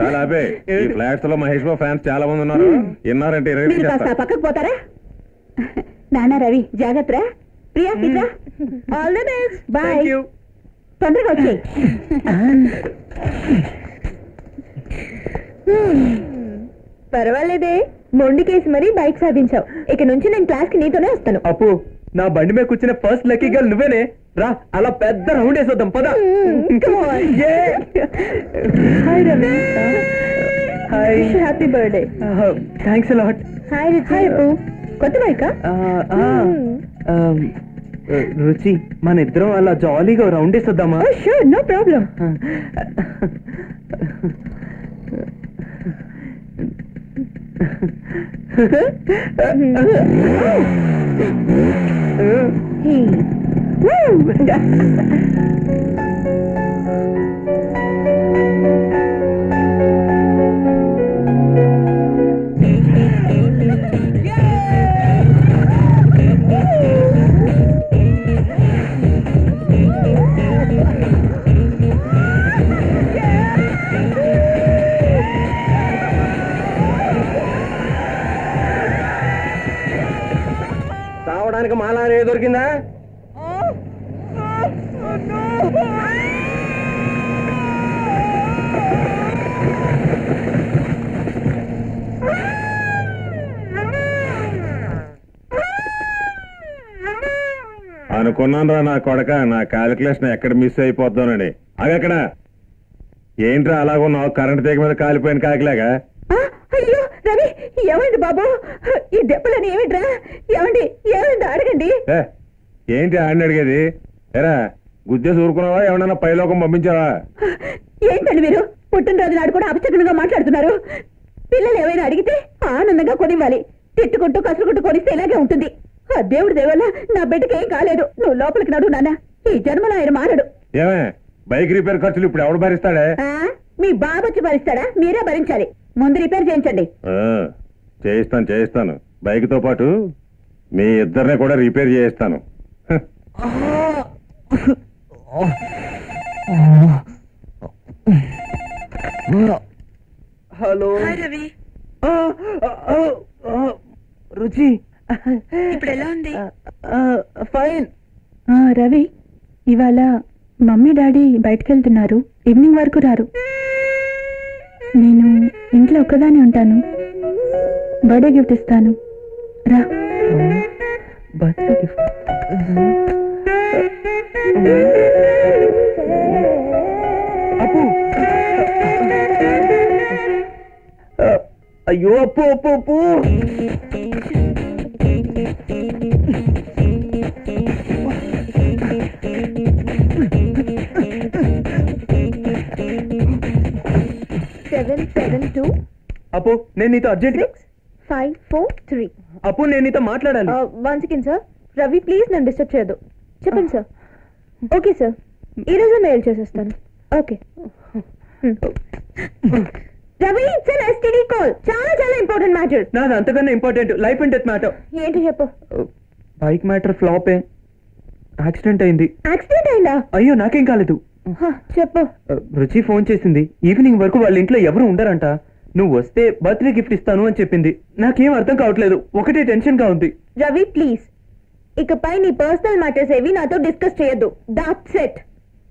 చాలా ఫ్లాట్స్ లో మహేష్ బాబు ఫ్యాన్స్ చాలా మంది ఉన్నారు. విన్నారంటే పక్కకు పోతారా? నానా రవి జాగ్రత్త. Priya all the best. Bye. తొందరగా వచ్చాయి. పర్వాలేదే, మొండికేసి మరీ బైక్ సాధించావు. ఇక నుంచి నేను క్లాస్ కి నీతోనే వస్తాను. అప్పు నా బండి మీద కూర్చున్న ఫస్ట్ లక్కీ గర్ల్ నువ్వేనే. రా అలా పెద్ద రౌండ్ వేసేద్దాం. పద. Hi Ravi. Hi. Happy birthday. Thanks a lot. Hi Ruchi. Hi Appu. కొత్త బైకా? రుచి మన ఇద్దరం అలా జాలీగా రౌండ్ వేసేద్దామా? Sure, no problem. చూడడానికి మాలానే దొరికిందా? అనుకున్నాను రా నా కొడక, నా క్యాలిక్యులేషన్ ఎక్కడ మిస్ అయిపోతానని. అవి ఎక్కడ ఏంట్రా అలాగున్నావు కరెంట్ తీగ మీద కాలిపోయిన కాకిలాగా? అయ్యో రవి, ఏమండి బాబు ఈ దెబ్బలని? ఏమిట్రా ఏమండి ఏమండి అడగండి. ఏంటి ఆడిని అడిగేది? ఎరా గుద్దేసి ఊరుకున్నావా? ఏమన్నా పైలోకం పంపించావా? ఏంటండి మీరు పుట్టినరోజు నాడు కూడా అపశకునంగా మాట్లాడుతున్నారు. పిల్లలు ఏమైనా అడిగితే ఆనందంగా కొనివ్వాలి, తిట్టుకుంటూ కసురుకుంటూ కొనిస్తే ఇలాగే ఉంటుంది. ఆ దేవుడి దేవల్ల నా బిడ్డకి ఏం కాలేదు. నువ్వు లోపలికి నడు నాన్న, ఈ జన్మలో ఆయన మారడు. ఏమే బైక్ రిపేర్ ఖర్చులు ఇప్పుడు ఎవడు భరిస్తాడే? మీ బాబు వచ్చి భరిస్తాడా? మీరే భరించాలి. ముందు రిపేర్ చేయించండి. చేయిస్తాను చేయిస్తాను, బైక్ తో పాటు మీ ఇద్దరిని కూడా రిపేర్ చేయిస్తాను. హలో రవి, రుచి ఇప్పుడు ఎలా ఉంది? ఫైన్. రవి, ఇవాళ మమ్మీ డాడీ బయటకు వెళ్తున్నారు, ఈవినింగ్ వరకు రారు. నేను ఇంట్లో ఒక్కదానే ఉంటాను, బర్త్డే గిఫ్ట్ ఇస్తాను రా. Birthday gift? అయ్యో అప్పు అప్పు అప్పు అప్పు, నేను నీతో అర్జెంట్. 6 5 4 3. అప్పు, నేను నీతో మాట్లాడాలి. One second sir. Ravi please నన్ను డిస్టర్బ్ చేయదు, చెప్పండి సార్. ఓకే సార్, ఈరోజు మెయిల్ చేసేస్తాను. Okay Ravi, it's an STD call, చాలా చాలా ఇంపార్టెంట్ మ్యాటర్. నాది అంతకన్నా important life and death matter. ఏంటి చెప్పు. బైక్ మ్యాటర్ ఫ్లాపే, యాక్సిడెంట్ అయింది. యాక్సిడెంట్ అయిందా? అయ్యో నాకేం కాలేదు. చెప్పు. రుచి ఫోన్ చేసింది, ఈవినింగ్ వరకు వాళ్ళ ఇంట్లో ఎవరు ఉండరంట, నువ్వు వస్తే బర్త్డే గిఫ్ట్ ఇస్తాను అని చెప్పింది. నాకేం అర్థం కావట్లేదు, ఒకటే టెన్షన్ గా ఉంది. రవి ప్లీజ్, ఇకపై నీ పర్సనల్ మ్యాటర్స్ ఏవి నాతో డిస్కస్ చేయొద్దు, దట్స్ ఇట్.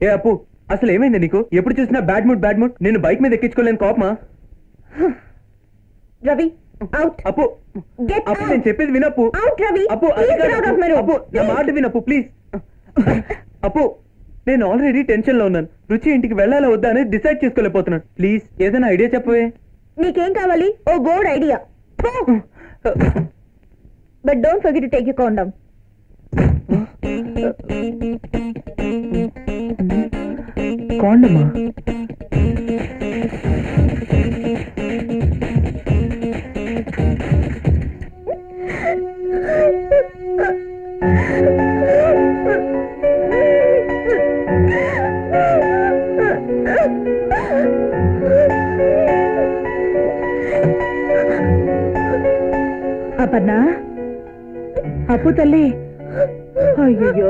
ఏ అప్పు, అసలు ఏమైంది నీకు? ఎప్పుడు చూసినా బ్యాడ్ మూడ్ బ్యాడ్ మూడ్. నేను బైక్ మీద ఎక్కించుకోలేను కోపమా? Ravi out. Appu get out. నేను చెప్పేది వినప్పు. అవుట్ రవి. అప్పు అప్పు నా మాట వినప్పు ప్లీజ్. అప్పు, నేను ఆల్రెడీ టెన్షన్ లో ఉన్నాను. రుచి ఇంటికి వెళ్ళాలా వద్దా అని డిసైడ్ చేసుకోలేకపోతున్నాను. ప్లీజ్ ఏదైనా ఐడియా చెప్పవే. నీకేం కావాలి? Oh board idea, but don't forget to take you condom. కాండమా? అపర్ణ, అప్పు తల్లి. అయ్యో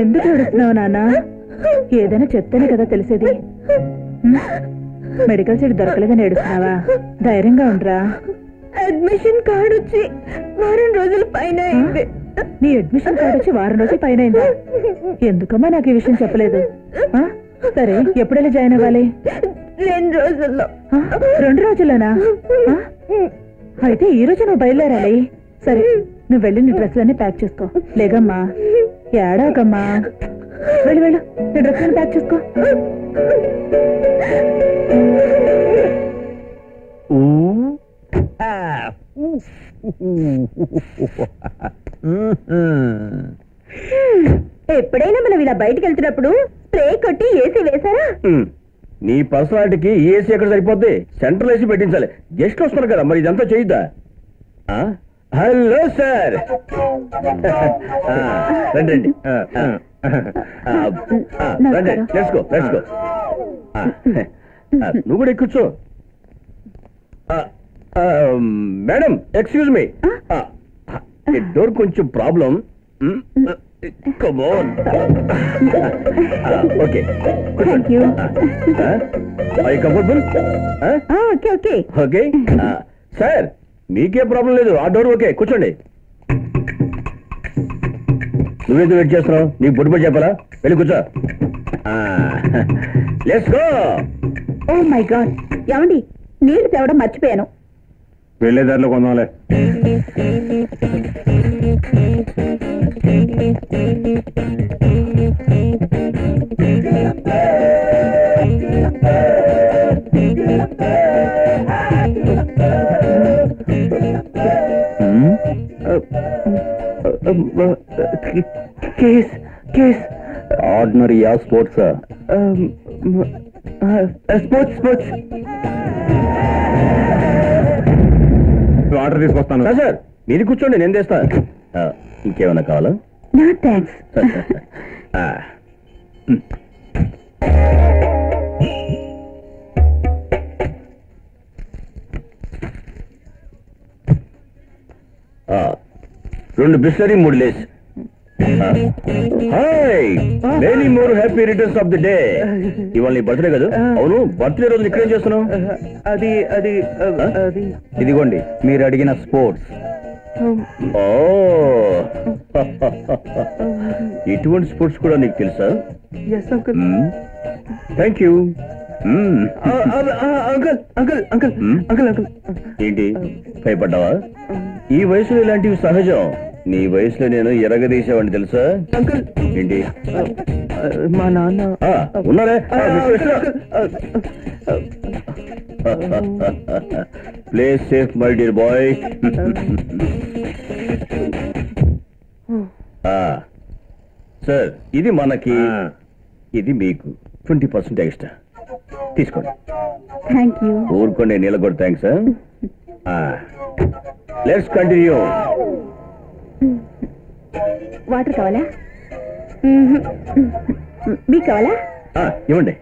ఎందుకు ఏడుస్తున్నావు నాన్న? ఏదైనా చెప్తేనే కదా తెలిసేది. మెడికల్ సీట్ దొరకలేదని ఏడుస్తున్నావా? ధైర్యంగా ఉండరా. అడ్మిషన్ కార్డు వచ్చి వారం రోజుల పైన. నీ అడ్మిషన్ కార్డు వచ్చి వారం రోజుల పైన అయిందా? ఎందుకమ్మా నాకు ఈ విషయం చెప్పలేదు? సరే ఎప్పుడైనా జాయిన్ అవ్వాలి? 2 రోజుల్లో. 2 రోజుల్లోనా? అయితే ఈ రోజు నువ్వు బయలుదేరాలి. సరే నువ్వు వెళ్ళి నీ డ్రెస్సులన్నీ ప్యాక్ చేసుకో. లేదమ్మా ఏడాకమ్మా, వెళ్ళి వెళ్ళు నీ డ్రెస్సులను ప్యాక్ చేసుకో. ఎప్పుడైనా మనం ఇలా బయటకు వెళ్తున్నప్పుడు స్ప్రే కొట్టి ఏసీ వేశారా? నీ పర్సనాలిటీకి ఏసీ ఎక్కడ సరిపోద్ది? Central AC పెట్టించాలి. గెస్ట్ వస్తున్నారు కదా, మరి ఇదంతా చేయొద్దా? హలో సార్, రండి రండి, లెట్స్ గో లెట్స్ గో. నువ్వు కూడా ఎక్కించు. మేడం ఎక్స్క్యూజ్ మీ, డోర్ కొంచెం problem. Come on. Okay. Thank you. Are you comfortable? Okay, okay. Okay. Sir, meeke problem ledu. Door okay. Kuchandi. నువ్వేది వెయిట్ చేస్తున్నావు? నీకు బుడ్బుడ్ చెప్పాలా? వెళ్ళి కూర్చో. Let's go. Oh my God, ఏమండి నీళ్ళు తేవడం మర్చిపోయాను. వెళ్ళేదారిలో కొందాంలే. Case. Ordinary sports, sir. Sports. Order తీసుకొస్తాను. Sir, మీరు కూర్చోండి, నేను చేస్తా. ఇంకేమైనా కావాలా? No, thanks. రెండు Bisleri, 3 Lay's. Hi, many more happy returns of the day. ఇవాళ నీ బర్త్డే కదా? అవును, బర్త్డే రోజు ఇక్కడేం చేస్తున్నావు? అది ఇదిగోండి మీరు అడిగిన స్పోర్ట్స్. ఓ, ఇటువంటి స్పోర్ట్స్ కూడా నీకు తెలుసా? Thank you. ఏంటి భయపడ్డావా? ఈ వయసులో ఇలాంటివి సహజం. నీ వయసులో నేను ఎరగదీసేవాడిని తెలుసా? ఏంటి మా నాన్న ఉన్నారే? Play safe my dear boy. Sir, ఇది మనకి, ఇది మీకు 20% ఎక్స్ట్రా తీసుకోండి. ఊరుకోండి, నీళ్ళ కూడా థ్యాంక్స్. Let's continue. వాటర్ కావాలా? మీకు కావాలా? ఇవ్వండి.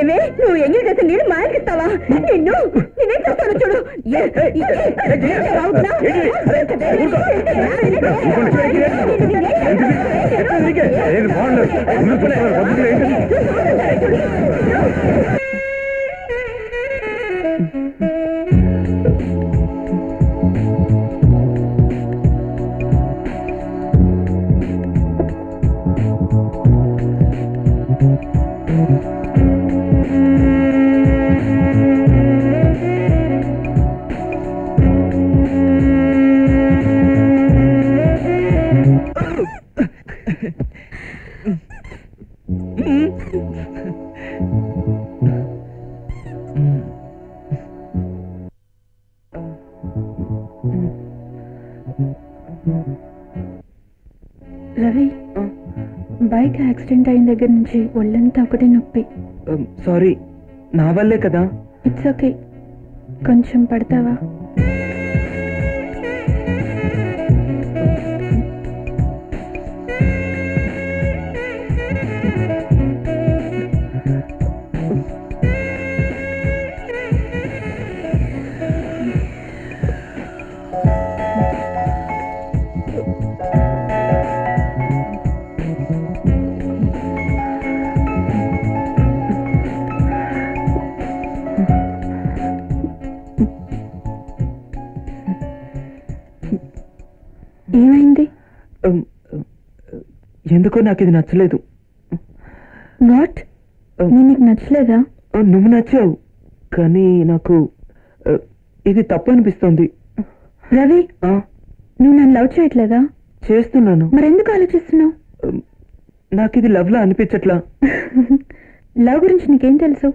ఏమే, నువ్వు ఎంగిల్ చేస్తే నీళ్ళు మాయకిస్తావా? నిన్ను నేనే చేస్తాను చూడు. రవి, బైక్ యాక్సిడెంట్ అయిన దగ్గర నుంచి ఒళ్ళంతా ఒకటే నొప్పి. సారీ, నా వల్లే కదా. ఇట్స్ ఓకే, కొంచెం పడతావా? ఏమైంది? ఎందుకో నాకు ఇది నచ్చలేదు. వాట్, నీకు నచ్చలేదా? నువ్వు నచ్చావు, కానీ నాకు ఇది తప్పు అనిపిస్తోంది. రవి, నువ్వు నన్ను లవ్ చేయట్లేదా? చేస్తున్నాను. మరెందుకు ఆలోచిస్తున్నావు? నాకు ఇది లవ్లా అనిపించట్లా. లవ్ గురించి నీకేం తెలుసు?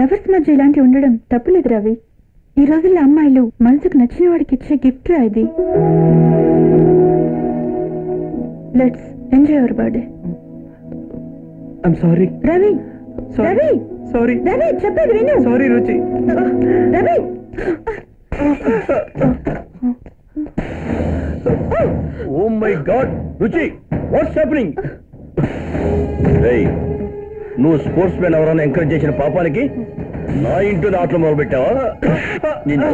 లవర్స్ మధ్య ఇలాంటివి ఉండడం తప్పులేదు రవి. ఈ రోజుల్లో అమ్మాయిలు మనసుకు నచ్చిన వాడికి ఇచ్చే గిఫ్ట్ రా ఇది. Let's enjoy our birthday. I'm sorry. Ravi. Sorry. Ravi. Sorry. Ravi, చెప్పేది విను. Sorry, Ruchi. Ravi. Oh my God, Ruchi, what's happening? Hey, నువ్వు స్పోర్ట్స్ మ్యాన్ ఎవరైనా ఎంకరేజ్ చేసిన పాపానికి నా ఇంట్లో ఆటలు మొదలుపెట్టావా? నిన్ను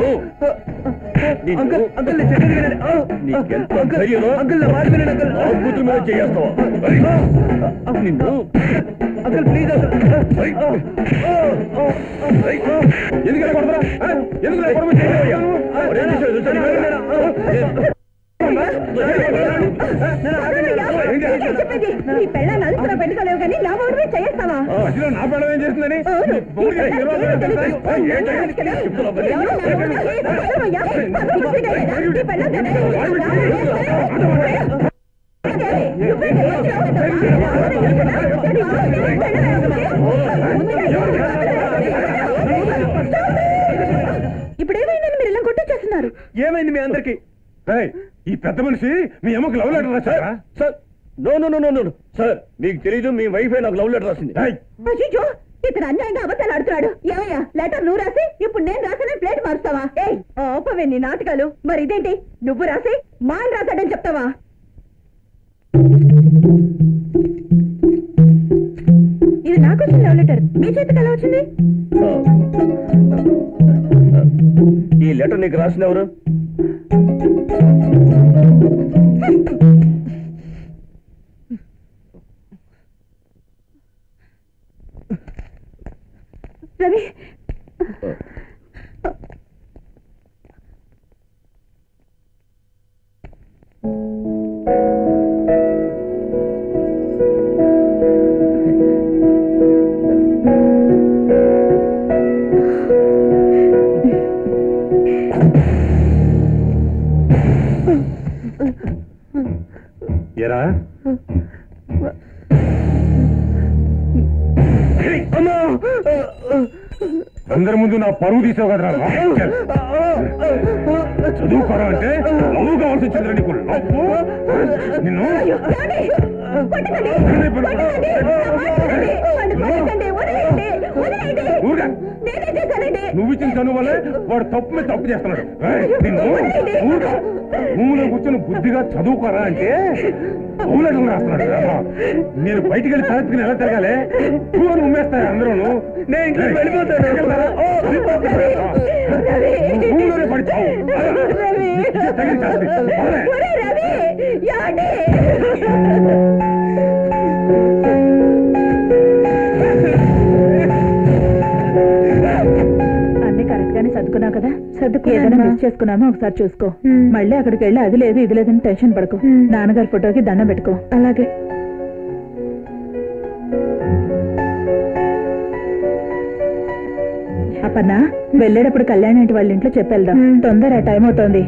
చూసుకో మళ్ళీ అక్కడికి వెళ్ళి అది లేదు ఇది లేదని టెన్షన్ పడకు. నాన్నగారి ఫోటోకి దండం పెట్టుకో. అలాగే అప్పన్నా, వెళ్ళేటప్పుడు కళ్యాణ్ ఇంటి వాళ్ళ ఇంట్లో చెప్పేద్దాం. తొందర టైం అవుతోంది.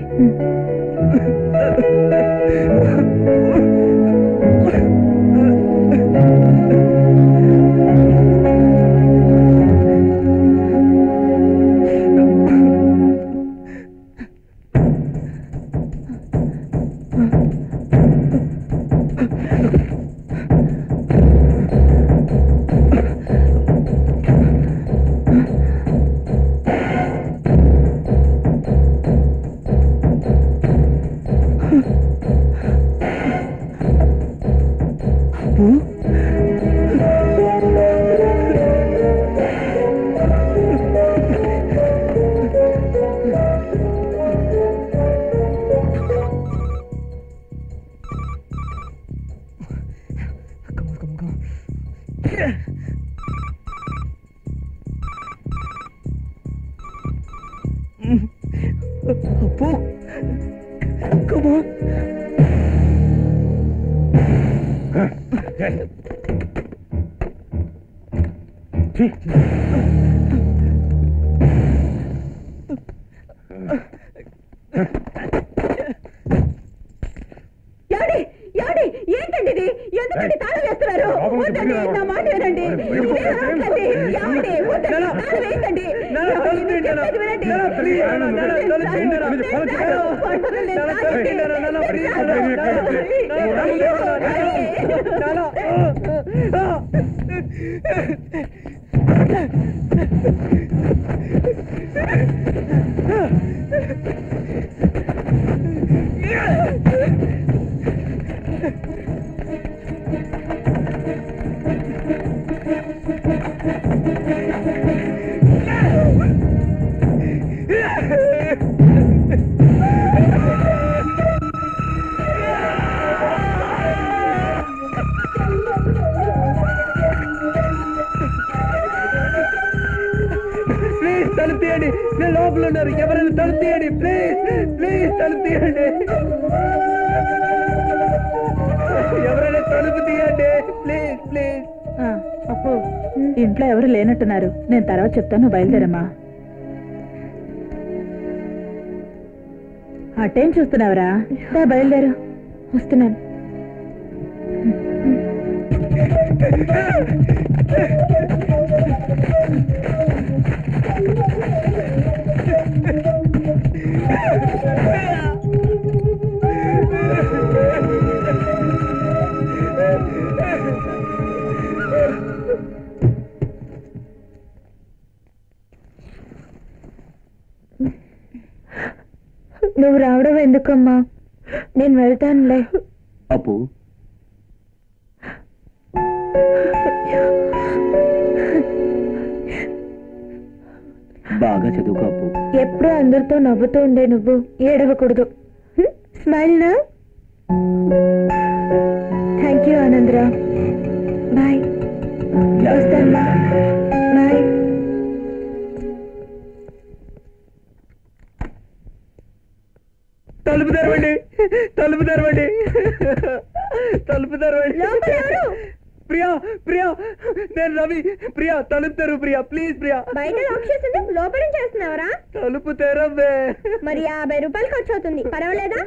ఇంట్లో ఎవరు లేనట్టున్నారు. నేను తర్వాత చెప్తాను, బయలుదేరమ్మా. అటేం చూస్తున్నావరా, బయలుదేరు. వస్తున్నాను. నువ్వు రావడం ఎందుకమ్మా, నేను వెళ్తానులే. అప్పు బాగా చదువుకో అప్పు. ఎప్పుడూ అందరితో నవ్వుతూ ఉండే నువ్వు ఏడవకూడదు. స్మైల్ నా. థ్యాంక్ యూ ఆనందరా. బాయ్. వస్తానమ్మా. బాయ్. తలుపు తెరవండి, తలుపు తెరవండి, తలుపు తెరవండి. ప్రియా, ప్రియా, నేను రవి. ప్రియా, తలుపు తెరు. ప్రియా, ప్లీజ్. ప్రియా, బయట లాక్ చేసింది, లోపల చేస్తున్నావరా? తలుపు తెరవే. మరి 50 రూపాయలు ఖర్చు అవుతుంది, పర్వాలేదా?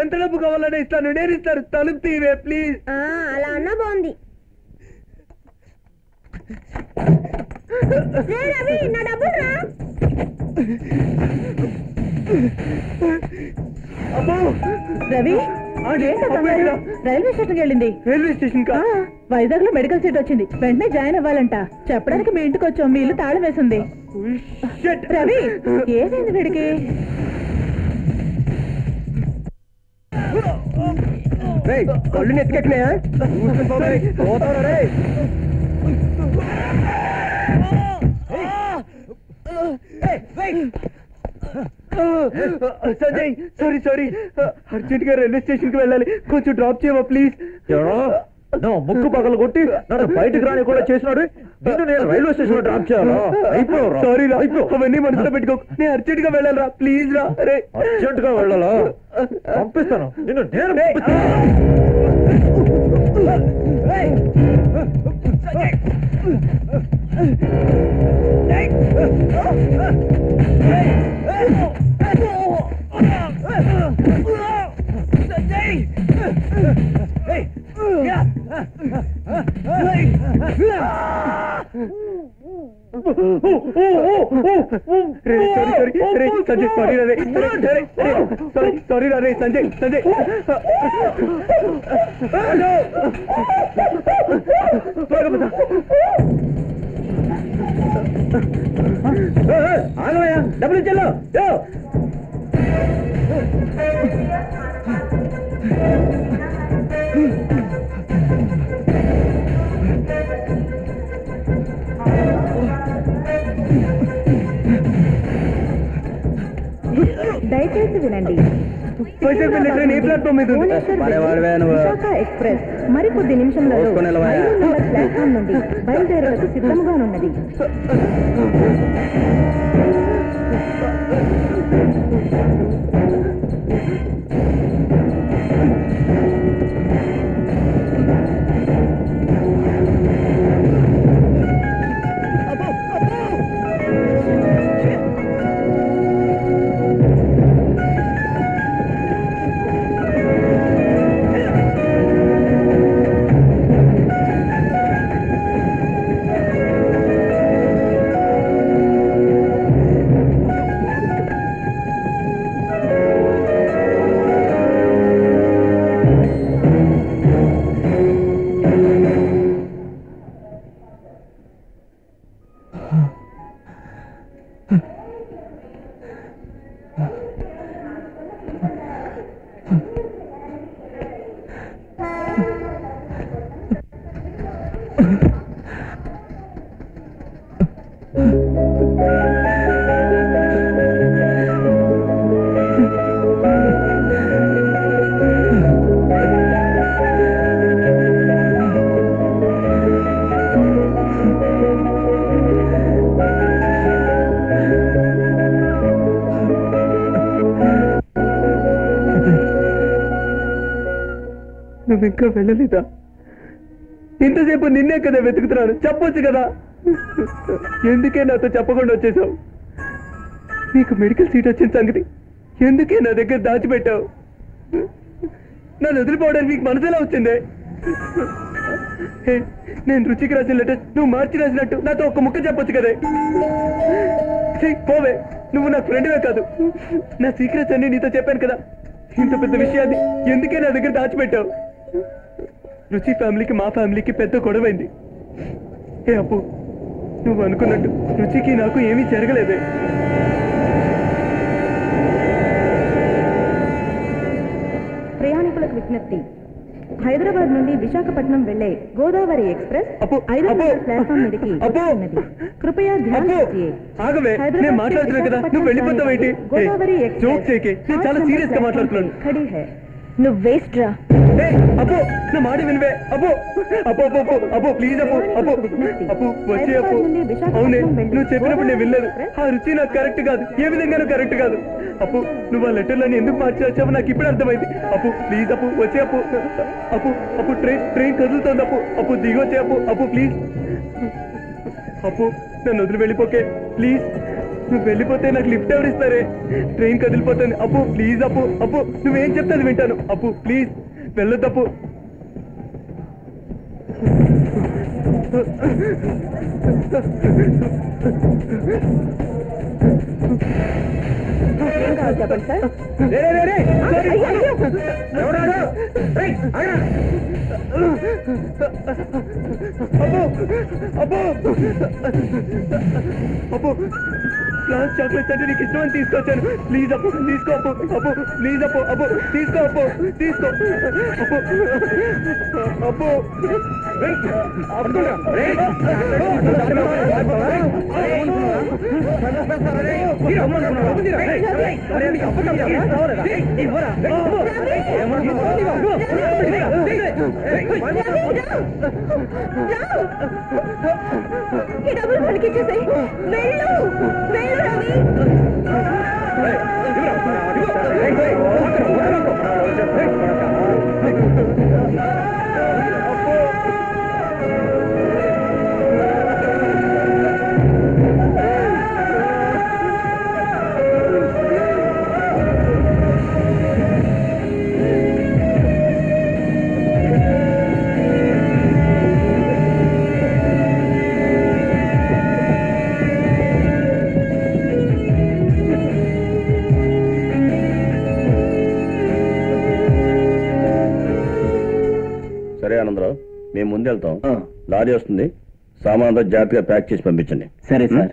ఎంత డబ్బు కావాలనే ఇస్తాను, నేను ఇస్తాను. తలుపు తీవే ప్లీజ్. అలా అన్నా బాగుంది. రవి, నా డబ్బు రా. రైల్వే స్టేషన్కి వెళ్ళింది. రైల్వే స్టేషన్ కా? వైజాగ్ లో మెడికల్ సీట్ వచ్చింది, వెంటనే జాయిన్ అవ్వాలంట. చెప్పడానికి మీ ఇంటికి వచ్చాం, మీ ఇల్లు తాళం వేసింది. రవి, ఏదైంది వీడికి? కళ్ళు నెత్తికెక్కినాయా? సంజయ్, సారీ సారీ, అర్జెంట్ గా రైల్వే స్టేషన్ కి వెళ్ళాలి, కొంచెం డ్రాప్ చేయవా ప్లీజ్. ముక్కు పగలు కొట్టి నన్ను బయటకు రాని కూడా చేసినాడు. నేను రైల్వే స్టేషన్ లో డ్రాప్ చేయాలా? సారీ రా, అవన్నీ మనసులో పెట్టుకో. నేను అర్జెంట్ గా వెళ్ళాలి రా ప్లీజ్. రా, అర్జెంట్ గా వెళ్ళాలా? పంపిస్తాను నిన్ను నేను. ఆగమయ్యా, డబ్బులు చెల్లో. దయచేసి వినండి. ఎక్స్ప్రెస్ మరికొద్ది నిమిషంలో ప్లాట్ఫామ్ నుండి బయలుదేరేందుకు సిద్ధంగా ఉన్నది. నువ్వింకా వెళ్ళలేదా? ఇంతసేపు నిన్నే కదా వెతుకుతున్నాను, చెప్పొచ్చు కదా, ఎందుకే నాతో చెప్పకుండా వచ్చేసావు? నీకు మెడికల్ సీట్ వచ్చిన సంగతి ఎందుకే నా దగ్గర దాచిపెట్టావు? నన్ను వదిలిపోవడానికి నీకు మనసులా వచ్చిందే? నేను రుచికి రాసిన లెటర్ నువ్వు మార్చి రాసినట్టు నాతో ఒక్క ముక్క చెప్పొచ్చు కదా? పోవే, నువ్వు నాకు ఫ్రెండ్వే కాదు, నా సీక్రెట్స్ అన్ని నీతో చెప్పాను కదా, ఇంత పెద్ద విషయాన్ని ఎందుకే నా దగ్గర దాచిపెట్టావు? రుచి ఫ్యామిలీకి మా ఫ్యామిలీకి పెద్ద గొడవైంది. ఏ అప్పు, నువ్వు అనుకున్నట్టు రుచికి నాకు ఏమీ జరగలేదే. ప్రయాణికులకు విజ్ఞప్తి, హైదరాబాద్ నుండి విశాఖపట్నం వెళ్లే గోదావరి ఎక్స్ప్రెస్ ప్లాట్ఫామ్ మీదకి ఉన్నది. కృపయా గోదావరి ఎక్స్ప్రెస్. నువ్వు వేస్ట్ రా. అబ్బో నా మాట వినవే. అబ్బో అబ్బో అబ్బో అబ్బో ప్లీజ్ అబ్బో అబ్బో అబ్బో వచ్చే అబ్బో. అవునే, నువ్వు చెప్పినప్పుడు నేను వినలేదు. ఆ రుచి నాకు కరెక్ట్ కాదు, ఏ విధంగానూ కరెక్ట్ కాదు. అప్పు, నువ్వు ఆ లెటర్లను ఎందుకు మార్చి వచ్చావో నాకు ఇప్పుడు అర్థమైంది. అప్పు ప్లీజ్ అప్పు వచ్చే అప్పు. అప్పు అప్పు ట్రైన్ కదులుతోంది. అప్పు అప్పు దిగొచ్చే అప్పు. అప్పు ప్లీజ్ అప్పు, నన్ను వదిలి వెళ్ళిపోకే ప్లీజ్. నువ్వు వెళ్ళిపోతే నాకు లిఫ్ట్ ఎవరిస్తారే? ట్రైన్ కదిలిపోతుంది. అప్పు ప్లీజ్ అప్పు అప్పు, నువ్వేం చెప్తాను వింటాను. అప్పు ప్లీజ్ వెళ్ళొద్దు అప్పు. క్లాస్ చాక్లెట్స్ అంటే నీకు ఇష్టమని తీసుకొచ్చాను. ప్లీజ్ అప్పు తీసుకో అప్పు అప్పు ప్లీజ్ అప్పు అప్పు తీసుకో అప్పు తీసుకో అప్పు అప్పు. మేము ముందెళ్తాం, లారీ వస్తుంది, సామాన్తో జాగ్రత్తగా ప్యాక్ చేసి పంపించండి. సరే సార్.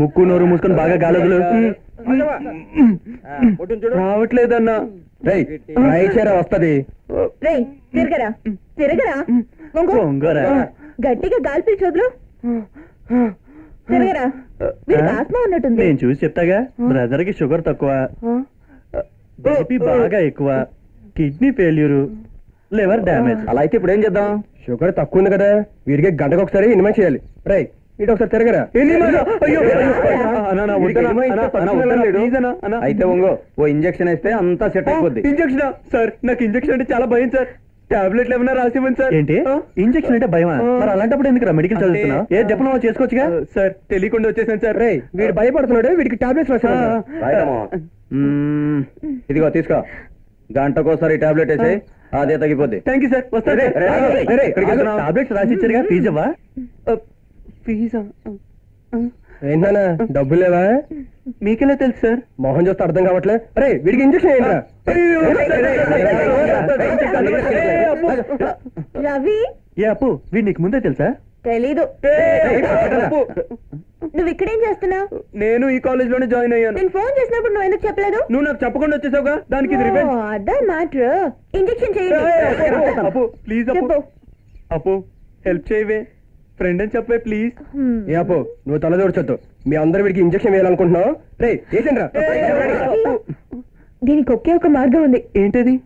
ముక్కు నోరు మూసుకొని బాగా గాలదులు రావట్లేదన్నా. వస్తుంది గట్టిగా గాలి పీల్చోదులు. ఆత్మ ఉన్నట్టుంది. నేను చూసి చెప్తాగా, బ్రదర్ కి షుగర్ తక్కువ, బీపీ బాగా ఎక్కువ, కిడ్నీ ఫెయిల్యూరు, లివర్ డామేజ్. అలా అయితే ఇప్పుడు ఏం చేద్దాం? షుగర్ తక్కువ ఉంది కదా, వీడికి గంటకు ఒకసారి ఇనిమే చేయాలి. రై ఇటు ఒకసారి తిరగరా. అయితే ఒంగో ఓ ఇంజక్షన్ వేస్తే అంతా సెట్ అయిపోద్ది. ఇంజక్షన్ సార్, నాకు ఇంజక్షన్ అంటే చాలా భయం సార్. టాబ్లెట్లు ఏమైనా రాసి ఇవ్వండి సార్. ఏంటి ఇంజక్షన్ అంటే భయమా? మరి అలాంటప్పుడు ఎందుకు రా మెడికల్ చదువుతున్నా? ఏ డిప్లొమా చేసుకోవచ్చుగా సార్. తెలియకుండా వచ్చేసాను సార్. రై వీడు భయపడుతున్నాడు, వీడికి టాబ్లెట్స్ రాసా? ఇదిగో తీసుకో, గంటకోసారి టాబ్లెట్ వేసాయి, అదే తగ్గిపోద్ది. Thank you sir. టాబ్లెట్స్ రాసిచ్చారుగా, ఫీజు అవ్వా? ఫీజా డబ్బు లేవా మీకెలా తెలుసు సార్ మోహన్ చూస్తే అర్థం కావట్లే అరే వీడికి ఇంజెక్షన్ రవి ఏ అప్పు వీడి నీకు ముందే తెలుసా తెలీదు నువ్వు ఇక్కడేం చేస్తున్నావు నేను ఈ కాలేజ్ లోనే జాయిన్ అయ్యాను నేను ఫోన్ చేసినప్పుడు నువ్వు ఎందుకు చెప్పలేదు నువ్వు నాకు చెప్పకుండా వచ్చేసావుగా దానికి ఇది రివెంజ్ అదే మ్యాటర్ ఇంజెక్షన్ చేయండి అప్పు ప్లీజ్ అప్పు అప్పు హెల్ప్ చేయవే ఫ్రెండ్ అని చెప్పే ప్లీజ్ ఏ అప్పు నువ్వు తలదోడ్చొద్దు మీ అందరు వీడికి ఇంజక్షన్ వేయాలనుకుంటున్నావు రే చేసిండ్రా దీనికి ఒకే ఒక మార్గం ఉంది ఏంటది